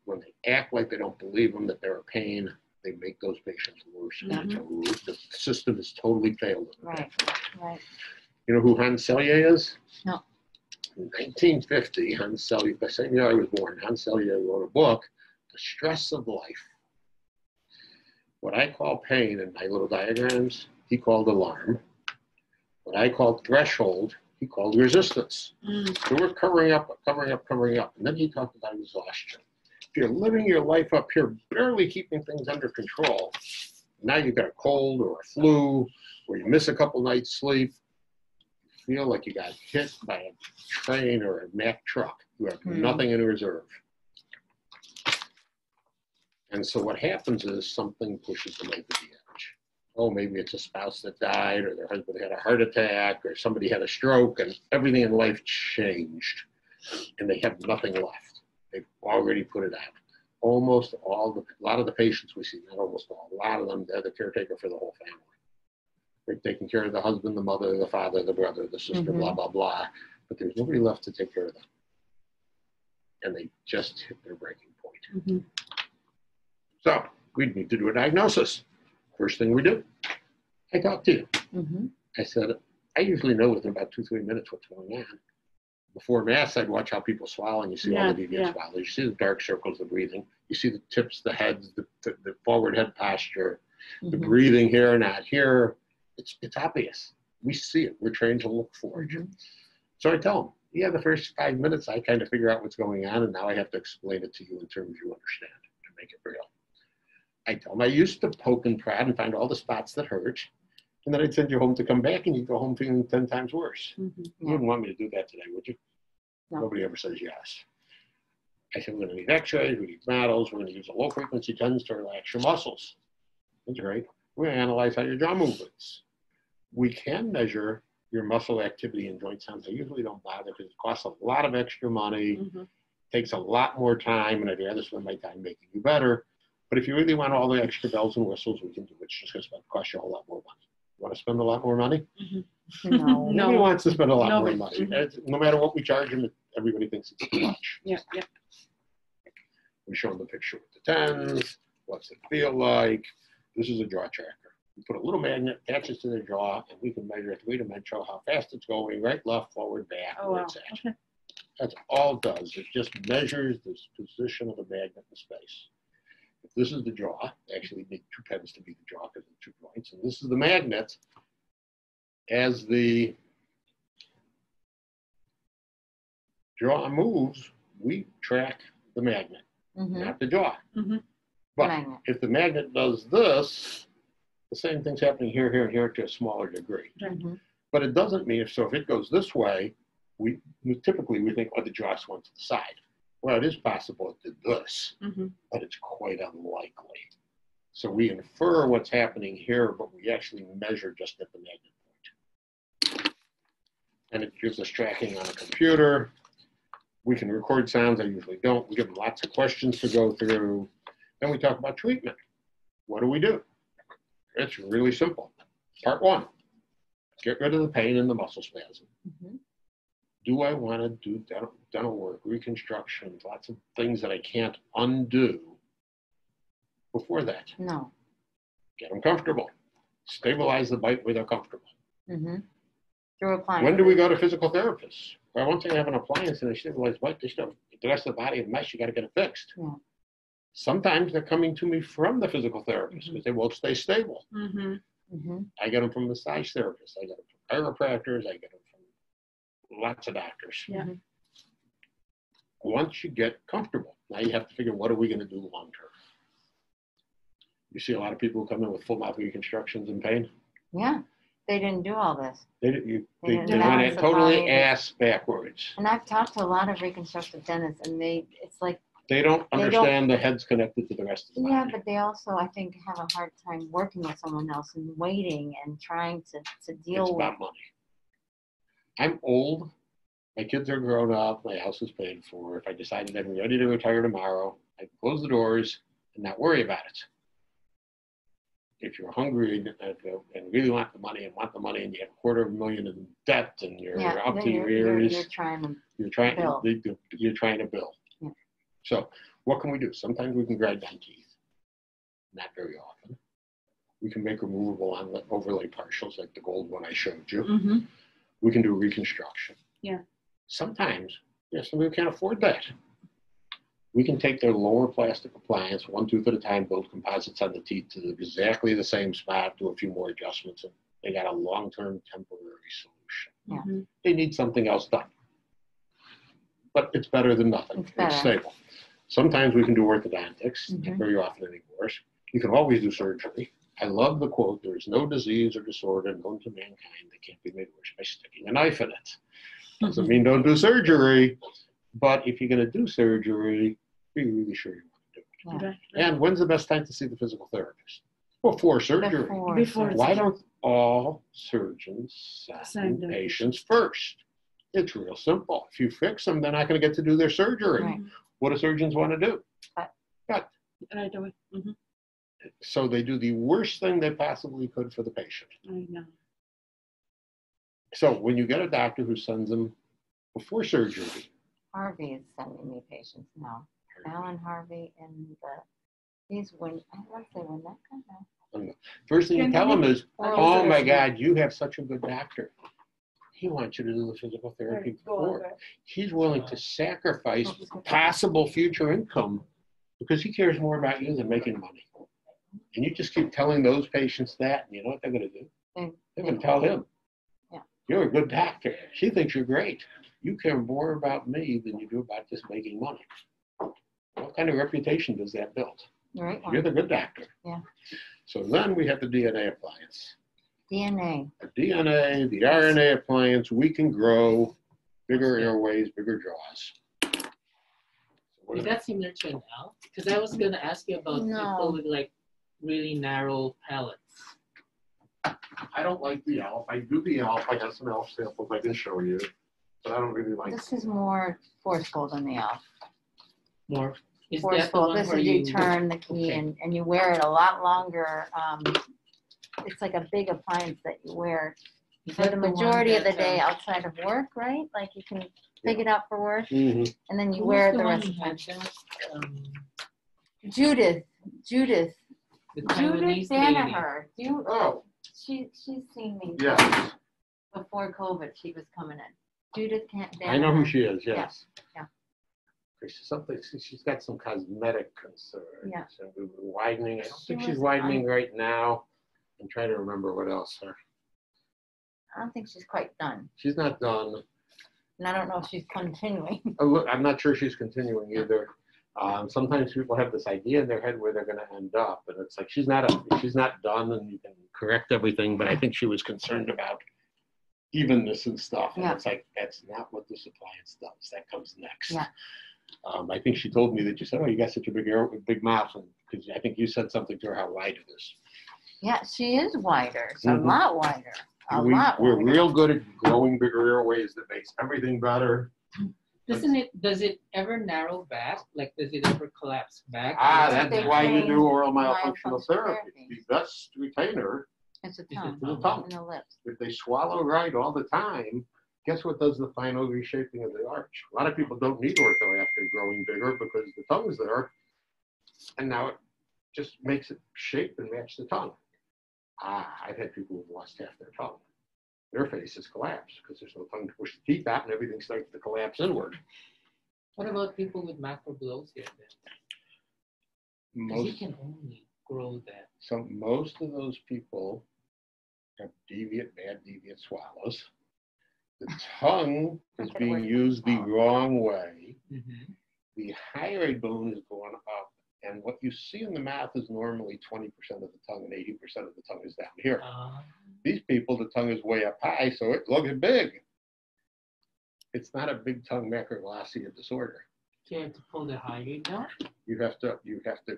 When they act like they don't believe them, that they're a pain, they make those patients worse. Mm-hmm. The system has totally failed. Right. You know who Hans Selye is? No. In 1950, Hans Selye, the same year I was born, Hans Selye wrote a book, The Stress of Life. What I call pain in my little diagrams, he called alarm. What I call threshold, he called resistance. Mm. So we're covering up. And then he talked about exhaustion. If you're living your life up here, barely keeping things under control, now you've got a cold or a flu where you miss a couple nights sleep, you feel like you got hit by a train or a Mack truck. You have nothing in reserve. And so what happens is something pushes them over the edge. Oh, maybe it's a spouse that died, or their husband had a heart attack, or somebody had a stroke, and everything in life changed, and they have nothing left. They've already put it out. Almost all, a lot of the patients we see, not almost all, a lot of them, they're the caretaker for the whole family. They're taking care of the husband, the mother, the father, the brother, the sister, blah, blah, blah, but there's nobody left to take care of them. And they just hit their breaking point. So we need to do a diagnosis. First thing we do, I talk to you. I said, I usually know within about 2-3 minutes what's going on. Before mass, I'd watch how people swallow, and you see all the deviant swallows. You see the dark circles, the breathing. You see the tips, the heads, the forward head posture, the breathing here and not here. It's obvious. We see it. We're trained to look for it. So I tell them, the first 5 minutes, I kind of figure out what's going on, and now I have to explain it to you in terms you understand to make it real. I tell them, I used to poke and prod and find all the spots that hurt, and then I'd send you home to come back, and you'd go home feeling 10 times worse. You wouldn't want me to do that today, would you? No. Nobody ever says yes. I said, we're going to need x-rays, we need models, we're going to use a low-frequency tens to relax your muscles. That's right. We're going to analyze how your jaw movements. We can measure your muscle activity and joint sounds. I usually don't bother because it costs a lot of extra money, takes a lot more time, and I'd rather spend my time making you better. But if you really want all the extra bells and whistles, we can do it. It's just going to cost you a whole lot more money. You want to spend a lot more money? No. Nobody wants to spend a lot more money. No matter what we charge them, everybody thinks it's too much. We show them the picture with the tens. What's it feel like? This is a jaw tracker. We put a little magnet, attaches to their jaw, and we can measure it three-dimensional, how fast it's going, right, left, forward, back, where it's at. That's all it does. It just measures the position of the magnet in space. If this is the jaw, actually need two pens to be the jaw because of the 2 points, and this is the magnet. As the jaw moves, we track the magnet, not the jaw. But if the magnet does this, the same thing's happening here, here, and here to a smaller degree. But it doesn't mean, so if it goes this way, we typically we think, oh, the jaw went to the side. Well, it is possible it did this, but it's quite unlikely. So we infer what's happening here, but we actually measure just at the magnet point. And it gives us tracking on a computer. We can record sounds. I usually don't. We give them lots of questions to go through. Then we talk about treatment. What do we do? It's really simple. Part one, get rid of the pain and the muscle spasm. Do I want to do dental work, reconstruction, lots of things that I can't undo before that? No. Get them comfortable. Stabilize the bite where they're comfortable. Through appliance. When do we go to physical therapists? Well, once they have an appliance and they stabilize the bite, they still have the rest of the body in mesh, you got to get it fixed. Sometimes they're coming to me from the physical therapist because they won't stay stable. I get them from massage therapists. I get them from chiropractors. I get them lots of doctors. Once you get comfortable, now you have to figure what are we going to do long term. You see a lot of people who come in with full mouth reconstructions and pain. They didn't do all this. They went totally ass backwards. And I've talked to a lot of reconstructive dentists, and it's like they don't understand the head's connected to the rest of the body. But they also, I think, have a hard time working with someone else and waiting and trying to deal with. It's about money. I'm old, my kids are grown up, my house is paid for. If I decided I'm ready to retire tomorrow, I'd close the doors and not worry about it. If you're hungry and really want the money and you have $250,000 in debt and you're up to your ears, you're trying to build. So what can we do? Sometimes we can grind down teeth, not very often. We can make removable overlay partials like the gold one I showed you. We can do reconstruction. Sometimes, some people can't afford that. We can take their lower plastic appliance, one tooth at a time, build composites on the teeth to exactly the same spot, do a few more adjustments, and they got a long-term temporary solution. They need something else done. But it's better than nothing. It's stable. Sometimes we can do orthodontics, not very often anymore. You can always do surgery. I love the quote, there is no disease or disorder known to mankind that can't be made worse by sticking a knife in it. Doesn't mean don't do surgery, but if you're going to do surgery, be really sure you want to do it. Yeah. And when's the best time to see the physical therapist? Before surgery. Before Why don't all surgeons send patients first? It's real simple. If you fix them, they're not going to get to do their surgery. Right. What do surgeons want to do? Cut. Right away. Mm-hmm. So they do the worst thing they possibly could for the patient. I know. So when you get a doctor who sends them before surgery. Harvey is sending me patients now. Alan Harvey and he's when, I want to say when that comes out. First thing you tell him is, oh my God, you have such a good doctor. He wants you to do the physical therapy before. He's willing to sacrifice possible future income because he cares more about you than making money. And you just keep telling those patients that, and you know what they're going to do? They're going to tell him, you're a good doctor. She thinks you're great. You care more about me than you do about just making money. What kind of reputation does that build? Right. You're the good doctor. Yeah. So then we have the DNA appliance. The RNA appliance, we can grow bigger airways, bigger jaws. Is that similar to an L? Because I was going to ask you about people with like really narrow palates. I don't like the ALF. I do the ALF. I got some ALF samples I can show you, but I don't really like this. This is more forceful than the ALF. More is forceful. That the this is you turn the key and you wear it a lot longer. It's like a big appliance that you wear for the majority of the day outside of work, right? Like you can take it out for work, and then you wear it the rest of the time. Judith Danaher. She's seen me before COVID. She was coming in. Judith Danaher. I know who she is. Yes. Yeah. She's got some cosmetic concerns. Yeah. And we were widening. I don't think she's widening right now. I'm trying to remember what else. I don't think she's quite done. She's not done. And I don't know if she's continuing. I'm not sure she's continuing either. Sometimes people have this idea in their head where they're going to end up, and it's like she's not done, and you can correct everything. But I think she was concerned about evenness and stuff, and it's like that's not what this appliance does. That comes next. Yeah. I think she told me that you said, "Oh, you got such a big mouth," because I think you said something to her how wide it is. Yeah, she is wider. It's a lot wider. We're real good at growing bigger airways that makes everything better. Does it ever narrow back? Like, does it ever collapse back? That's why you do oral myofunctional therapy. The best retainer is the tongue and the lips. If they swallow right all the time, guess what does the final reshaping of the arch? A lot of people don't need ortho after growing bigger because the tongue's there, and now it just makes it shape and match the tongue. I've had people who've lost half their tongue. Their faces collapse because there's no tongue to push the teeth out and everything starts to collapse inward. What about people with macroglosia then? Because you can only grow that. So most of those people have bad deviant swallows. The tongue is being used the wrong way. Mm-hmm. The hyoid bone is going up. And what you see in the mouth is normally 20% of the tongue and 80% of the tongue is down here. These people, the tongue is way up high, so it looks big. It's not a big tongue macroglosia disorder. Do you have to pull the hyoid down? You have to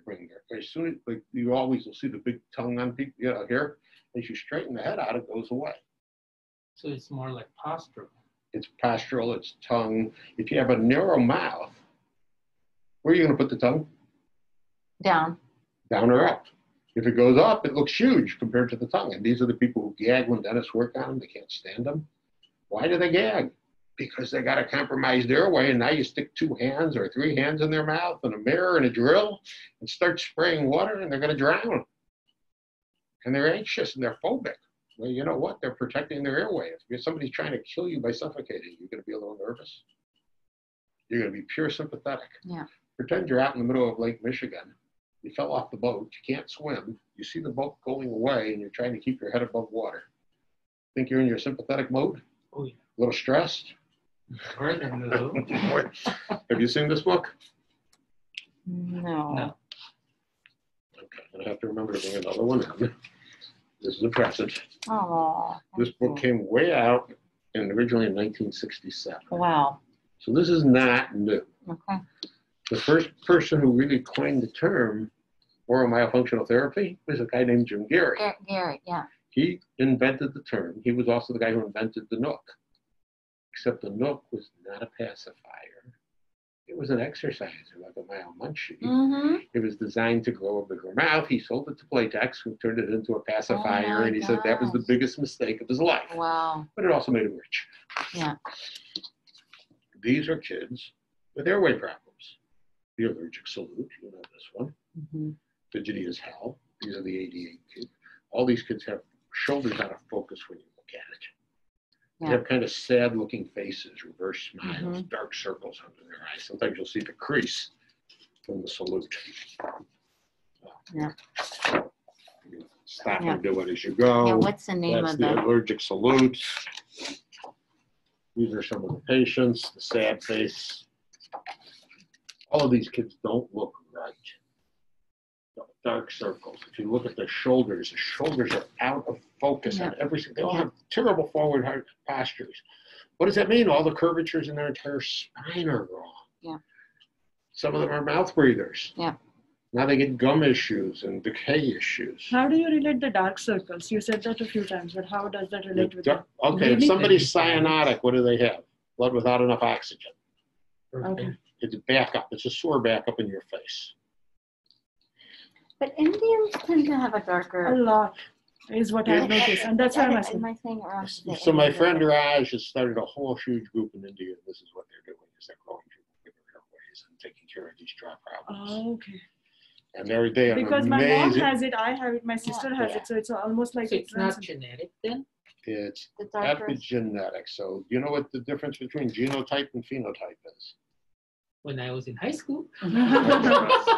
bring it. As soon as, like, you always will see the big tongue on people, here. As you straighten the head out, it goes away. So it's more like postural. It's postural, it's tongue. If you have a narrow mouth, where are you going to put the tongue? Down or up. If it goes up, it looks huge compared to the tongue. And these are the people who gag when dentists work on them. They can't stand them. Why do they gag? Because they got a compromised airway, and now you stick 2 hands or 3 hands in their mouth and a mirror and a drill and start spraying water, and they're going to drown. And they're anxious and they're phobic. Well, you know what? They're protecting their airway. If somebody's trying to kill you by suffocating, you're going to be a little nervous. You're going to be pure sympathetic. Yeah. Pretend you're out in the middle of Lake Michigan. You fell off the boat, you can't swim, you see the boat going away and you're trying to keep your head above water. Think you're in your sympathetic mode? Oh, yeah. A little stressed? Have you seen this book? No. I have to remember to bring another one in. This is a present. Oh. This book came way out and originally in 1967. Wow. So this is not new. Okay. The first person who really coined the term oral myofunctional therapy was a guy named Jim Gary. Gary, yeah. He invented the term. He was also the guy who invented the Nook. Except the Nook was not a pacifier. It was an exerciser, like a mild munchie. Mm-hmm. It was designed to grow a bigger mouth. He sold it to Playtex, who turned it into a pacifier, and he said that was the biggest mistake of his life. Wow. But it also made him rich. Yeah. These are kids with airway problems. The allergic salute, you know this one. Mm-hmm. Fidgety as hell. These are the ADA kids. All these kids have shoulders out of focus when you look at it. They have kind of sad-looking faces, reverse smiles, dark circles under their eyes. Sometimes you'll see the crease from the salute. Yeah. Stop and do it as you go. Yeah, what's the name of that? That's the allergic salute. These are some of the patients, the sad face. All of these kids don't look right. Dark circles. If you look at the shoulders are out of focus on everything. They all have terrible forward hard postures. What does that mean? All the curvatures in their entire spine are wrong. Yeah. Some of them are mouth breathers. Yeah. Now they get gum issues and decay issues. How do you relate the dark circles? You said that a few times, but how does that relate with that? Okay, really? If somebody's cyanotic, what do they have? Blood without enough oxygen. Okay. It's a backup. It's a sore backup in your face. But Indians tend to have a darker... A lot is what I've noticed, and that's why I'm asking. So my friend Raj has started a whole huge group in India, and this is what they're doing, is they're growing bigger airways and taking care of these dry problems. Oh, okay. And they are because amazing. My mom has it, I have it, my sister has it, so it's almost like... So it's not genetic then? It's epigenetic. So you know what the difference between genotype and phenotype is? When I was in high school.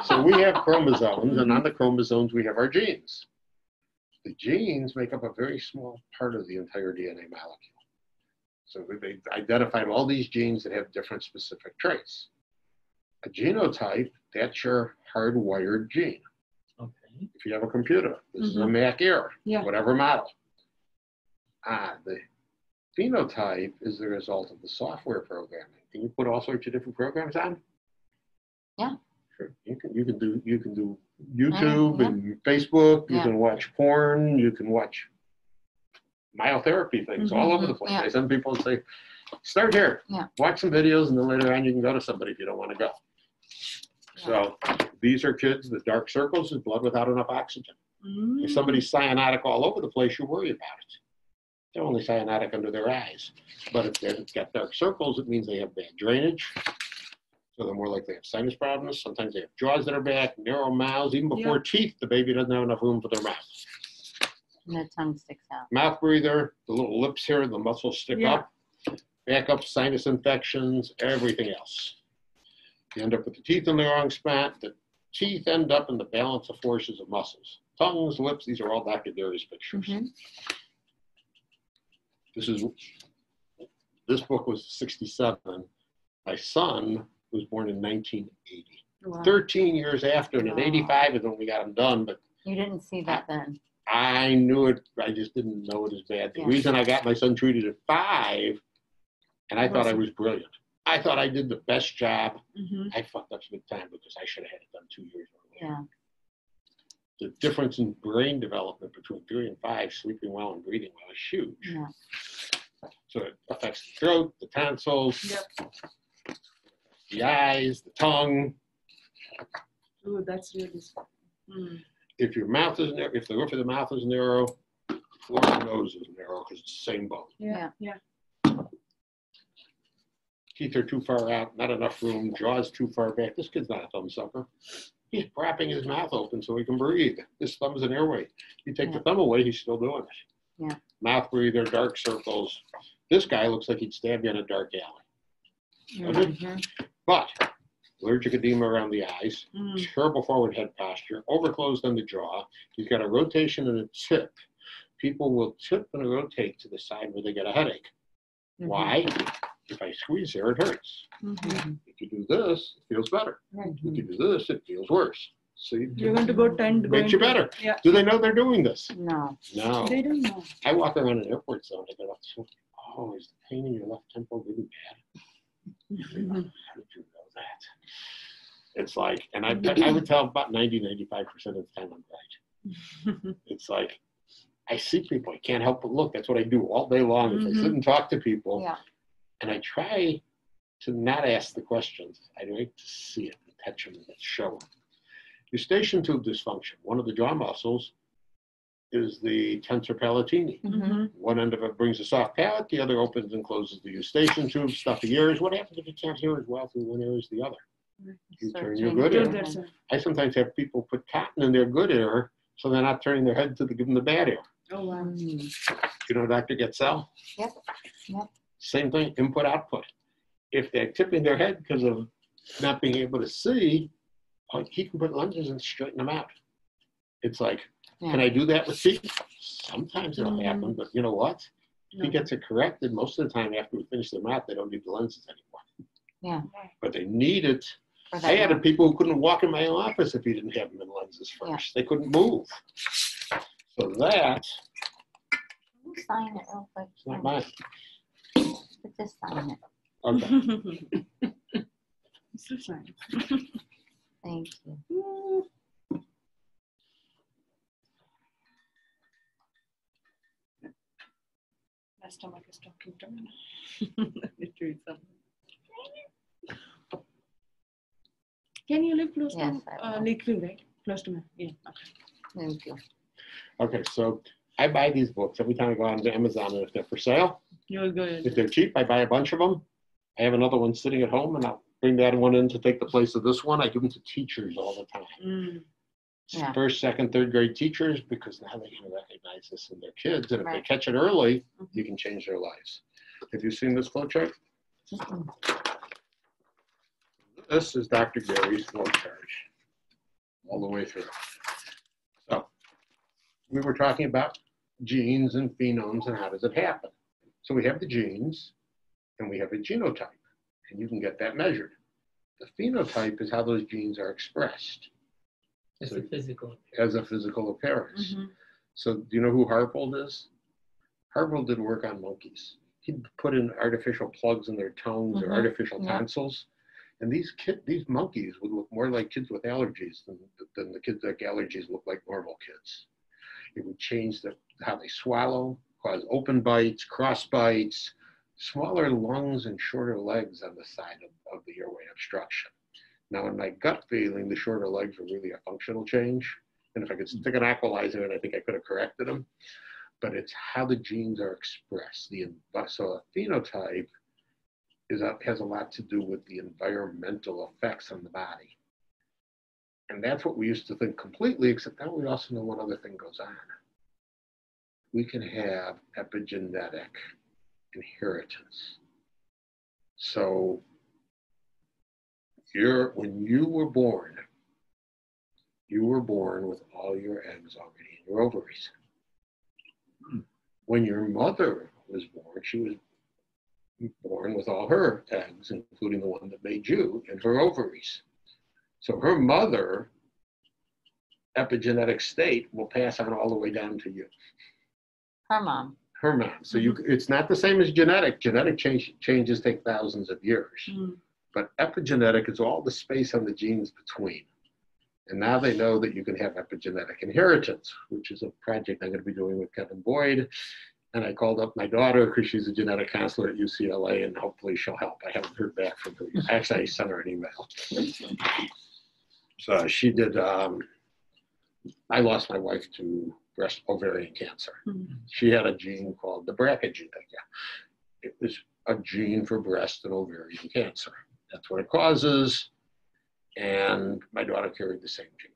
So we have chromosomes, and on the chromosomes we have our genes. The genes make up a very small part of the entire DNA molecule. So they identified all these genes that have different specific traits. A genotype, that's your hardwired gene. Okay. If you have a computer, this is a Mac Air, whatever model. The phenotype is the result of the software programming. Can you put all sorts of different programs on? Yeah. Sure. You can do YouTube and Facebook. You can watch porn. You can watch myotherapy things all over the place. Yeah. I send people and say, start here. Yeah. Watch some videos, and then later on you can go to somebody if you don't want to go. Yeah. So these are kids with dark circles and blood without enough oxygen. If somebody's cyanotic all over the place, you worry about it. They're only cyanotic under their eyes. But if they've got dark circles, it means they have bad drainage. So they're more likely to have sinus problems. Sometimes they have jaws that are back, narrow mouths. Even before teeth, the baby doesn't have enough room for their mouth. And the tongue sticks out. Mouth breather, the little lips here, the muscles stick up. Back up, sinus infections, everything else. You end up with the teeth in the wrong spot. The teeth end up in the balance of forces of muscles. Tongues, lips, these are all Dr. Gary's pictures. This book was 67. My son was born in 1980. Wow. 13 years after, and in 85 is when we got him done. But you didn't see that then. I knew it. I just didn't know it as bad. The reason I got my son treated at 5, and I thought I was brilliant. I thought I did the best job. I fucked up some time because I should have had it done 2 years earlier. Yeah. The difference in brain development between 3 and 5, sleeping well and breathing well, is huge. Yeah. So it affects the throat, the tonsils, the eyes, the tongue. Ooh, that's really smart. If your mouth is narrow, if the roof of the mouth is narrow, the floor of the nose is narrow because it's the same bone. Teeth are too far out, not enough room, jaws too far back. This kid's not a thumb sucker. He's propping his mouth open so he can breathe. His thumb's an airway. You take the thumb away, he's still doing it. Yeah. Mouth breather, dark circles. This guy looks like he'd stab you in a dark alley. But allergic edema around the eyes, terrible forward head posture, overclosed on the jaw. He's got a rotation and a tip. People will tip and rotate to the side where they get a headache. Why? If I squeeze here, it hurts. If you do this, it feels better. If you do this, it feels worse. So you're going to go tent. Makes you better. Yeah. Do they know they're doing this? No. No. They don't know. I walk around an airport zone. I go, oh, is the pain in your left temple really bad? Mm-hmm. How did you know that? It's like, and I would tell about 90–95% of the time I'm right. It's like, I see people. I can't help but look. That's what I do all day long. Mm-hmm. Is I sit and talk to people, yeah. And I try to not ask the questions. I like to see it, and touch them, and show them. Eustachian tube dysfunction. One of the jaw muscles is the tensor palatini. Mm-hmm. One end of it brings a soft palate. The other opens and closes the eustachian tube, stuffy ears. What happens if you can't hear as well through one ear as the other? You turn your good ear. I sometimes have people put cotton in their good ear so they're not turning their head to give them the bad ear. Oh, wow. You know Dr. Getzel? Yep. Yep. Same thing, input, output. If they're tipping their head because of not being able to see, he can put lenses and straighten them out. It's like, yeah. Can I do that with teeth? Sometimes it'll happen, but you know what? If he gets it corrected, most of the time after we finish them out, they don't need the lenses anymore. Yeah. But they need it. I had people who couldn't walk in my office if he didn't have them in lenses first. Yeah. They couldn't move. So that. Can you sign it real quick? It's not mine. But just sign it. Okay. Just sign it. Thank you. My stomach is talking to me. Let me do something. Can you live close to Lakeview, right? Close to me. Yeah. Okay. Thank you. Okay, so I buy these books every time I go on to Amazon, and if they're for sale, you'll go ahead. If they're cheap, I buy a bunch of them. I have another one sitting at home, and I'll bring that one in to take the place of this one. I give them to teachers all the time. Mm. Yeah. First, second, third grade teachers, because now they can recognize this in their kids. And if they catch it early, you can change their lives. Have you seen this flow chart? This is Dr. Gary's flow chart all the way through. So we were talking about genes and phenomes and how does it happen. So we have the genes and we have a genotype. And you can get that measured. The phenotype is how those genes are expressed. As a physical appearance. As a physical appearance. Mm-hmm. So do you know who Harpold is? Harpold did work on monkeys. He put in artificial plugs in their tongues or artificial tonsils. And these monkeys would look more like kids with allergies than the kids that allergies look like normal kids. It would change how they swallow, cause open bites, cross bites, smaller lungs and shorter legs on the side of the airway obstruction. Now, in my gut feeling, the shorter legs were really a functional change. And if I could stick an aqualizer in, I think I could have corrected them. But it's how the genes are expressed. So a phenotype has a lot to do with the environmental effects on the body. And that's what we used to think completely, except now we also know one other thing goes on. We can have epigenetic inheritance. So when you were born with all your eggs already in your ovaries. When your mother was born, she was born with all her eggs, including the one that made you, in her ovaries. So her mother epigenetic state will pass on all the way down to you. Her mom. Her mom. So it's not the same as genetic. Genetic changes take thousands of years. Mm. But epigenetic is all the space on the genes between. And now they know that you can have epigenetic inheritance, which is a project I'm going to be doing with Kevin Boyd. And I called up my daughter because she's a genetic counselor at UCLA, and hopefully she'll help. I haven't heard back from her. Actually, I sent her an email. So she did, I lost my wife to breast ovarian cancer. She had a gene called the BRCA gene. It was a gene for breast and ovarian cancer. That's what it causes. And my daughter carried the same gene.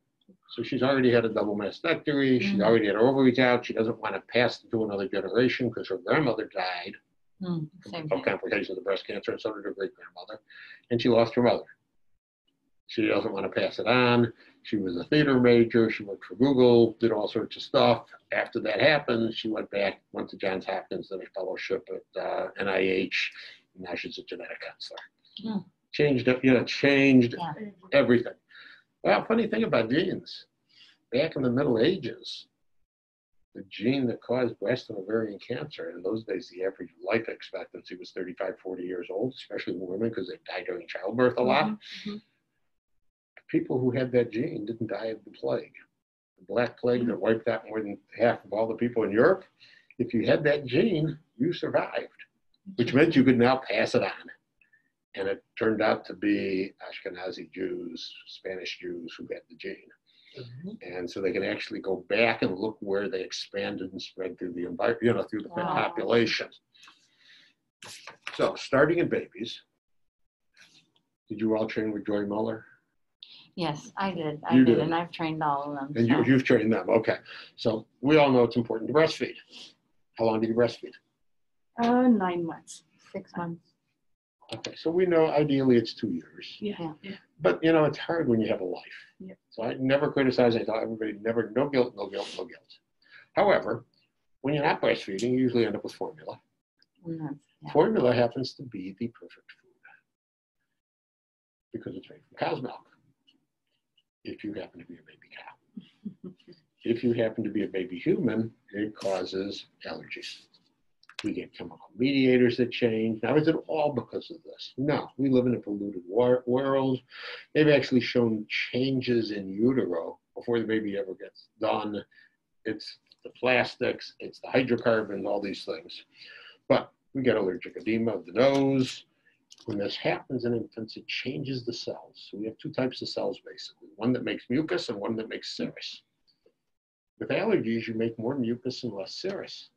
So she's already had a double mastectomy. She's already had her ovaries out. She doesn't want to pass it to another generation because her grandmother died from complications of breast cancer, and so did her great-grandmother. And she lost her mother. She doesn't want to pass it on. She was a theater major. She worked for Google, did all sorts of stuff. After that happened, she went to Johns Hopkins, did a fellowship at NIH. And now she's a genetic counselor. Changed everything. Well, funny thing about genes, back in the Middle Ages, the gene that caused breast and ovarian cancer, in those days the average life expectancy was 35, 40 years old, especially women because they died during childbirth a lot. Mm-hmm. People who had that gene didn't die of the plague. The Black Plague that wiped out more than half of all the people in Europe, if you had that gene, you survived, which meant you could now pass it on. And it turned out to be Ashkenazi Jews, Spanish Jews who had the gene. Mm-hmm. And so they can actually go back and look where they expanded and spread through the environment, you know, through the population. So starting in babies, did you all train with Joy Muller? Yes, I did. I did, and I've trained all of them. And so. You've trained them, okay. So we all know it's important to breastfeed. How long did you breastfeed? 9 months, 6 months. Okay, so we know ideally it's 2 years. Yeah. But, you know, it's hard when you have a life. Yeah. So I never criticize. I tell everybody, never, no guilt, no guilt, no guilt. However, when you're not breastfeeding, you usually end up with formula. Yeah. Formula happens to be the perfect food because it's made from cow's milk. If you happen to be a baby cow. If you happen to be a baby human, it causes allergies. We get chemical mediators that change. Now, is it all because of this? No, we live in a polluted world. They've actually shown changes in utero before the baby ever gets done. It's the plastics, it's the hydrocarbons, all these things. But we get allergic edema of the nose. When this happens in infants, it changes the cells. So we have two types of cells, basically. One that makes mucus and one that makes serous. With allergies, you make more mucus and less serous.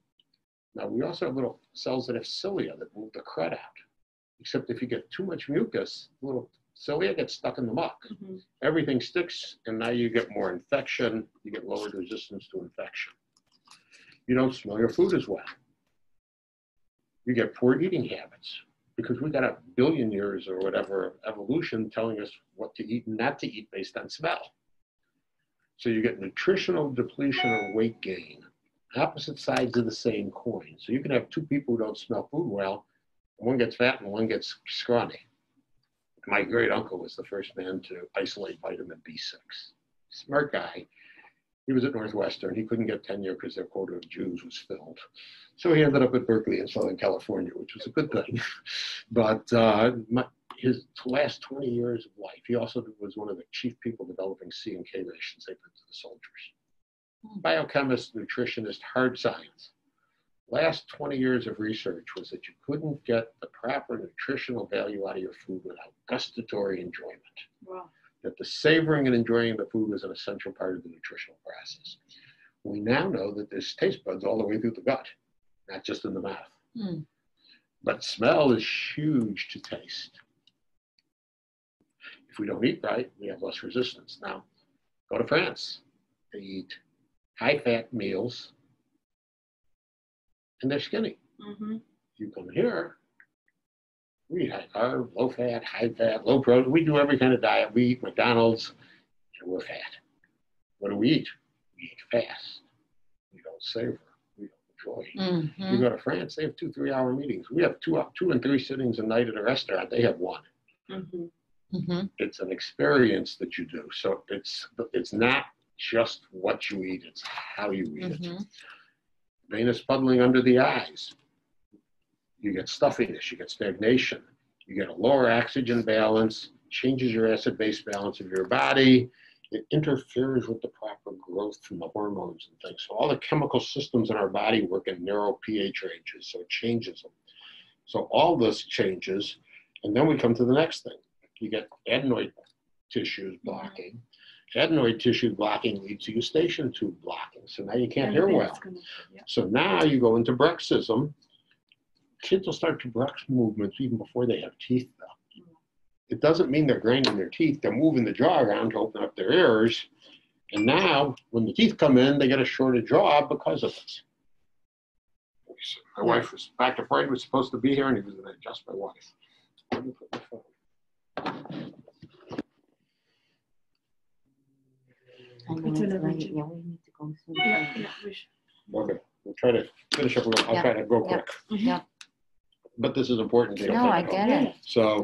Now, we also have little cells that have cilia that move the crud out, except if you get too much mucus, the little cilia get stuck in the muck. Mm-hmm. Everything sticks, and now you get more infection. You get lowered resistance to infection. You don't smell your food as well. You get poor eating habits because we got a billion years or whatever of evolution telling us what to eat and not to eat based on smell. So you get nutritional depletion or weight gain. Opposite sides of the same coin. So you can have two people who don't smell food well, and one gets fat and one gets scrawny. My great uncle was the first man to isolate vitamin B6. Smart guy. He was at Northwestern. He couldn't get tenure because their quota of Jews was filled. So he ended up at Berkeley in Southern California, which was a good thing. But his last 20 years of life, he also was one of the chief people developing C and K rations they put to the soldiers. Biochemist, nutritionist, hard science. Last 20 years of research was that you couldn't get the proper nutritional value out of your food without gustatory enjoyment. Wow. That the savoring and enjoying the food was an essential part of the nutritional process. We now know that there's taste buds all the way through the gut, not just in the mouth. Mm. But smell is huge to taste. If we don't eat right, we have less resistance. Now, go to France. They eat high-fat meals, and they're skinny. Mm-hmm. You come here, we eat high-carb, low-fat, high-fat, low-protein. We do every kind of diet. We eat McDonald's, and we're fat. What do we eat? We eat fast. We don't savor. We don't enjoy. Mm-hmm. You go to France, they have 2 3-hour meetings. We have two and three sittings a night at a restaurant. They have one. Mm-hmm. Mm-hmm. It's an experience that you do. So it's not just what you eat, it's how you eat mm-hmm. it. Venous puddling under the eyes. You get stuffiness, you get stagnation, you get a lower oxygen balance, changes your acid-base balance of your body, it interferes with the proper growth from the hormones and things. So all the chemical systems in our body work in narrow pH ranges, so it changes them. So all this changes, and then we come to the next thing. You get adenoid tissues blocking. Adenoid tissue blocking leads to eustachian tube blocking. So now you can't hear well. So now you go into bruxism. Kids will start to brux movements even before they have teeth, though. It doesn't mean they're grinding their teeth. They're moving the jaw around to open up their ears. And now, when the teeth come in, they get a shorter jaw because of this. My wife was, Dr. Freud was supposed to be here, and he was going to adjust my wife. Let me put my phone. Okay, we'll try to finish up. I'll try to go quick. Yeah. But this is important. No, I get it. So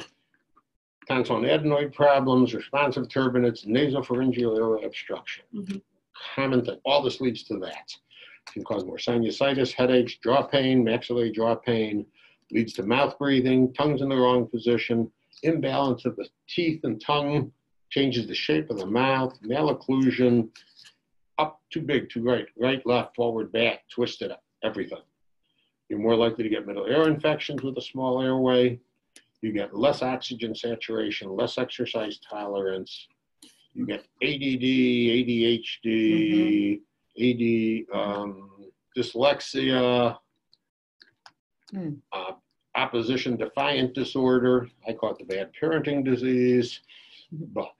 counts on adenoid problems, responsive turbinates, nasopharyngeal airway obstruction. Common thing. All this leads to that. It can cause more sinusitis, headaches, jaw pain, maxillary jaw pain, leads to mouth breathing, tongues in the wrong position, imbalance of the teeth and tongue, changes the shape of the mouth, malocclusion, up, too big, too right, right, left, forward, back, twisted up, everything. You're more likely to get middle ear infections with a small airway. You get less oxygen saturation, less exercise tolerance. You get ADD, ADHD, dyslexia, opposition defiant disorder. I call it the bad parenting disease. But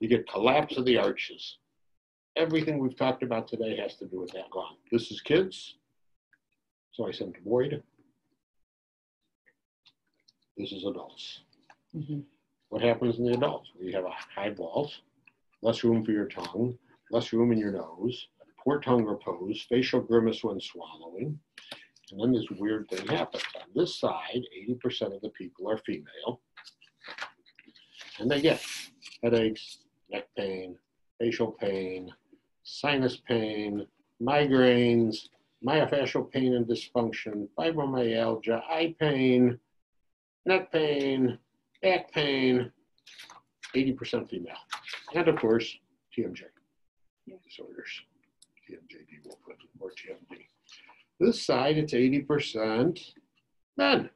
you get collapse of the arches. Everything we've talked about today has to do with that lung. This is kids. So I sent to Boyd. This is adults. What happens in the adults? You have high balls, less room for your tongue, less room in your nose, poor tongue repose, facial grimace when swallowing. And then this weird thing happens. On this side, 80% of the people are female. And they get headaches, neck pain, facial pain, sinus pain, migraines, myofascial pain and dysfunction, fibromyalgia, eye pain, neck pain, back pain, 80% female. And of course, TMJ disorders, TMJD we'll put, or TMD. This side, it's 80% men.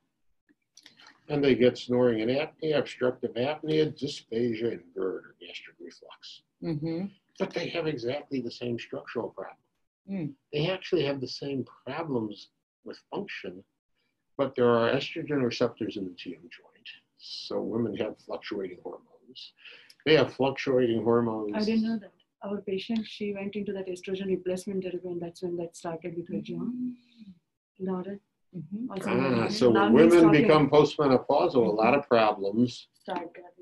And they get snoring and apnea, obstructive apnea, dysphagia, and GERD, or gastric reflux. But they have exactly the same structural problem. They actually have the same problems with function, but there are estrogen receptors in the TM joint. So women have fluctuating hormones. They have fluctuating hormones. I didn't know that. Our patient, she went into that estrogen replacement therapy, and that's when that started with her GM. So when women become postmenopausal, a lot of problems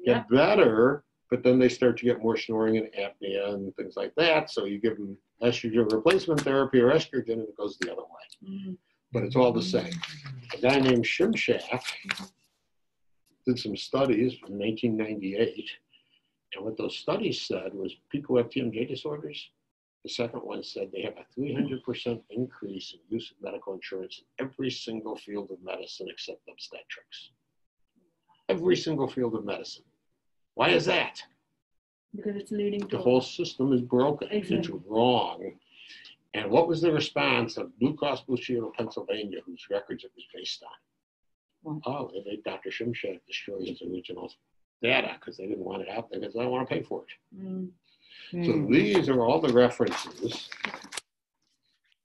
get better, but then they start to get more snoring and apnea and things like that. So you give them estrogen replacement therapy or estrogen, and it goes the other way. But it's all the same. A guy named Shimshak did some studies from 1998, and what those studies said was people who have TMJ disorders, the second one said they have a 300% increase in use of medical insurance in every single field of medicine except obstetrics. Every single field of medicine. Why is that? Because it's leading to... The whole system is broken. It's wrong. And what was the response of Blue Cross Blue Shield of Pennsylvania, whose records it was based on? Oh, they made Dr. Shimshak destroy his original data because they didn't want it out there because they don't want to pay for it. So these are all the references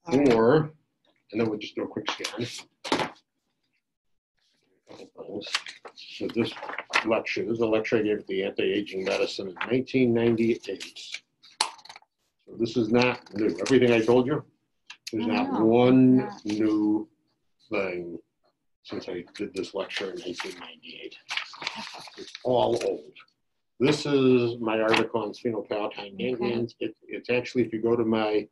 for, and then we'll just do a quick scan. So this is a lecture I gave at the Anti-Aging Medicine in 1998. So this is not new. Everything I told you, there's not one new thing since I did this lecture in 1998. It's all old. This is my article on sphenopalatine ganglions. It's actually, if you go to my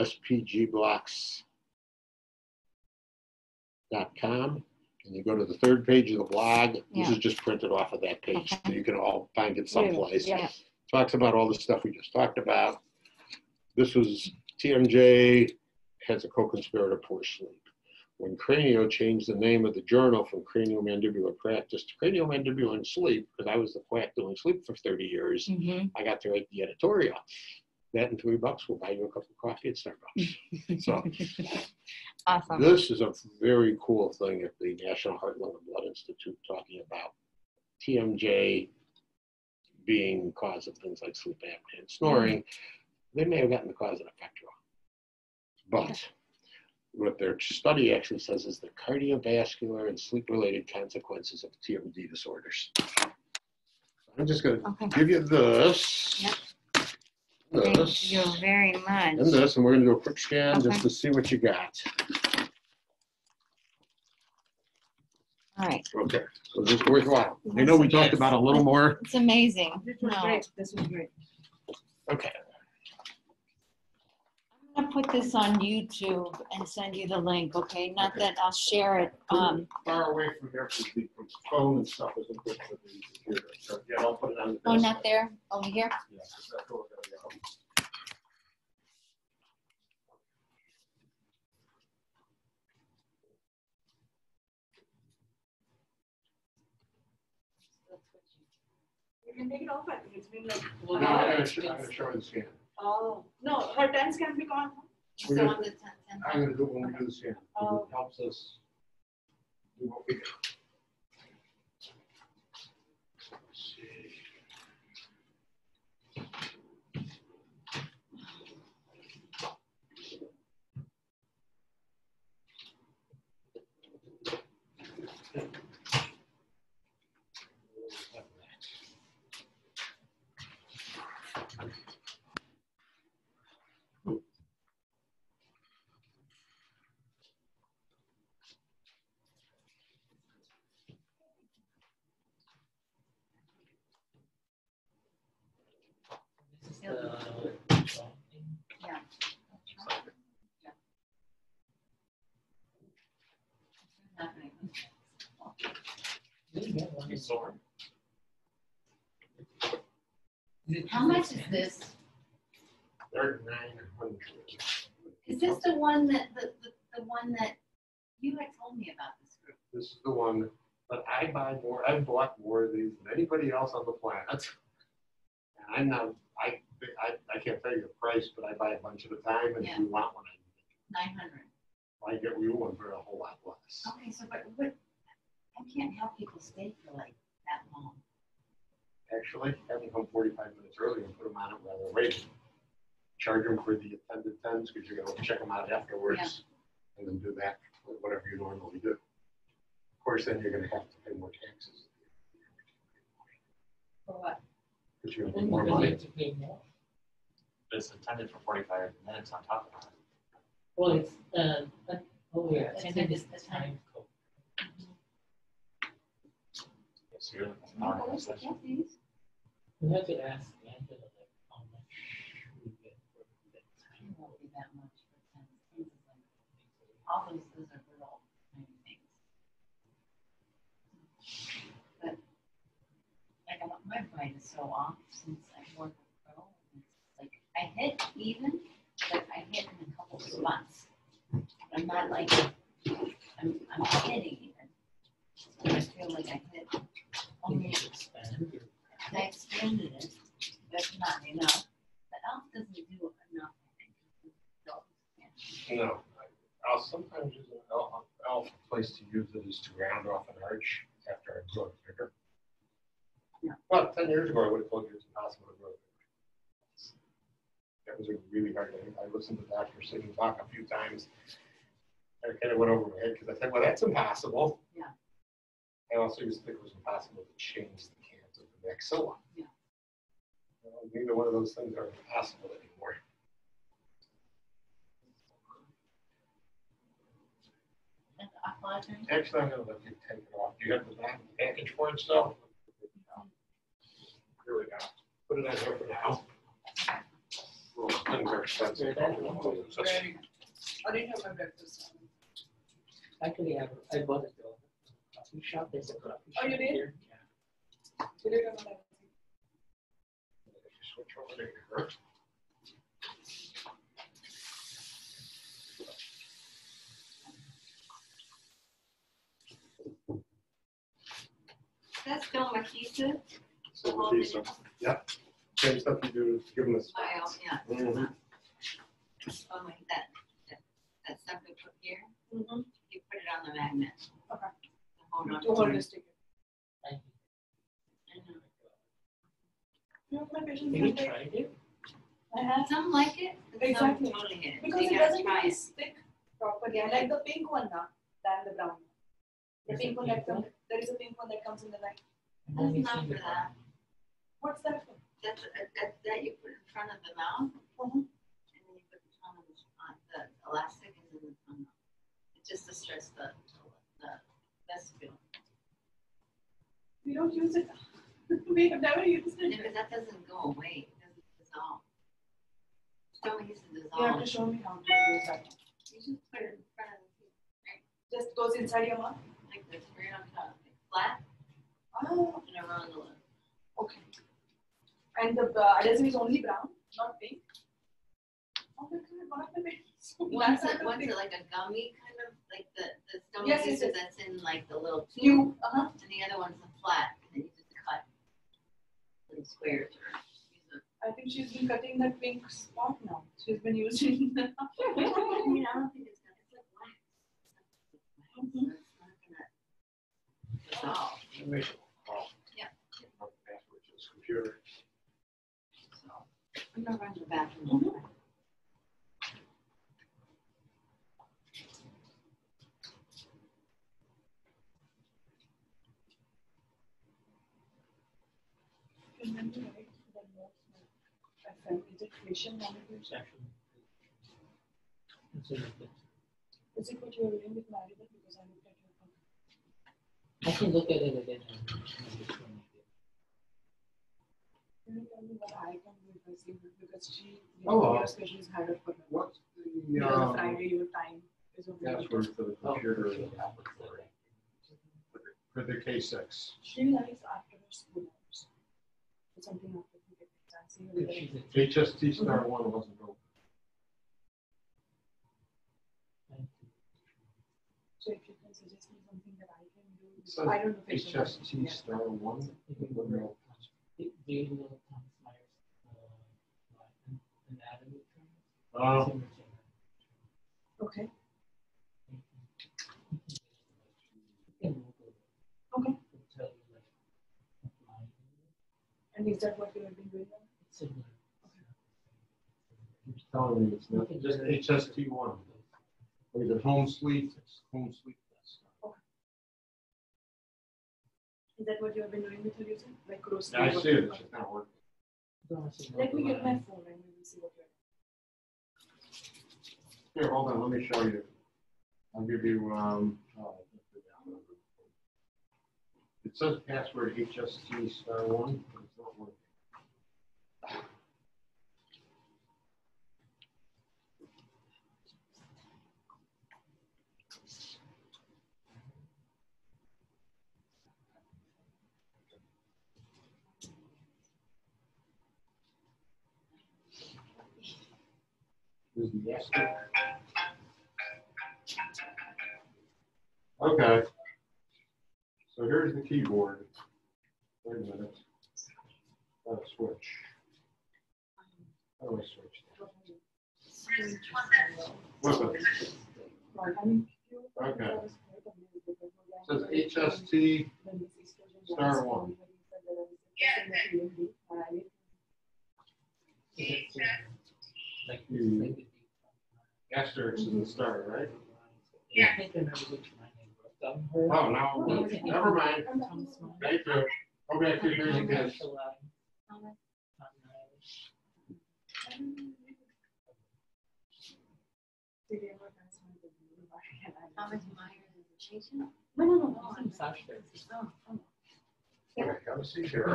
spgblocks.com and you go to the third page of the blog, this is just printed off of that page, so you can all find it someplace. Talks about all the stuff we just talked about. This was TMJ has a co-conspirator, poor sleep. When Cranio changed the name of the journal from Craniomandibular Practice to Craniomandibular and Sleep, because I was the quack doing sleep for 30 years, I got to write the editorial. That and $3 will buy you a cup of coffee at Starbucks. Awesome. This is a very cool thing at the National Heart, Lung, and Blood Institute talking about TMJ being the cause of things like sleep apnea and snoring. They may have gotten the cause and effect wrong. But what their study actually says is the cardiovascular and sleep-related consequences of TMD disorders. I'm just going to give you this. This. Thank you very much. And this, and we're going to do a quick scan just to see what you got. All right. Okay, so this is worthwhile. I know we talked about a little more. It's amazing. This was great. This was great. Okay. I'm going to put this on YouTube and send you the link, okay? Not that I'll share it. Far away from here, from the phone and stuff isn't good for the computer. Oh, not there. Over here. You can take it off. I think it's been like. No, I'm gonna show you the scan. Oh no, her tens can be gone. So on the 10. I'm gonna do it when we do the scan. Oh. It helps us do what we do. How much is this? $3,900. Is this the one that the one that you had told me about this group? This is the one, but I buy more. I've bought more of these than anybody else on the planet. And I'm not. I can't tell you the price, but I buy a bunch at a time. And yeah. If you want one, I can get $900. I get you one for a whole lot less. Okay, so but I can't have people stay for like that long. Actually, have them come 45 minutes early and put them on it rather than waiting. Charge them for the attended tens because you're going to check them out afterwards, yeah. And then do that with whatever you normally do. Of course, then you're going to have to pay more taxes. For what? Because you're going to pay more money. To pay more. But it's attended for 45 minutes on top of that. Well, it's attended is the time. So you're looking at an hour session. We have to ask Angela how much we get for that time. It won't be that much for 10 things. All those are little tiny things. But like my brain is so off since I've worked with girls. Like I hit even, but I hit in a couple of spots. I'm not like I'm hitting even. I feel like I hit. Only I expanded it, but not enough. The ALF doesn't do enough. No, I'll sometimes use an ALF place to use it is to round off an arch after I grow it bigger. Yeah. Well, 10 years ago, I would have told you it's impossible to grow it bigger. That was a really hard thing. I listened to Dr. Sidney talk a few times. I kind of went over my head because I said, well, that's impossible. Yeah. I also used to think it was impossible to change the cans of the maxilla. Yeah. Well, neither one of those things are impossible anymore. Actually, I'm going to let you take it off. Do you have the package for it still? Here we go. Put it on here for now. Well, things are expensive. I didn't have my breakfast. Actually, I bought it though. Shop, there's a coffee shop. Oh, you did? Here. Yeah. You did have that. Switch over to here. That's still Makisa. So Makisa. Yeah. Same stuff you do is give them a spot. Oh, yeah. Mm-hmm. Oh, like that stuff we put here. Mm-hmm. You put it on the magnet. Okay. Oh, no, don't hold this ticket. I know. Have you tried it? I have. Some like it. Exactly. Some totally it. Because it doesn't really stick properly. I like the pink one now than the brown one. The pink one that comes. There is a pink one that comes in the light. That's not for that. What's that for? That's that you put in front of the mouth, and then you put the tongue on the elastic, and then the tongue. It's just to stress the vestibule. We don't use it. We have never used it. Yeah, but that doesn't go away. It doesn't dissolve. Don't use it dissolve. You have to show me how to use that. You just put it in front of the teeth, right? Just goes inside your mouth? Like this, right on top. Like flat. Oh. And around the lip. Okay. and the adhesive is only brown, not pink. Oh my God, one of the best. One's like a gummy kind of, like the stone pieces that's in like the little tube, and the other one's a flat, and then you just cut little squares. I think she's been cutting that pink spot now. She's been using that. I mean, I don't think it's gonna, it's like wax. Mm-hmm. It's not gonna dissolve. Oh. Yeah. Computer. So I'm gonna run to the bathroom. Mm-hmm. Mm-hmm. Is it creation language? Is it what you were doing with Maribel? Because I looked at your book. I can look at it again. Can you tell me what I can do if I see her? Because she, especially, is harder for her. What's the Friday, your time is over. That's where the computer is. For the K6. She lies after her school hours. Something else. HST Star 1 wasn't open. So if you can suggest me something that I can do, so I don't know. HST Star 1. Okay. Okay. And is that what you have been doing? Okay. Keeps telling me it's nothing. Just HST1. Is it home sleep? It's home sleep. Okay. Is that what you have been doing with her user? Like gross. Yeah, I see it. It's just not working. Let me get my phone and we will see what you're doing. Here, hold on. Let me show you. I'll give you. It says password HST star 1. But it's not working. Okay, so here's the keyboard. Wait a minute. Got a switch. How do I switch? Okay. It says HST star 1. The asterisk is the star, right? Yeah. Oh, no. Never mind. Thank you. Go back to your basic guess. Thomas Meyer is a patient? No. I'm sorry. Okay, come see here.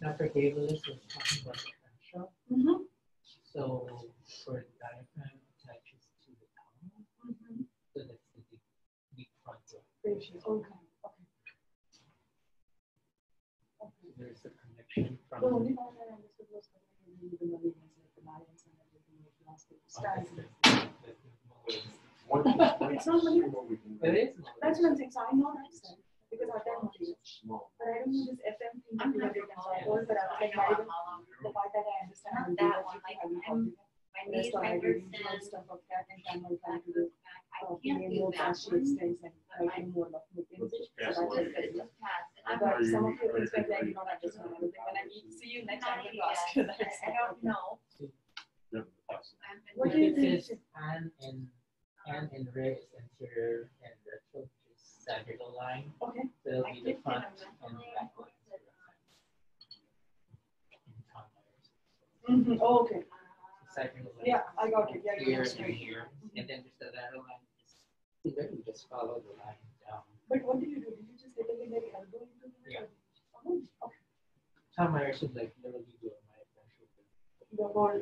Dr. Gavilis was talking about the clamshell. Mm-hmm. So for the diaphragm attaches to the column. Mm-hmm. So that's the deep front door. Okay. There's a connection from the only part that I understood was that the money has like the lions and everything with plastic stars. It's not money. It is. That's what I'm saying. So I know that. Because I don't know this. But I don't know this FM thing. I'm not sure. But I was like, the part that I understand. Not that one. Like, my knees, my wrist, stuff like that. And I'm like, I can't do that. I can more love with things. So that's just past. And some of your things that you don't understand. When I see you next time, I'm going to ask you that. I don't know. What it is, and in rear is anterior and retro. Sagittal line. Okay. They'll be the front and backwards. Mm-hmm. Oh, okay. Sagittal line. Yeah, I got it. Yeah, here and here, and then just the lateral line. You just follow the line down. But what did you do? Did you just get a little elbow into the middle? Yeah. Oh, okay. Tom Myers would like literally do a myofascial shoulder. The more.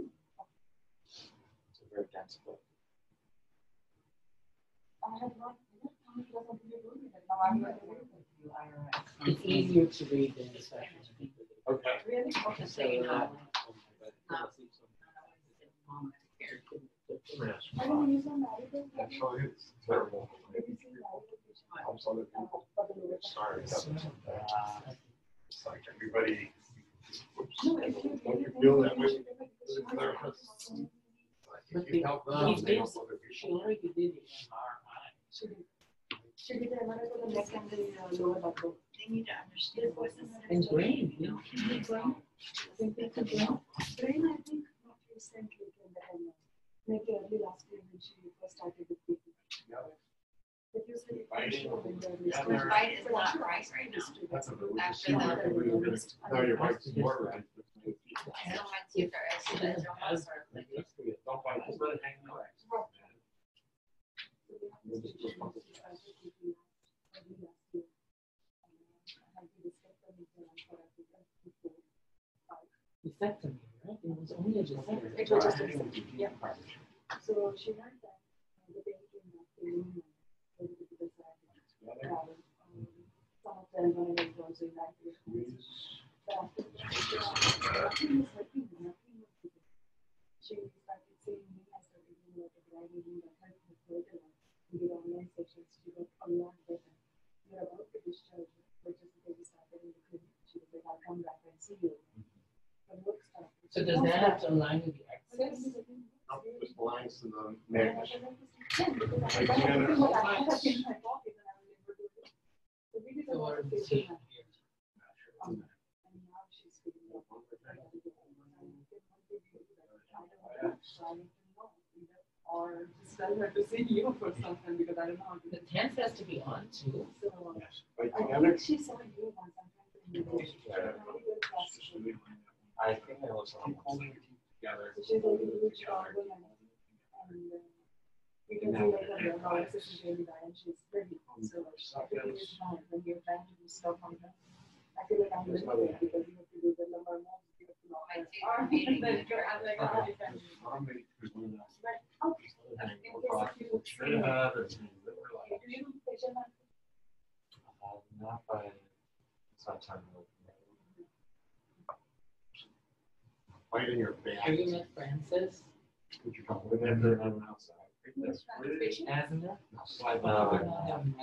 It's a very dense book. I have not. Now I'm going to do it with you, IRS. It's easier to read than the special speaker. Okay. Actually, it's terrible. I'm sorry. It's like everybody. When you feel that way, you help them. Should be the one of the neck and the lower back. They need to understand what's in the and brain, you know. I think they could go. Brain, I think, not recently in the head. Maybe early last year when she first started with people. But you said it right is not right right now. After that, no, your wife is more right. I know my teeth are actually almost like don't bite, just let it hang in the legs. Effective, right? It was only a just yeah. So she learned that the baby came back to England and some of them were also evacuated. But after nothing was helping, nothing was helping. She started seeing me as a baby, like a driving that helped her further. We did online sessions, she got a lot better. We were about to discharge her, but just the baby started in the clinic. She was like, I'll come back and see you. So does that have to align with the access? No, it just aligns to the marriage. Or just tell her to see you for something because I don't know how to. The tenth has to be on too. So I think she saw you once. I think I was holding it together. She's a little stronger and you can see that her heart is really bad and she's pretty conservative. So when you're trying to do stuff on her, I feel like I'm going to because you have to do the number more. I'm like, oh, you can do that. But, okay. Not by sometime. Right in your face. Have you met Francis? Could you come with him or anyone outside? That's British. No, slide down.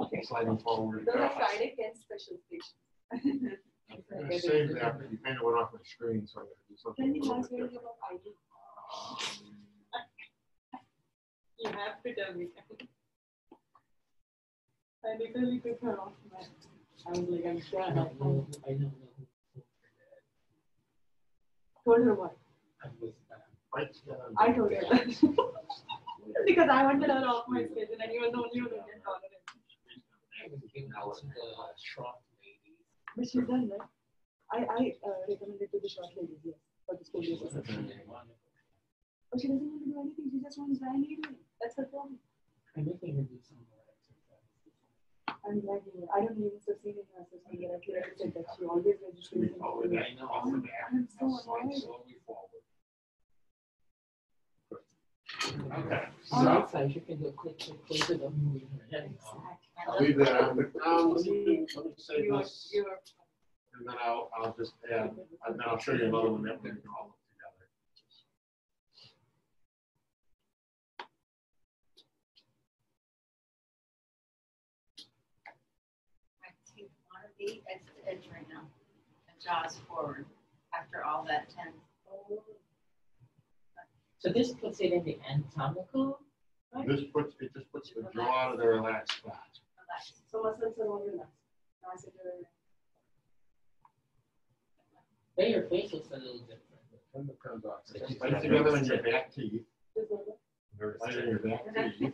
Okay, slide them forward. Those are Friday kids special stations. I'm going to save that, but you kind of went off my screen, so I'm going to do something. Can you tell me about ID? You have to tell me. I literally took her off my. I was like, I'm sure I don't know. I don't know. Told her what? I told her that. Because I wanted her off my stage and he was the only one who didn't tolerate. But she's done that. I recommended to the short lady here for the school years. But she doesn't want to do anything, she just wants dry needling. That's her problem. I'm making her do some more exercise. I'm glad you I don't even succeed in her assessment that I clearly said that she always registers. I'm so annoyed. Okay. So outside, you can go click to the moving her head. I'll leave that on the ground. Let me say this. And then I'll just add, and then I'll show you another one that we can all look together. I take one of the edge to edge right now. And jaws forward after all that tense. So this puts it in the anatomical. Right? This puts it just puts the jaw out of the relaxed spot. Relax. So muscles are all relaxed. Then your face looks a little different. The tongue comes off. So just bite together on your back teeth. Bite on your back teeth.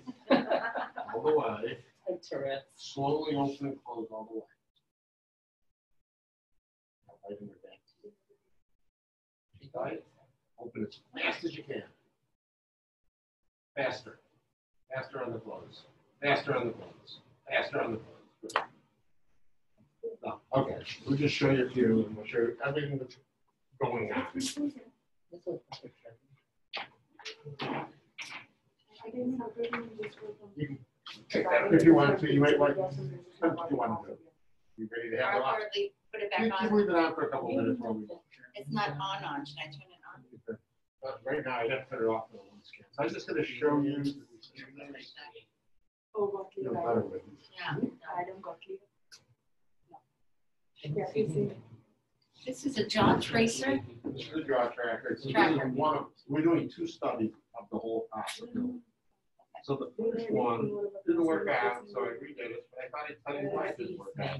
All the way. And Tourette's. Slowly open and close all the way. Bite on your back teeth. You got it. Open as fast as you can. Faster. Faster on the close. Faster on the close. Faster on the close. No. Okay. We'll just show you a few and we'll show you everything that's going on. You can take that if you want to. You might want to. You ready to have it on? Put it back on. You can leave it on for a couple minutes while we go. It's not on. Should I turn it on? But right now, I have to put it off for the one scan. So I'm just going to show you. Oh, no better with it. Yeah. No, I don't got you. No. Yeah. This is a jaw tracer. This is a jaw tracker. It's one of, we're doing two studies of the whole hospital. So the first one didn't work out, so I redid it, but I thought I'd tell you why it didn't work out.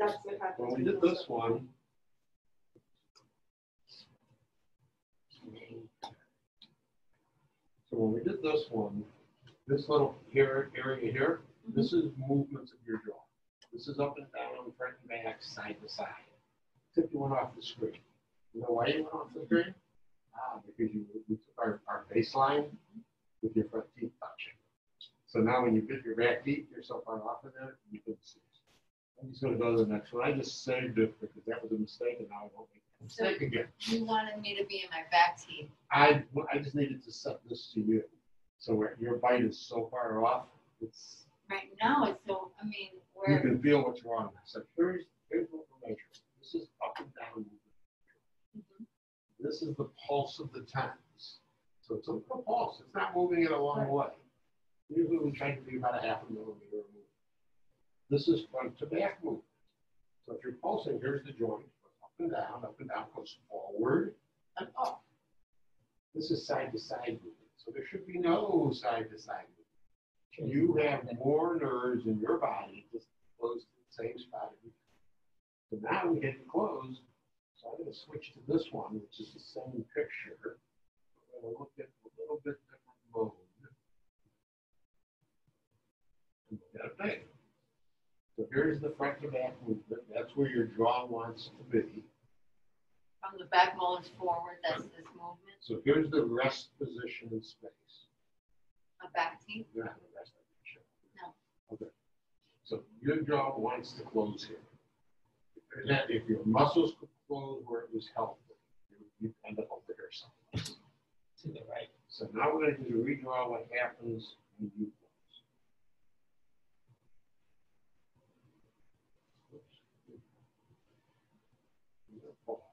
That's what happened. When we did this one, this little area here, this is movements of your jaw. This is up and down, front and back, side to side. Except you went off the screen. You know why you went off the screen? Because we took our baseline with your front teeth touching. So now when you bit your back teeth, you're so far off of that, you couldn't see it. I'm just going to go to the next one. I just saved it because that was a mistake, and now I won't make that mistake again. You wanted me to be in my back teeth. I just needed to set this to you. So your bite is so far off. It's right now. It's so, I mean, where you can feel what's wrong. So here's what we're measuring. This is up and down. Mm-hmm. This is the pulse of the times. So it's a pulse. It's not moving it a long way. Usually we try to do about a half a millimeter move. This is front to back movement. So if you're pulsing, here's the joint. Up and down goes forward and up. This is side to side movement. So there should be no side to side movement. You have more nerves in your body just close to the same spot. So now we're getting closed. So I'm going to switch to this one, which is the same picture. We're going to look at a little bit different mode. And we'll get a big. So here's the front to back movement. That's where your jaw wants to be. From the back molars forward, that's this movement. So here's the rest position in space. A back teeth? No, the rest position. No. Okay. So your jaw wants to close here. And that if your muscles could close where it was healthy, you'd end up over here somewhere. To the right. So now we're going to redraw what happens when you close.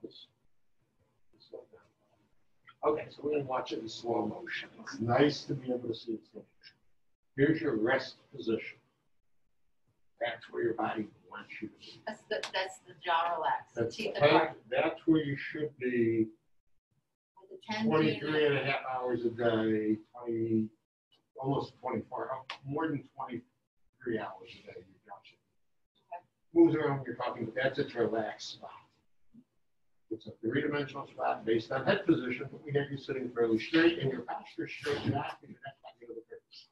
Oops. Okay, so we're going to watch it in slow motion. It's nice to be able to see it in slow motion. Here's your rest position. That's where your body wants you to be. That's the jaw relaxed. That's where you should be 23 and a half hours a day, almost 24, more than 23 hours a day. Your jaw should be. Moves around when you're talking, but that's its relaxed spot. It's a three-dimensional spot based on head position, but we have you sitting fairly straight and your posture straightened out and you're not talking to the purpose.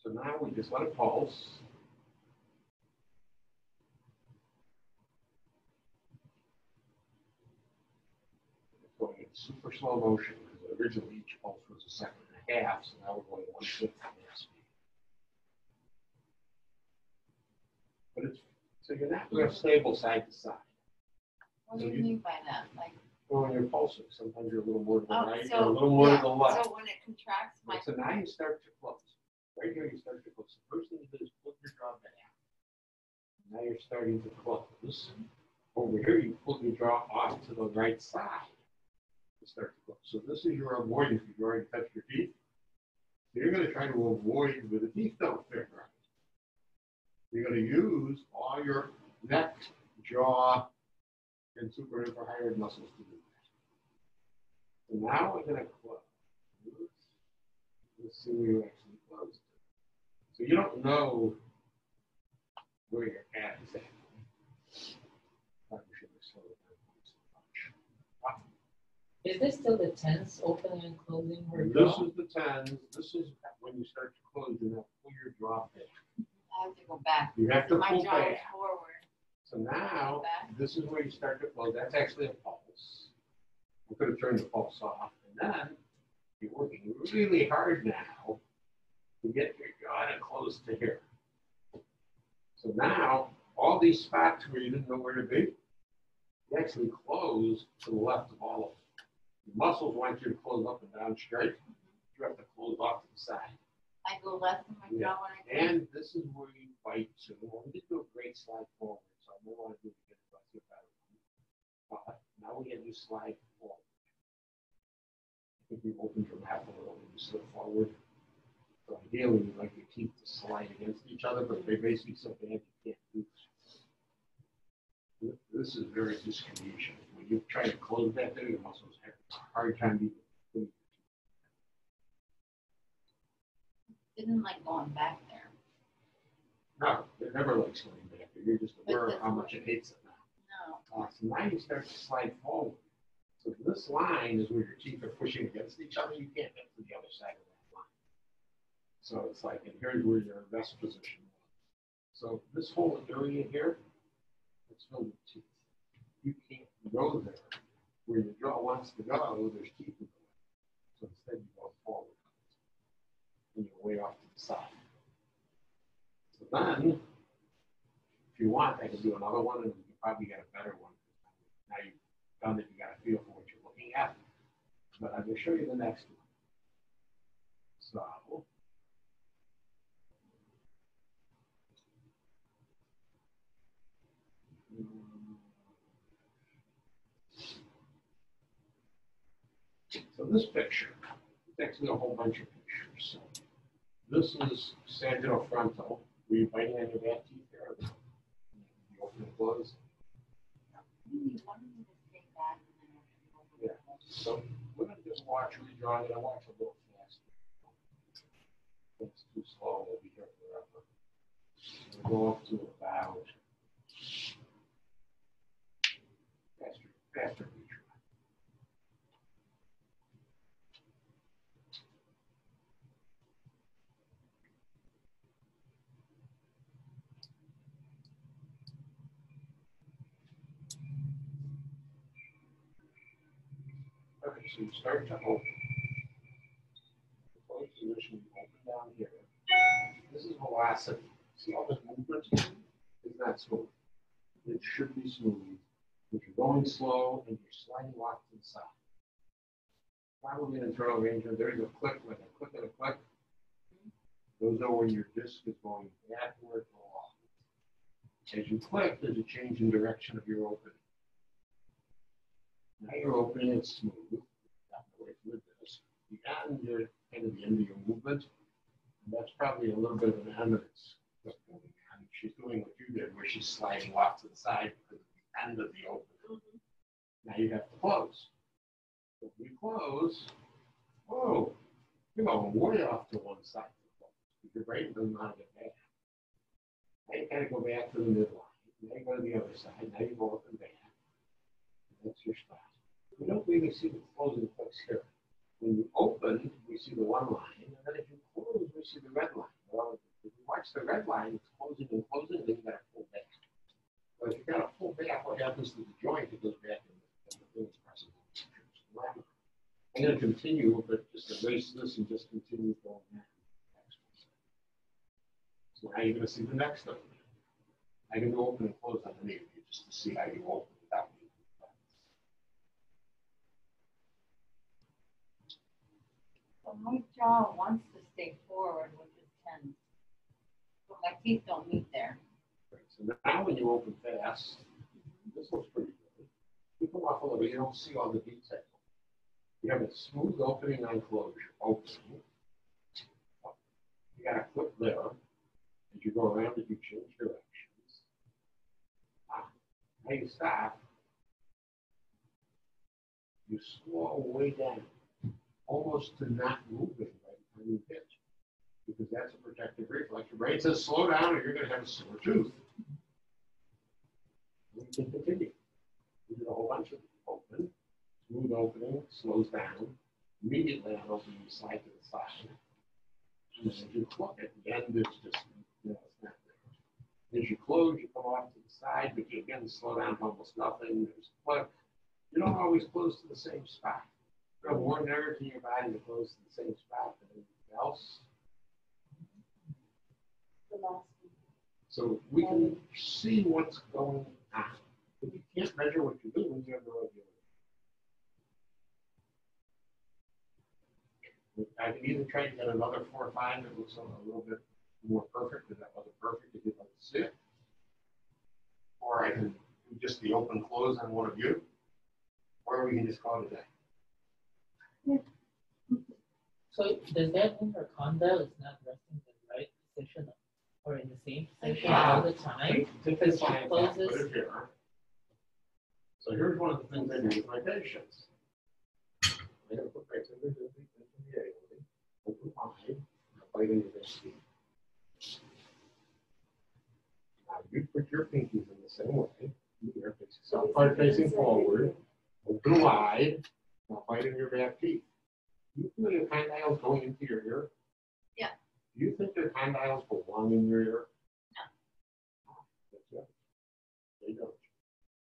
So now we just let it pulse. It's going in super slow motion because originally each pulse was a second and a half, so now we're going 1/6 of that speed. But it's so you're not going to stable side to side. What do you mean by that? Like well, when you're pulsing, sometimes you're a little more to the right or a little more to the left. So when it contracts, so now you start to close. Right here, you start to close. The first thing you do is pull your jaw back. Now you're starting to close. Over here, you pull your jaw off to the right side to start to close. So this is your avoidance. You've already touched your teeth. So you're going to try to avoid where the teeth don't fit right. You're going to use all your neck, jaw, and supra-infrahired muscles to do that. So now we're going to close. Let's see where you actually close. So you don't know where your cat is at. Is this still the tens opening and closing? Or this is the tens. This is when you start to close, you have to pull your jaw back. I have to go back. You have to pull back. So now this is where you start to close. That's actually a pulse. We could have turned the pulse off, and then you're working really hard now to get your jaw to close to here. So now all these spots where you didn't know where to be, you actually close to the left of all of them. Your muscles want you to close up and down straight. You have to close off to the side. I go left and my jaw when I go. And this is where you bite to. When we do straight slide forward. So I don't want to do it again if I do a better one. But now we're going to do slide forward. I think we opened your path a little when you slip forward. So ideally, you like to keep the slide against each other, but they basically so bad you can't do this. This is very disconnection. When you try to close that thing, your muscles have a hard time being. Didn't like going back there. No, it never likes going back there. You're just aware of how much it hates it now. No. So now you start to slide forward. So this line is where your teeth are pushing against each other. You can't get to the other side of that line. So it's like, and here's where your best position was. So this whole area here, it's filled with teeth. You can't go there. Where your jaw wants to go, there's teeth in the way. So instead you go forward. And you're way off to the side. So then, if you want, I can do another one, and you probably got a better one. Now you've done it, you got a feel for what you're looking at. But I'm going to show you the next one. So, this picture, it's actually a whole bunch of pictures. So, this is sagittal-frontal. Were you biting on your back teeth there? Did you open and close? Yeah. So we're going to just watch redrawing it. I watch a little faster. It's too slow. We'll be here forever. We'll go up to about faster. So you start to open. The closed position, you open down here. This is velocity. See all this movement is not smooth. It should be smooth. If you're going slow and you're sliding off to the side. Probably an internal arrangement. There's a click with a click and a click. Those are when your disc is going backward or off. As you click, there's a change in direction of your opening. Now you're opening it smooth. You got in your kind of the end of your movement, and that's probably a little bit of an eminence. She's doing what you did, where she's sliding off to the side because of the end of the opening. Now you have to close. So if you close, whoa, you're going way off to one side to close. Your brain doesn't know how to get back. Now you kind of go back to the midline. Now you go to the other side. Now you go up and back. That's your spot. We don't really see the closing clicks here. When you open, we see the one line, and then if you close, we see the red line. Well, if you watch the red line, it's closing and closing, and then you got to pull back. But if you got to pull back, what happens to the joint? It goes back in the thing is pressing. I'm going to continue, but just erase this and just continue going back. So now you're going to see the next one. I can go open and close on any of you just to see how you open. My jaw wants to stay forward, which is tense. But my teeth don't meet there. Right, so now when you open fast, this looks pretty good. You come off a little bit, you don't see all the detail. You have a smooth opening on closure. Opening. You got a clip there. As you go around it, you change directions. Now you stop. You slow way down. Almost to not moving right when you hit, because that's a protective reflex. Your brain says slow down or you're going to have a sore tooth. We can continue. We did a whole bunch of open, smooth opening, slows down. Immediately on opening, you slide to the side. And as you close, at the end, there's just, you know, it's not there. As you close, you come off to the side, but you again slow down to almost nothing. There's a clip. You don't always close to the same spot. You're more nerve in your body to close to the same spot than anything else. So we can see what's going on. But you can't measure what you're doing, you have no idea. I can either try to get another 4 or 5 that looks a little bit more perfect, because that wasn't perfect if you don't see it. open close on one of you, or we can just call it a day. Yeah. So does that mean her conda is not resting in the right position or in the same position all the time? Because she closes. Here. So here's one of the things I do with my patients. I'm going to put my fingers in the airway, open wide, and bite into this feet. Now you put your pinkies in the same way. Your side facing forward, open wide, now bite into your back teeth. Do you feel your condyles going into your ear? Yeah. Do you think your condyles belong in your ear? No. That's right. They don't.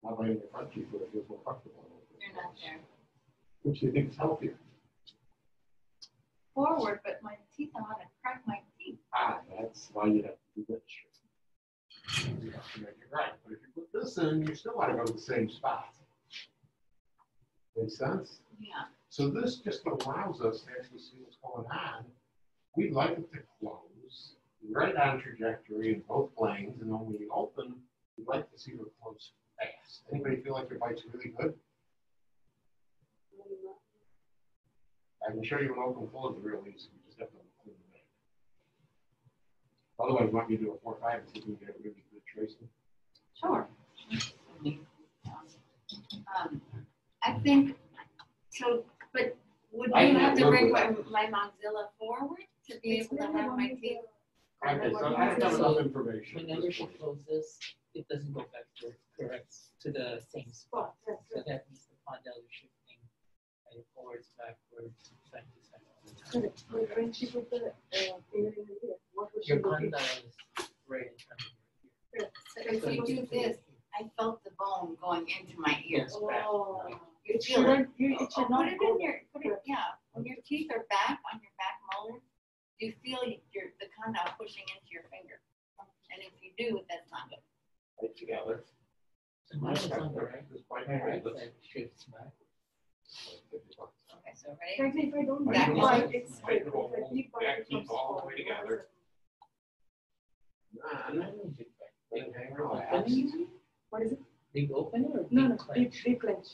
Not biting your front teeth, but it feels more comfortable. They're not there. Which do you think is healthier? Forward, but my teeth, I want to crack my teeth. Ah, that's why you have to do this. You have to make it right. But if you put this in, you still want to go to the same spot. Make sense? Yeah. So this just allows us to actually see what's going on. We'd like it to close right on trajectory in both planes, and when we open, we'd like to see it close fast. Anybody feel like your bite's really good? I can show you an open close real easy. You just have to clean the bag. Otherwise, you want me to do a 4-5 and see if we can get a really good tracing? Sure. I think so, but would you have to bring my maxilla forward to be able to have my teeth? Okay, so I have enough information. Whenever she closes, it doesn't go back to correct to the same spot. So that means the condyle should. Forwards, backwards, side to side. When she put the finger in the ear, what was she doing? Right in front of your ear. So if you do this, I felt the bone going into my ear. Oh. You feel it. Put it in your, yeah. When your teeth are back on your back molar, you feel the condyle pushing into your finger. And if you do, that's not good. Right together. So mine's on the right. This part right shifts back. Okay, so ready? Back teeth all the way together. What is it? Big open or no, clench? Deep clench.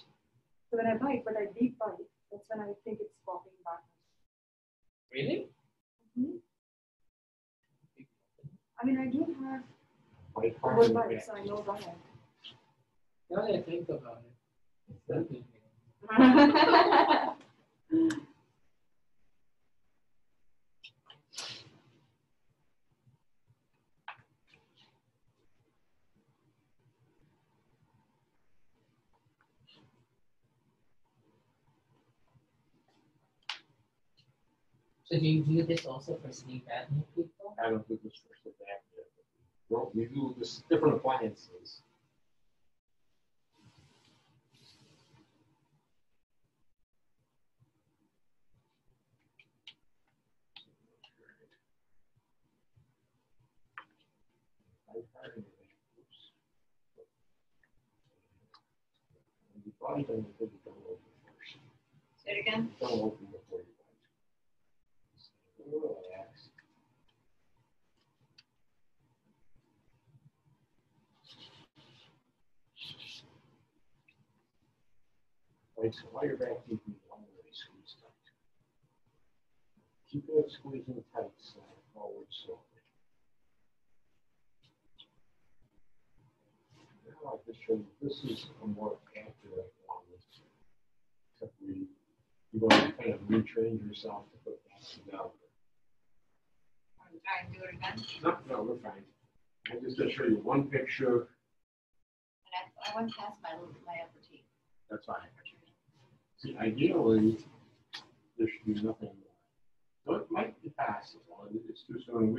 So when I bite, but I deep bite, that's when I think it's popping back. Really? Mm-hmm. I mean, I do have whole bite, so I know about it. Now that I think about it, it's definitely. So do you do this also for sleep apnea people? I don't do this for sleep apnea. Well, we do this different appliances. Say it again. Don't open before you bite. Relax. Wait, so while your back teeth need one way, squeeze tight. Keep it squeezing tight, slide forward slowly. Now I'll just show you this is a more accurate. Except you want to kind of retrain yourself to put that down. I'm trying to do it again. No, we're fine. I'm just going to show you one picture. And I went past my upper teeth. That's fine. See, ideally, there should be nothing more. So it might be possible. It's too soon.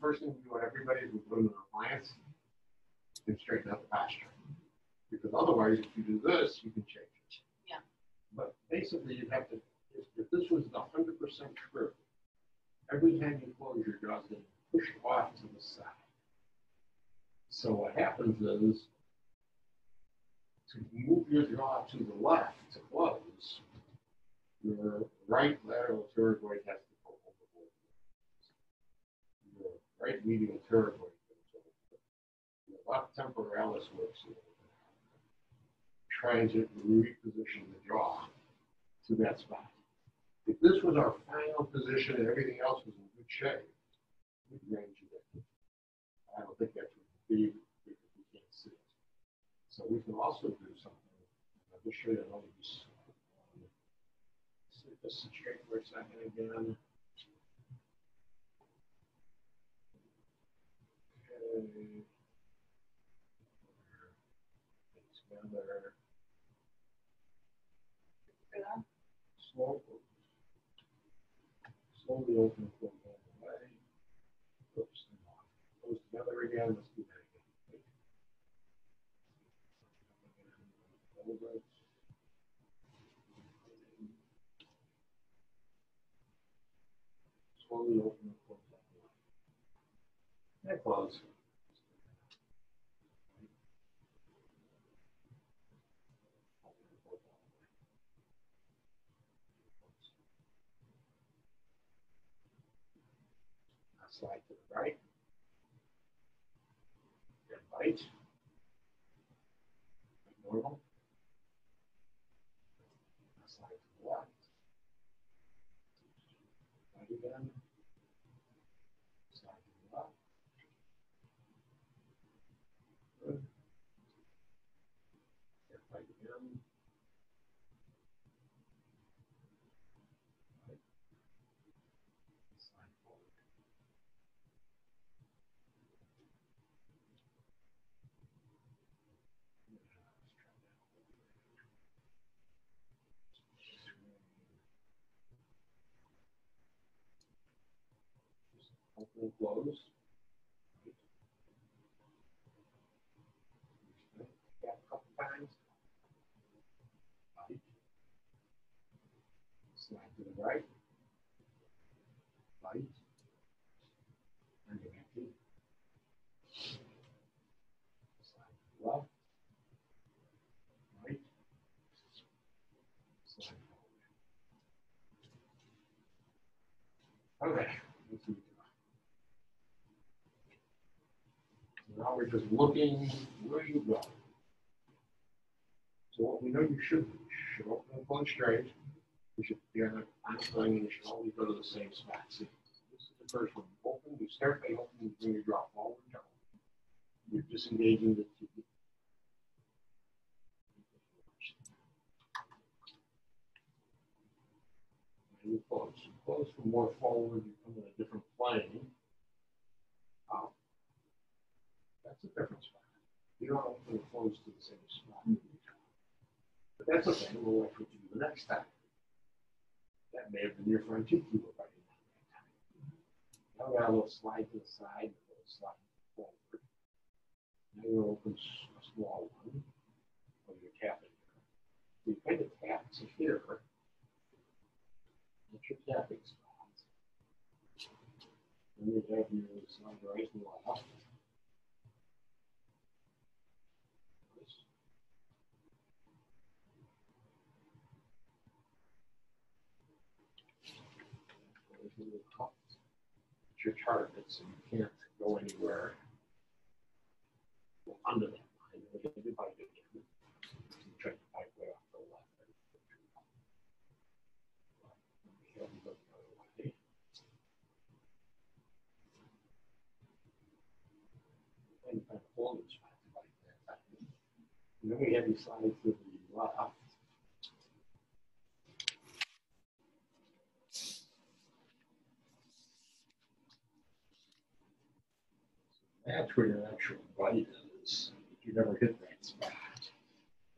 First thing we do on everybody is we put them in our clients and straighten out the posture. Because otherwise, if you do this, you can change it. Yeah. But basically, you have to, if this was 100% true, every time you close your jaw, you push off to the side. So what happens is, to move your jaw to the left to close, your right lateral pterygoid has to go overboard. Your right medial pterygoid goes overboard. Your left temporalis works here. transit and reposition the jaw to that spot. If this was our final position and everything else was in good shape, we'd range it. I don't think that's what it would be because we can't see it. So we can also do something. I'll just show you another situation for a second again. Okay. Together. Slowly open the way. Oops, close together again. Let's do that again. Slowly open and close that way. And close. Slide to the right, and right, like normal. Slide to the left, right again, slide to the left. Good. And right again. Open and close. Right. Yeah, a couple times. Right. Slide to the right. Right. And you're empty. Slide to the left. Right. Slide forward. Okay. Now we're just looking where you go. So what we know you should do, you should open and close straight. You should be on a line and you should always go to the same spot. See, this is the first one. You open, you start by opening, you bring your jaw forward, down. You're disengaging the TV. And you close. You close from more forward, you come in a different plane. Out. That's a different spot. You don't open and close to the same spot. But that's okay. We'll watch what you do the next time. That may have been your fronticular by the time. Now we got a little slide to the side, a little slide forward. Now you open a small one, or you tap it here. So you kind of tap to here. That's your tapping spots. Then you have your slide right and left. Your targets and you can't go anywhere under that line. We're going to divide it again. Try to pipe way off the left. We have to go the other way. And find a whole new spot to bite that back. And then we have these slides to the left. That's where your actual bite is. If you never hit that spot,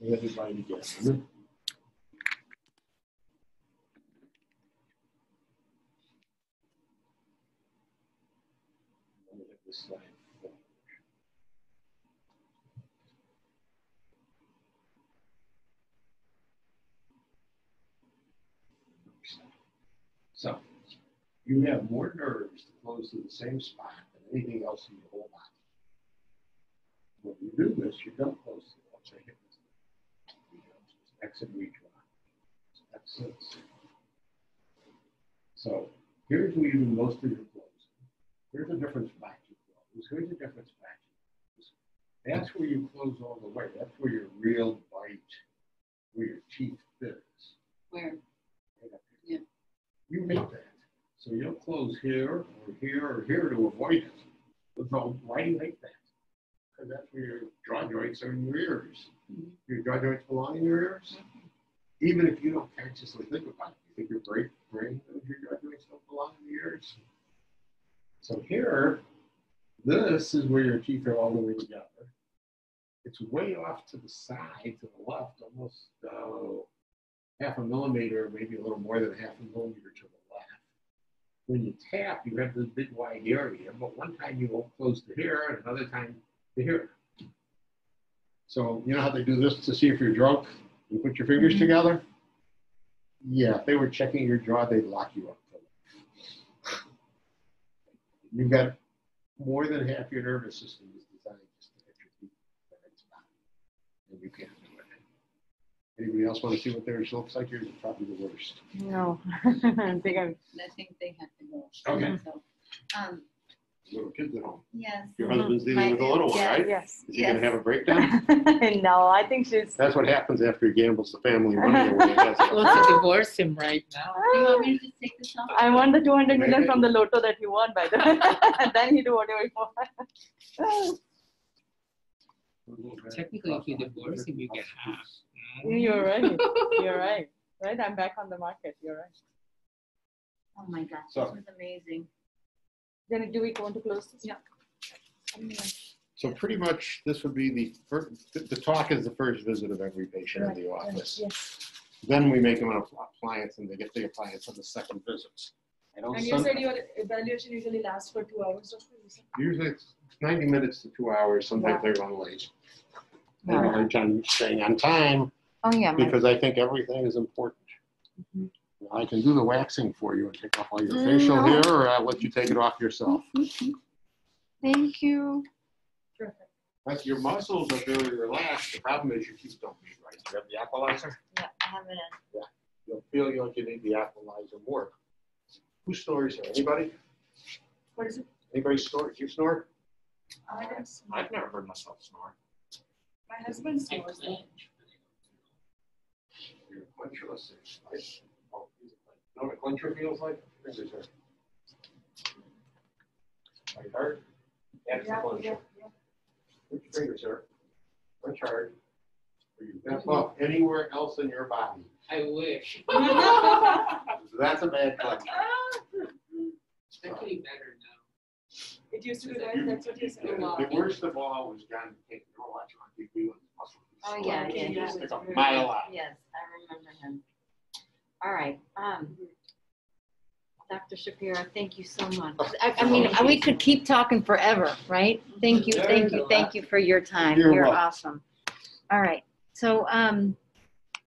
you have to bite again. Let me hit this slide. So you have more nerves to close to the same spot. Anything else in your whole body. When you do this, you don't close to the outside hip. Exit, redraw. Exits. So here's where you do most of your closing. Here's a different spot you close. Here's a different spot you close. That's where you close all the way. That's where your real bite where your teeth fits. Where? Right up here. Yeah. You make that. So you'll close here or here or here to avoid it. But no, why do you make that? Because that's where your jaw joints are in your ears. Mm-hmm. Your jaw joints belong in your ears. Mm-hmm. Even if you don't consciously think about it, you think your brain knows your jaw joints don't belong in your ears. So here, this is where your teeth are all the way together. It's way off to the side, to the left, almost half a millimeter, maybe a little more than half a millimeter to the left. When you tap, you have this big wide area, but one time you won't close to here, and another time to here. So you know how they do this to see if you're drunk? You put your fingers together? Yeah, if they were checking your jaw, they'd lock you up. You've got more than half your nervous system is designed just to get your teeth in the right spot, and you can't do it. Anybody else want to see what theirs looks like? Yours is probably the worst. No, I think they have the worst. Okay. So, little kids at home. Yes. Your husband's dealing with a little one, right? Yes. Is he going to have a breakdown? No, I think she's. That's what happens after he gambles the family money away. Let's divorce him right now. Do you want me to just take this off? I want the 200 million from the lotto that he won, by the way. Then he do whatever he wants. Technically, if you divorce him, you get half. You're right. You're right. Right? I'm back on the market. You're right. Oh my gosh, this was amazing. Then do we want to close this? Yeah. So pretty much this would be the first, the talk is the first visit of every patient in the office. Yes. Then we make them an appliance and they get the appliance on the second visit. And you said your evaluation usually lasts for 2 hours? Usually it's 90 minutes to 2 hours. Sometimes they run late. They have a hard time staying on time because I think everything is important. Mm-hmm. I can do the waxing for you and take off all your facial hair, or I'll let you take it off yourself. Thank you. Perfect. But your muscles are very relaxed. The problem is your teeth don't move right. Do you have the aqualizer? Yeah, I have it. Yeah. You'll feel like you need the aqualizer more. Whose stories here? Anybody? What is it? Anybody snore? Do you snore? I don't snore. I've never heard myself snore. My husband snores. You're punchless. You know what clincher feels like? This is it. Like hard? That's the clincher. Put your fingers there. Punch hard. That's up anywhere else in your body. I wish. That's a bad clincher. It's actually better now. It used to be that. That's what you said. The worst of all was John King. You don't watch on TV when the muscles. Oh, yeah. Yeah. It's a mile out. Yes, I remember him. All right, Dr. Shapiro, thank you so much. I mean, we could keep talking forever, right? Thank you for your time. You're awesome. All right, so